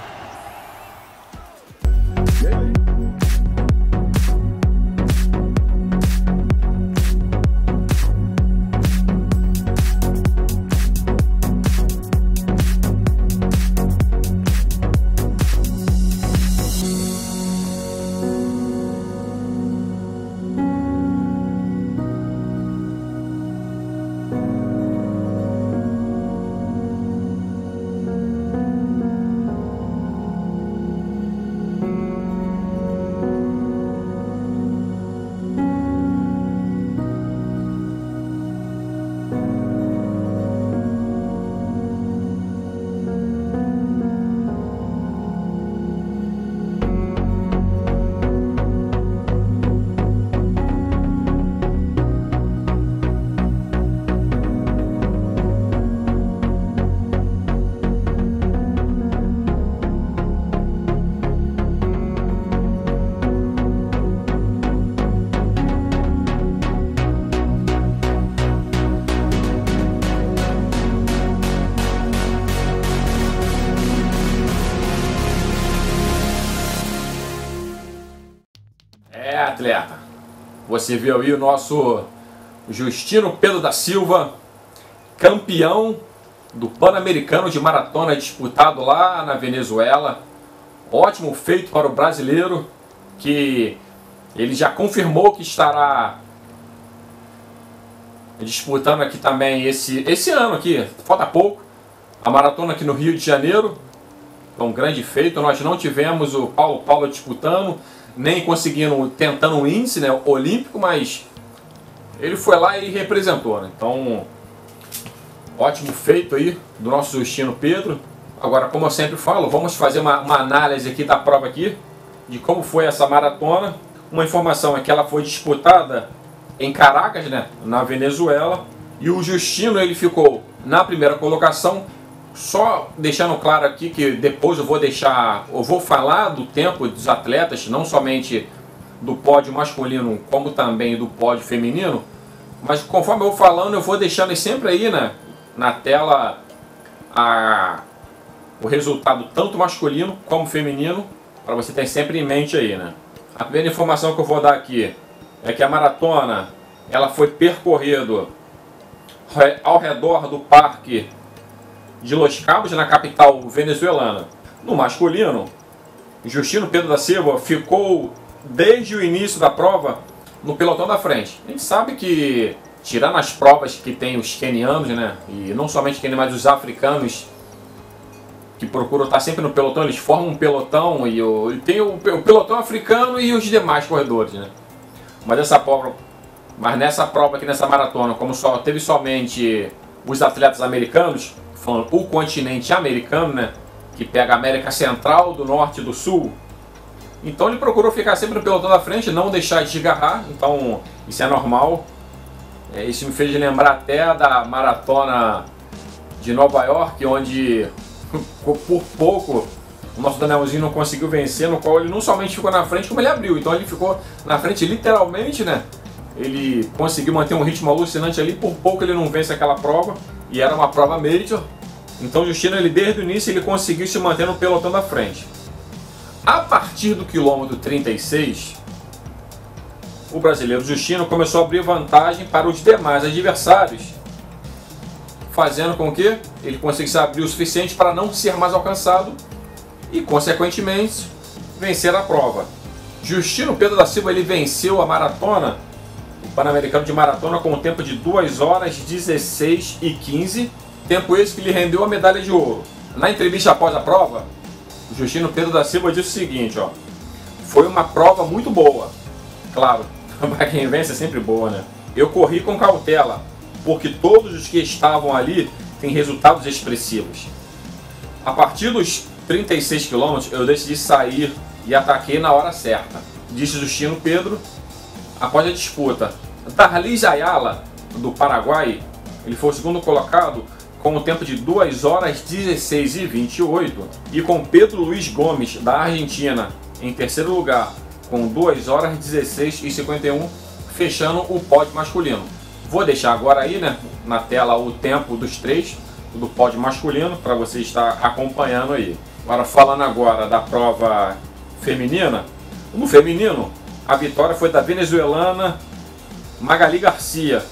Atleta, você viu aí o nosso Justino Pedro da Silva, campeão do Pan-Americano de Maratona disputado lá na Venezuela. Ótimo feito para o brasileiro, que ele já confirmou que estará disputando aqui também esse, esse ano aqui, falta pouco, a maratona aqui no Rio de Janeiro. Então, grande feito. Nós não tivemos o Paulo Paulo disputando, nem conseguindo, tentando um índice, né, olímpico, mas ele foi lá e representou, né? Então, ótimo feito aí do nosso Justino Pedro. Agora, como eu sempre falo, vamos fazer uma, uma análise aqui da prova aqui, de como foi essa maratona. Uma informação é que ela foi disputada em Caracas, né, na Venezuela, e o Justino ele ficou na primeira colocação. Só deixando claro aqui que depois eu vou deixar, eu vou falar do tempo dos atletas, não somente do pódio masculino, como também do pódio feminino. Mas conforme eu vou falando, eu vou deixando sempre aí, né, na tela a, o resultado tanto masculino como feminino, para você ter sempre em mente aí, né. A primeira informação que eu vou dar aqui é que a maratona ela foi percorrida ao redor do parque de Los Cabos, na capital venezuelana. No masculino, Justino Pedro da Silva ficou desde o início da prova no pelotão da frente. A gente sabe que, tirando as provas que tem os quenianos, né, e não somente quenianos, mas os africanos, que procuram estar sempre no pelotão, eles formam um pelotão, e o, tem o, o pelotão africano e os demais corredores, né. Mas, essa prova, mas nessa prova aqui, nessa maratona, como só teve somente os atletas americanos, falando o continente americano, né, que pega a América Central, do Norte e do Sul, então ele procurou ficar sempre no pelotão da frente, não deixar de desgarrar. Então isso é normal. É, isso me fez lembrar até da maratona de Nova York, onde por pouco o nosso Danielzinho não conseguiu vencer, no qual ele não somente ficou na frente, como ele abriu. Então ele ficou na frente literalmente, né, ele conseguiu manter um ritmo alucinante ali, por pouco ele não vence aquela prova, e era uma prova major. Então Justino, ele desde o início, ele conseguiu se manter no pelotão da frente. A partir do quilômetro trinta e seis, o brasileiro Justino começou a abrir vantagem para os demais adversários, fazendo com que ele conseguisse abrir o suficiente para não ser mais alcançado e, consequentemente, vencer a prova. Justino Pedro da Silva, ele venceu a maratona, Pan-Americano de Maratona, com um tempo de duas horas, dezesseis e quinze, tempo esse que lhe rendeu a medalha de ouro. Na entrevista após a prova, o Justino Pedro da Silva disse o seguinte, ó: foi uma prova muito boa. Claro, para quem vence é sempre boa, né? Eu corri com cautela, porque todos os que estavam ali têm resultados expressivos. A partir dos trinta e seis quilômetros eu decidi sair e ataquei na hora certa, disse Justino Pedro após a disputa. Derlys Ayala, do Paraguai, ele foi o segundo colocado com o tempo de duas horas dezesseis e vinte e oito, e com Pedro Luiz Gomes, da Argentina, em terceiro lugar, com duas horas dezesseis e cinquenta e um, fechando o pódio masculino. Vou deixar agora aí, né, na tela o tempo dos três do pódio masculino para você estar acompanhando aí. Agora, falando agora da prova feminina, no feminino a vitória foi da venezuelana Magaly García,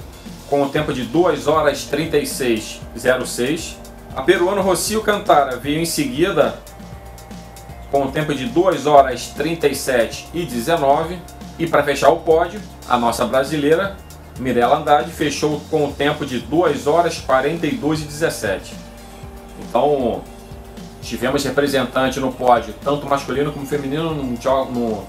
com o tempo de duas horas trinta e seis e zero seis. A peruana Rocío Cantara veio em seguida com o tempo de duas horas trinta e sete e dezenove. E para fechar o pódio, a nossa brasileira Mirela de Andrade fechou com o tempo de duas horas quarenta e dois e dezessete. Então tivemos representante no pódio, tanto masculino como feminino, no, no,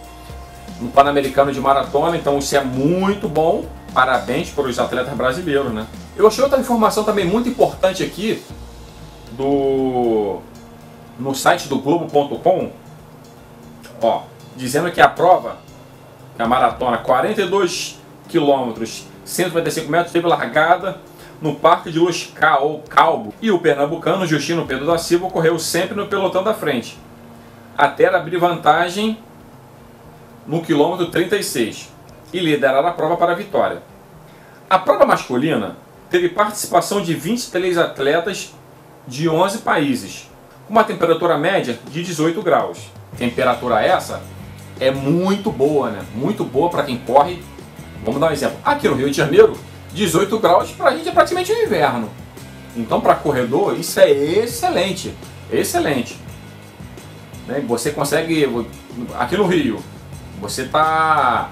no Pan-Americano de Maratona. Então isso é muito bom. Parabéns para os atletas brasileiros, né? Eu achei outra informação também muito importante aqui do no site do Globo ponto com, ó, dizendo que a prova, a maratona quarenta e dois quilômetros, cento e noventa e cinco metros, teve largada no Parque de Luz Calbo, e o pernambucano Justino Pedro da Silva correu sempre no pelotão da frente, até abrir vantagem no quilômetro trinta e seis. E liderar a prova para a vitória. A prova masculina teve participação de vinte e três atletas de onze países, com uma temperatura média de dezoito graus. Temperatura essa é muito boa, né? Muito boa para quem corre. Vamos dar um exemplo. Aqui no Rio de Janeiro, dezoito graus para a gente é praticamente um inverno. Então, para corredor, isso é excelente, excelente. Você consegue aqui no Rio, você está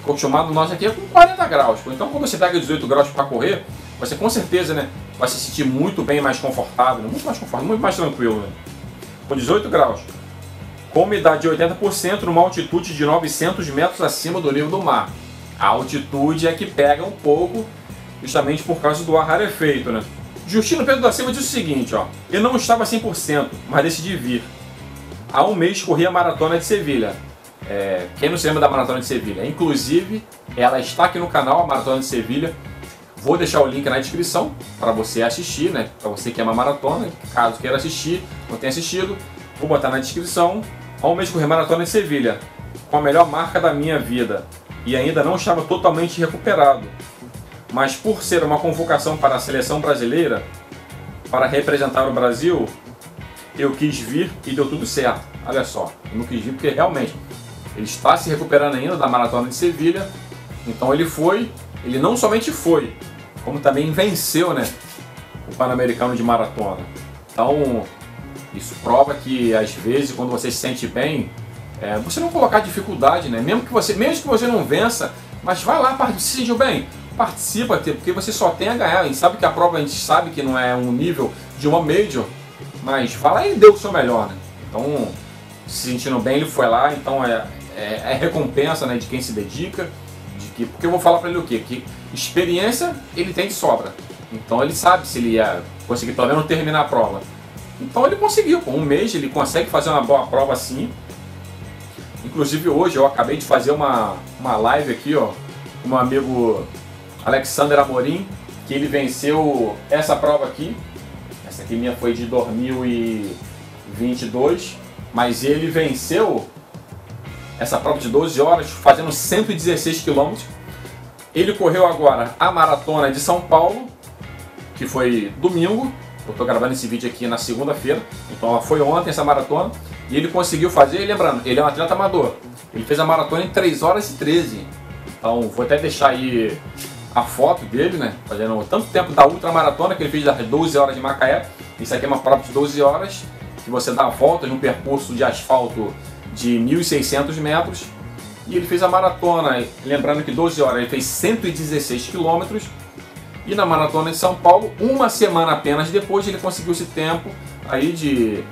acostumado, nós aqui é com quarenta graus, então quando você pega dezoito graus para correr, você com certeza, né, vai se sentir muito bem, mais confortável, muito mais confortável, muito mais tranquilo, né? Com dezoito graus, com umidade de oitenta por cento, numa altitude de novecentos metros acima do nível do mar. A altitude é que pega um pouco, justamente por causa do ar rarefeito, né? Justino Pedro da Silva disse o seguinte, ó: eu não estava cem por cento, mas decidi vir. Há um mês corri a Maratona de Sevilha. É, quem não se lembra da Maratona de Sevilha? Inclusive, ela está aqui no canal, a Maratona de Sevilha. Vou deixar o link na descrição para você assistir, né? Para você que ama maratona, caso queira assistir, não tenha assistido, vou botar na descrição. Há um mês corri a Maratona de Sevilha, com a melhor marca da minha vida, e ainda não estava totalmente recuperado. Mas por ser uma convocação para a seleção brasileira, para representar o Brasil, eu quis vir e deu tudo certo. Olha só, eu não quis vir porque realmente ele está se recuperando ainda da Maratona de Sevilha. Então ele foi, ele não somente foi, como também venceu, né, o Pan-Americano de Maratona. Então isso prova que às vezes quando você se sente bem, é, você não colocar dificuldade, né? Mesmo que você, mesmo que você não vença, mas vai lá, se sentiu bem, participa, porque você só tem a ganhar. A gente sabe que a prova, a gente sabe que não é um nível de uma major, mas vai lá e deu o seu melhor, né? Então, se sentindo bem, ele foi lá. Então é, é, é recompensa, né, de quem se dedica, de que, porque eu vou falar para ele o quê? Que experiência ele tem de sobra, então ele sabe se ele ia conseguir pelo menos terminar a prova. Então ele conseguiu, com um mês ele consegue fazer uma boa prova assim. Inclusive hoje eu acabei de fazer uma, uma live aqui, ó, com meu amigo Alexander Amorim, que ele venceu essa prova aqui, essa aqui minha foi de dois mil e vinte e dois. Mas ele venceu essa prova de doze horas, fazendo cento e dezesseis quilômetros. Ele correu agora a Maratona de São Paulo, que foi domingo. Eu estou gravando esse vídeo aqui na segunda-feira, então ela foi ontem, essa maratona. E ele conseguiu fazer, e lembrando, ele é um atleta amador. Ele fez a maratona em três horas e treze. Então vou até deixar aí a foto dele, né? Fazendo tanto tempo da ultramaratona que ele fez das doze horas de Macaé. Isso aqui é uma prova de doze horas. Que você dá voltas num percurso de asfalto de mil e seiscentos metros. E ele fez a maratona, lembrando que doze horas ele fez cento e dezesseis quilômetros. E na Maratona de São Paulo, uma semana apenas depois, ele conseguiu esse tempo aí de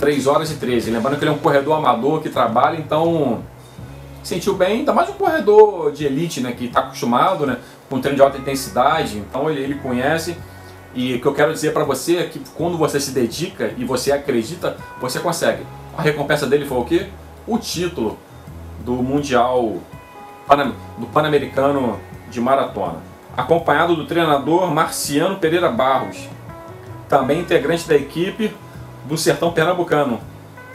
três horas e treze. Lembrando que ele é um corredor amador que trabalha, então sentiu bem, ainda mais um corredor de elite, né, que está acostumado, né, com treino de alta intensidade. Então ele, ele conhece. E o que eu quero dizer para você é que quando você se dedica e você acredita, você consegue. A recompensa dele foi o quê? O título do Mundial, do Pan-Americano de Maratona, acompanhado do treinador Marciano Pereira Barros, também integrante da equipe do Sertão Pernambucano,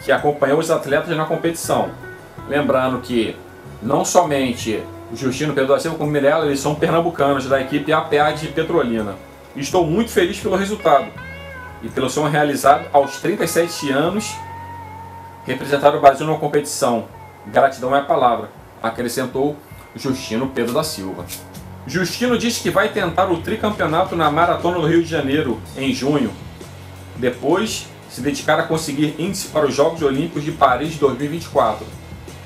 que acompanhou os atletas na competição. Lembrando que não somente o Justino Pedro da Silva como Mirela, eles são pernambucanos da equipe A P A de Petrolina. Estou muito feliz pelo resultado e pelo sonho realizado aos trinta e sete anos, representar o Brasil numa competição. Gratidão é a palavra, acrescentou Justino Pedro da Silva. Justino diz que vai tentar o tricampeonato na Maratona do Rio de Janeiro em junho, depois se dedicar a conseguir índice para os Jogos Olímpicos de Paris de dois mil e vinte e quatro.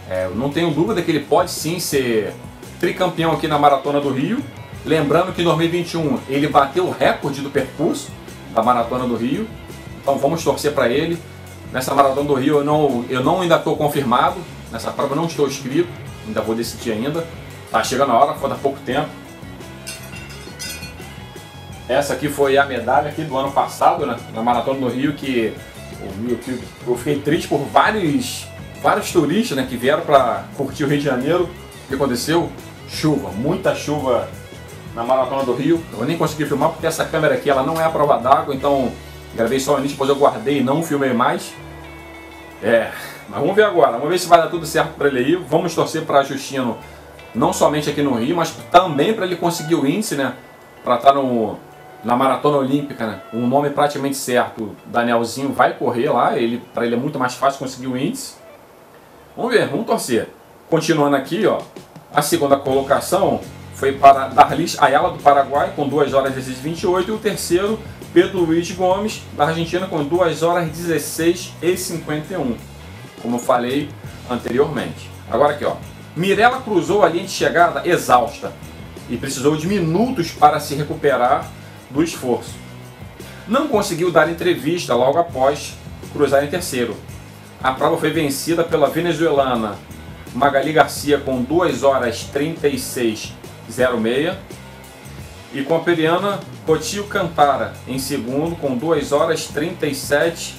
É, eu não tenho dúvida que ele pode sim ser tricampeão aqui na Maratona do Rio. Lembrando que em dois mil e vinte e um ele bateu o recorde do percurso da Maratona do Rio, então vamos torcer para ele. Nessa Maratona do Rio eu não, eu não ainda estou confirmado, nessa prova eu não estou inscrito, ainda vou decidir ainda. Tá chegando a hora, falta pouco tempo. Essa aqui foi a medalha aqui do ano passado, né, na Maratona do Rio, que eu fiquei triste por vários, vários turistas, né, que vieram para curtir o Rio de Janeiro. O que aconteceu? Chuva, muita chuva na Maratona do Rio. Eu nem consegui filmar porque essa câmera aqui ela não é a prova d'água, então gravei só o início, depois eu guardei e não filmei mais. É, mas vamos ver agora, vamos ver se vai dar tudo certo para ele aí. Vamos torcer para Justino, não somente aqui no Rio, mas também para ele conseguir o índice, né, para estar no, na Maratona Olímpica, né, um nome praticamente certo. Danielzinho vai correr lá, ele, para ele é muito mais fácil conseguir o índice. Vamos ver, vamos torcer. Continuando aqui, ó, a segunda colocação foi para Derlys Ayala do Paraguai com duas horas e vinte e oito e o terceiro Pedro Luiz Gomes da Argentina com duas horas e dezesseis e cinquenta e um, como eu falei anteriormente. Agora aqui, ó, Mirela cruzou a linha de chegada exausta e precisou de minutos para se recuperar do esforço. Não conseguiu dar entrevista logo após cruzar em terceiro. A prova foi vencida pela venezuelana Magaly García com duas horas e trinta e seis e zero seis e com a periana Rocío Cantara em segundo com duas horas e trinta e sete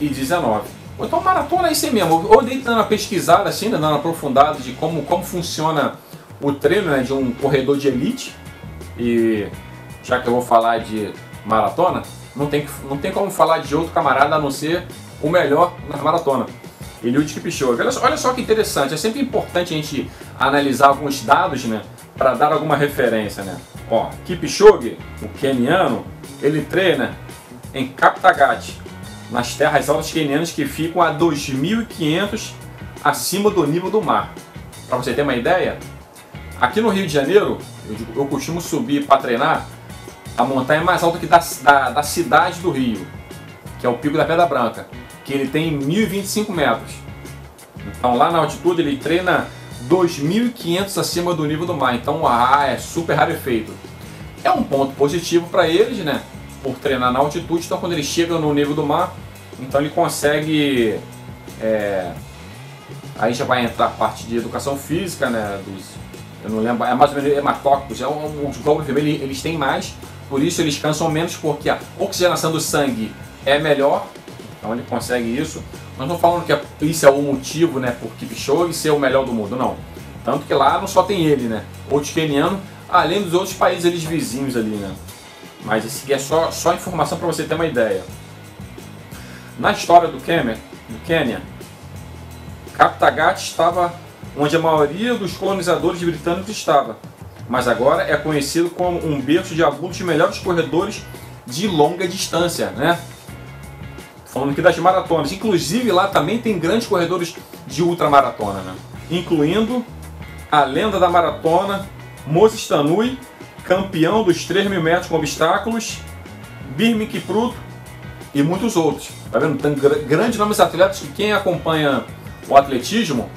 e dezenove. Então maratona é isso aí mesmo. Eu dei dando uma pesquisada assim, dando uma aprofundada de como, como funciona o treino, né, de um corredor de elite. E já que eu vou falar de maratona, não tem, não tem como falar de outro camarada a não ser o melhor na maratona, Eliud Kipchoge. Olha só, olha só que interessante, é sempre importante a gente analisar alguns dados, né, para dar alguma referência, né? Ó, Kipchoge, o queniano, ele treina em Kaptagat, nas terras altas quenianas que ficam a dois mil e quinhentos acima do nível do mar. Para você ter uma ideia, aqui no Rio de Janeiro, eu, eu costumo subir para treinar a montanha mais alta que da, da, da cidade do Rio, que é o Pico da Pedra Branca, que ele tem mil e vinte e cinco metros. Então lá na altitude ele treina dois mil e quinhentos acima do nível do mar, então ah, é super rarefeito. É um ponto positivo para eles, né, por treinar na altitude. Então quando eles chegam no nível do mar, então ele consegue, é... aí já vai entrar a parte de educação física, né, dos... eu não lembro, é mais ou menos hematócritos, é um, os glóbulos vermelhos eles têm mais, por isso eles cansam menos, porque a oxigenação do sangue é melhor, então ele consegue isso. Nós não falamos que isso é o motivo, né, por Kipchoge ser o melhor do mundo, não. Tanto que lá não só tem ele, né, outros quenianos, além dos outros países eles vizinhos ali, né. Mas isso aqui é só, só informação para você ter uma ideia. Na história do Quênia, do Quênia, Kaptagat estava onde a maioria dos colonizadores britânicos estava, mas agora é conhecido como um berço de alguns dos melhores corredores de longa distância, né. Falando aqui das maratonas, inclusive lá também tem grandes corredores de ultramaratona, né, incluindo a lenda da maratona Moses Tanui, campeão dos três mil metros com obstáculos, Birman Kipruto e muitos outros. Tá vendo? Tem grandes nomes atletas que quem acompanha o atletismo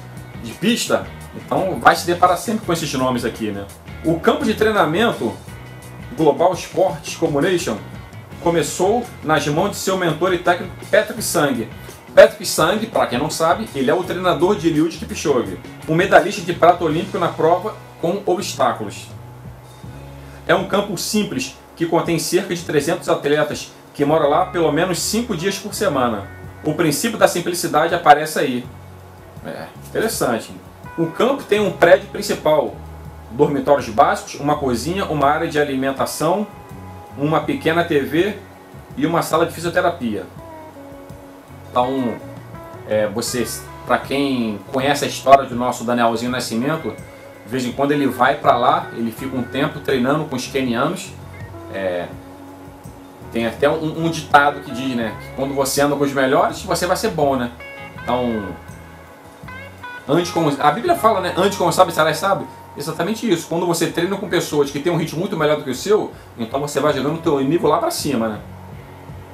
de pista, então vai se deparar sempre com esses nomes aqui, né. O campo de treinamento Global Sports Combination começou nas mãos de seu mentor e técnico Patrick Sang. Patrick Sang, para quem não sabe, ele é o treinador de Eliud Kipchoge, um medalhista de prata olímpico na prova com obstáculos. É um campo simples que que contém cerca de trezentos atletas que moram lá pelo menos cinco dias por semana. O princípio da simplicidade aparece aí. É, interessante. O campo tem um prédio principal, dormitórios básicos, uma cozinha, uma área de alimentação, uma pequena T V e uma sala de fisioterapia. Então, é, vocês, para quem conhece a história do nosso Danielzinho Nascimento, de vez em quando ele vai para lá, ele fica um tempo treinando com os quenianos. É, tem até um, um ditado que diz, né, que quando você anda com os melhores, você vai ser bom, né? Então, ande como, a Bíblia fala, né, ande como sabe, Sarai sabe. Exatamente isso. Quando você treina com pessoas que têm um ritmo muito melhor do que o seu, então você vai jogando o teu inimigo lá para cima, né?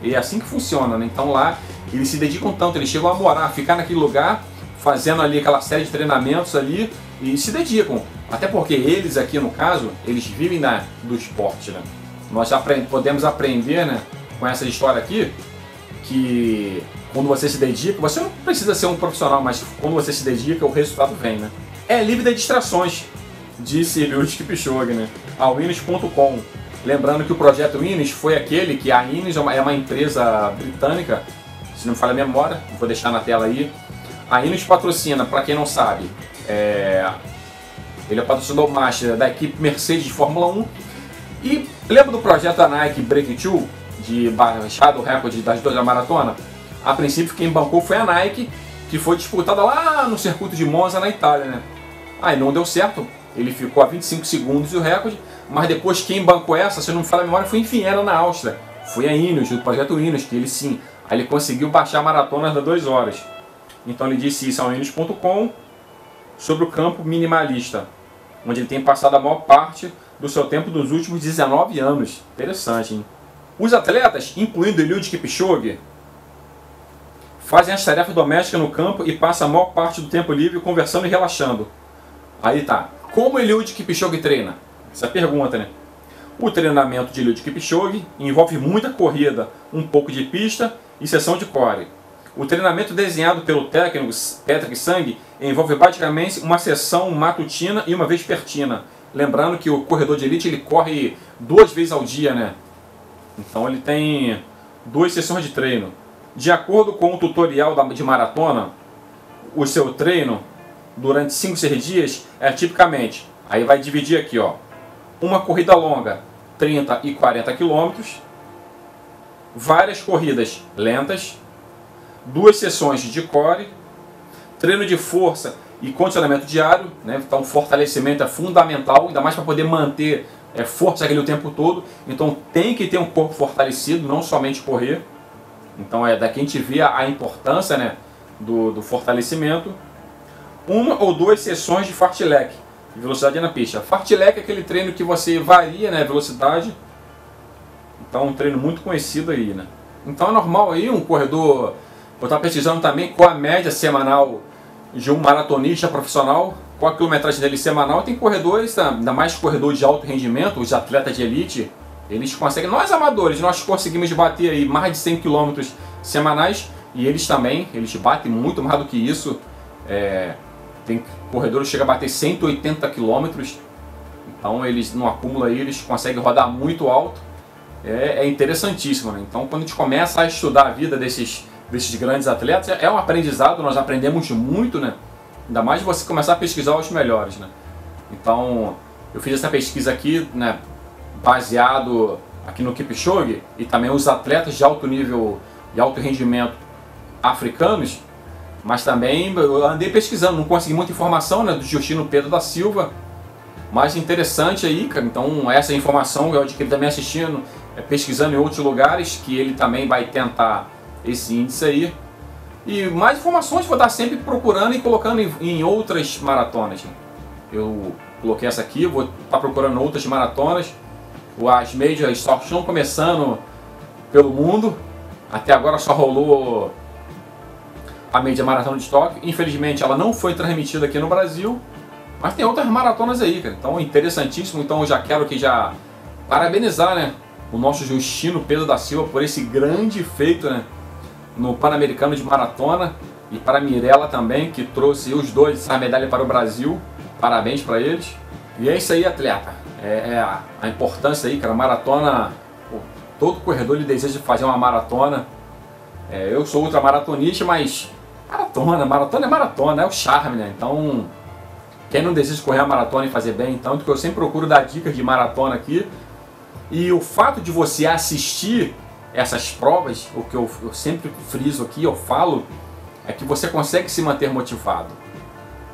E é assim que funciona, né? Então lá eles se dedicam tanto, eles chegam a morar, ficar naquele lugar, fazendo ali aquela série de treinamentos ali e se dedicam. Até porque eles aqui, no caso, eles vivem na, do esporte, né? Nós já aprend- podemos aprender, né, com essa história aqui, que quando você se dedica, você não precisa ser um profissional, mas quando você se dedica, o resultado vem, né? É livre de distrações, disse Eliud Kipchoge, né, ao Ines ponto com. Lembrando que o projeto Ines foi aquele que a Ines é uma, é uma empresa britânica, se não me falha a memória, vou deixar na tela aí. A Ines patrocina, para quem não sabe, é... ele é patrocinador master da equipe Mercedes de Fórmula um. E lembra do projeto da Nike Break dois, de baixar o recorde das duas da maratona? A princípio quem bancou foi a Nike, que foi disputada lá no circuito de Monza, na Itália, né? Aí não deu certo, ele ficou a vinte e cinco segundos do recorde, mas depois quem bancou essa, se eu não me falha a memória, foi em Viena, na Áustria. Foi a Ineos, do projeto Ineos, que ele sim, aí ele conseguiu baixar a maratona das duas horas. Então ele disse isso ao Ineos ponto com sobre o campo minimalista, onde ele tem passado a maior parte do seu tempo dos últimos dezenove anos. Interessante, hein? Os atletas, incluindo Eliud Kipchoge, fazem as tarefas domésticas no campo e passam a maior parte do tempo livre conversando e relaxando. Aí tá. Como Eliud Kipchoge treina? Essa é a pergunta, né? O treinamento de Eliud Kipchoge envolve muita corrida, um pouco de pista e sessão de core. O treinamento desenhado pelo técnico Patrick Sang envolve basicamente uma sessão matutina e uma vespertina. Lembrando que o corredor de elite ele corre duas vezes ao dia, né? Então ele tem duas sessões de treino. De acordo com o tutorial de maratona, o seu treino durante cinco, seis dias é tipicamente, aí vai dividir aqui, ó, uma corrida longa, trinta e quarenta quilômetros, várias corridas lentas, duas sessões de core, treino de força e condicionamento diário, né? Então fortalecimento é fundamental, ainda mais para poder manter é, força aquele o tempo todo, então tem que ter um corpo fortalecido, não somente correr. Então é daqui a gente vê a importância, né, do, do fortalecimento. Uma ou duas sessões de fartlek, velocidade na pista. Fartlek é aquele treino que você varia, né, velocidade. Então um treino muito conhecido aí, né. Então é normal aí um corredor, eu estava pesquisando também qual a média semanal de um maratonista profissional, qual a quilometragem dele semanal. Tem corredores, ainda mais corredores de alto rendimento, os atletas de elite, eles conseguem, nós amadores, nós conseguimos bater aí mais de cem quilômetros semanais, e eles também, eles batem muito mais do que isso. É, tem corredores que chegam a bater cento e oitenta quilômetros, então eles no acúmulo aí, eles conseguem rodar muito alto, é, é interessantíssimo, né? Então quando a gente começa a estudar a vida desses, desses grandes atletas, é um aprendizado, nós aprendemos muito, né? Ainda mais você começar a pesquisar os melhores, né? Então eu fiz essa pesquisa aqui, né, baseado aqui no Kipchoge e também os atletas de alto nível e alto rendimento africanos, mas também eu andei pesquisando, não consegui muita informação, né, do Justino Pedro da Silva, mas interessante aí, cara. Então essa informação eu adquiri também assistindo, pesquisando em outros lugares, que ele também vai tentar esse índice aí, e mais informações vou dar sempre procurando e colocando em, em outras maratonas. Eu coloquei essa aqui, vou estar procurando outras maratonas. As major estão começando pelo mundo, até agora só rolou a Major Maratona de Tóquio, infelizmente ela não foi transmitida aqui no Brasil, mas tem outras maratonas aí, cara. Então interessantíssimo, então eu já quero que já parabenizar, né, o nosso Justino Pedro da Silva por esse grande feito, né, no Pan-Americano de Maratona, e para a Mirela também, que trouxe os dois essa medalha para o Brasil, parabéns para eles, e é isso aí, atleta! é, a, a importância aí, cara, maratona, pô, todo corredor ele deseja fazer uma maratona. É, eu sou ultramaratonista, mas maratona, maratona é maratona, é o charme, né? Então, quem não deseja correr a maratona e fazer bem, então, que eu sempre procuro dar dicas de maratona aqui. E o fato de você assistir essas provas, o que eu, eu sempre friso aqui, eu falo, é que você consegue se manter motivado.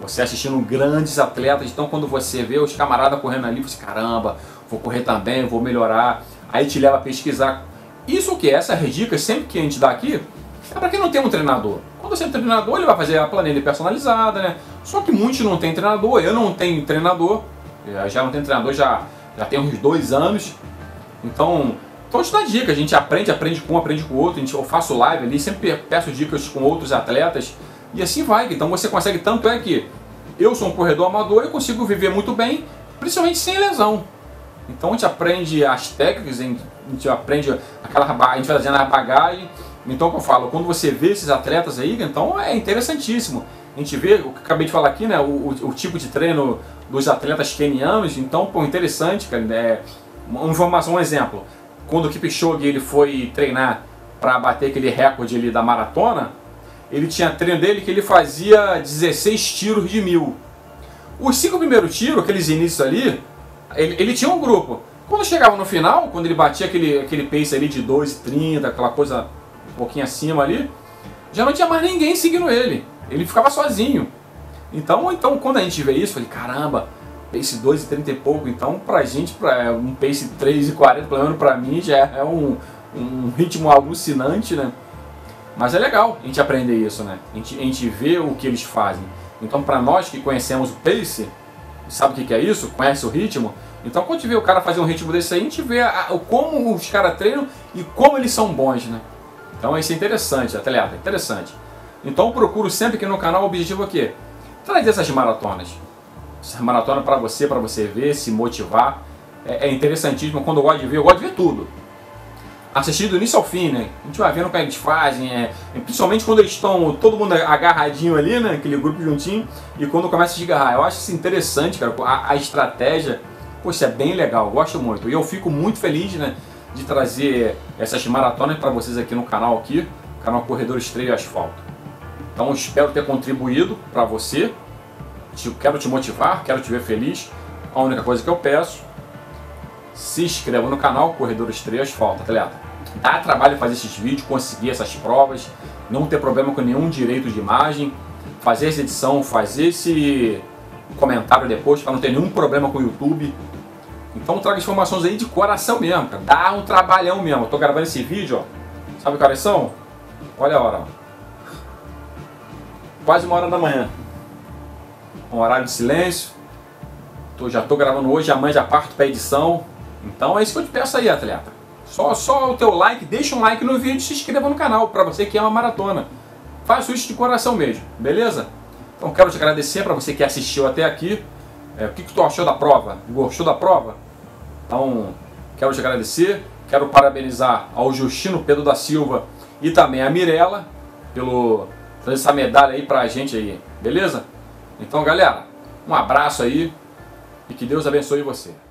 Você assistindo grandes atletas, então quando você vê os camaradas correndo ali, você, caramba, vou correr também, vou melhorar. Aí te leva a pesquisar. Isso que é, essas dicas sempre que a gente dá aqui, é para quem não tem um treinador. Quando você é um treinador, ele vai fazer a planilha personalizada, né? Só que muitos não tem treinador, eu não tenho treinador, eu já não tenho treinador, já, já tem uns dois anos. Então, então isso dá dica, a gente aprende, aprende com um, aprende com o outro. A gente, eu faço live ali, sempre peço dicas com outros atletas e assim vai. Então você consegue, tanto é que eu sou um corredor amador, eu consigo viver muito bem, principalmente sem lesão. Então a gente aprende as técnicas, a gente aprende aquela, a gente vai fazendo a bagagem. Então, como eu falo, quando você vê esses atletas aí, então é interessantíssimo. A gente vê, o que acabei de falar aqui, né, o, o, o tipo de treino dos atletas quenianos, então, pô, interessante, cara, né? Uma informação, um exemplo, quando o Kipchoge ele foi treinar para bater aquele recorde ali da maratona, ele tinha treino dele que ele fazia dezesseis tiros de mil. Os cinco primeiros tiros, aqueles inícios ali, ele, ele tinha um grupo. Quando chegava no final, quando ele batia aquele, aquele pace ali de dois e trinta, aquela coisa um pouquinho acima ali, já não tinha mais ninguém seguindo ele. Ele ficava sozinho. Então, então quando a gente vê isso, eu falei, caramba, pace dois e trinta e pouco, então pra gente, pra um pace três e quarenta, pelo menos pra mim, já é um, um ritmo alucinante, né? Mas é legal a gente aprender isso, né? A gente, a gente vê o que eles fazem. Então pra nós que conhecemos o pace, sabe o que, que é isso? Conhece o ritmo? Então quando a gente vê o cara fazer um ritmo desse aí, a gente vê a, a, como os caras treinam e como eles são bons, né? Então isso é interessante, atleta, interessante. Então eu procuro sempre aqui no canal, o objetivo é o quê? Trazer essas maratonas. Essa maratona para você, para você ver, se motivar. É, é interessantíssimo. Quando eu gosto de ver, eu gosto de ver tudo. Assistir do início ao fim, né? A gente vai vendo o que eles fazem. É, principalmente quando eles estão todo mundo agarradinho ali, né? Aquele grupo juntinho. E quando começa a desgarrar. Eu acho isso interessante, cara. A, a estratégia, poxa, é bem legal. Eu gosto muito. E eu fico muito feliz, né? De trazer essas maratonas para vocês aqui no canal aqui. Canal Corredores Trail Asfalto. Então espero ter contribuído para você. Quero te motivar, quero te ver feliz. A única coisa que eu peço, se inscreva no canal Corredores Trail Asfalto, atleta. Dá trabalho fazer esses vídeos, conseguir essas provas, não ter problema com nenhum direito de imagem, fazer essa edição, fazer esse comentário depois, para não ter nenhum problema com o YouTube. Então traga informações aí de coração mesmo, cara. Dá um trabalhão mesmo. Eu tô gravando esse vídeo, ó. Sabe o que horas são? Olha a hora, ó. Quase uma hora da manhã. Um horário de silêncio. Tô, já tô gravando hoje, amanhã já parto para edição. Então é isso que eu te peço aí, atleta. Só, só o teu like, deixa um like no vídeo e se inscreva no canal, para você que é uma maratona. Faço isso de coração mesmo, beleza? Então quero te agradecer para você que assistiu até aqui. É, o que, que tu achou da prova? Gostou da prova? Então quero te agradecer. Quero parabenizar ao Justino Pedro da Silva e também a Mirela pelo trazer essa medalha aí pra gente aí, beleza? Então, galera, um abraço aí e que Deus abençoe você.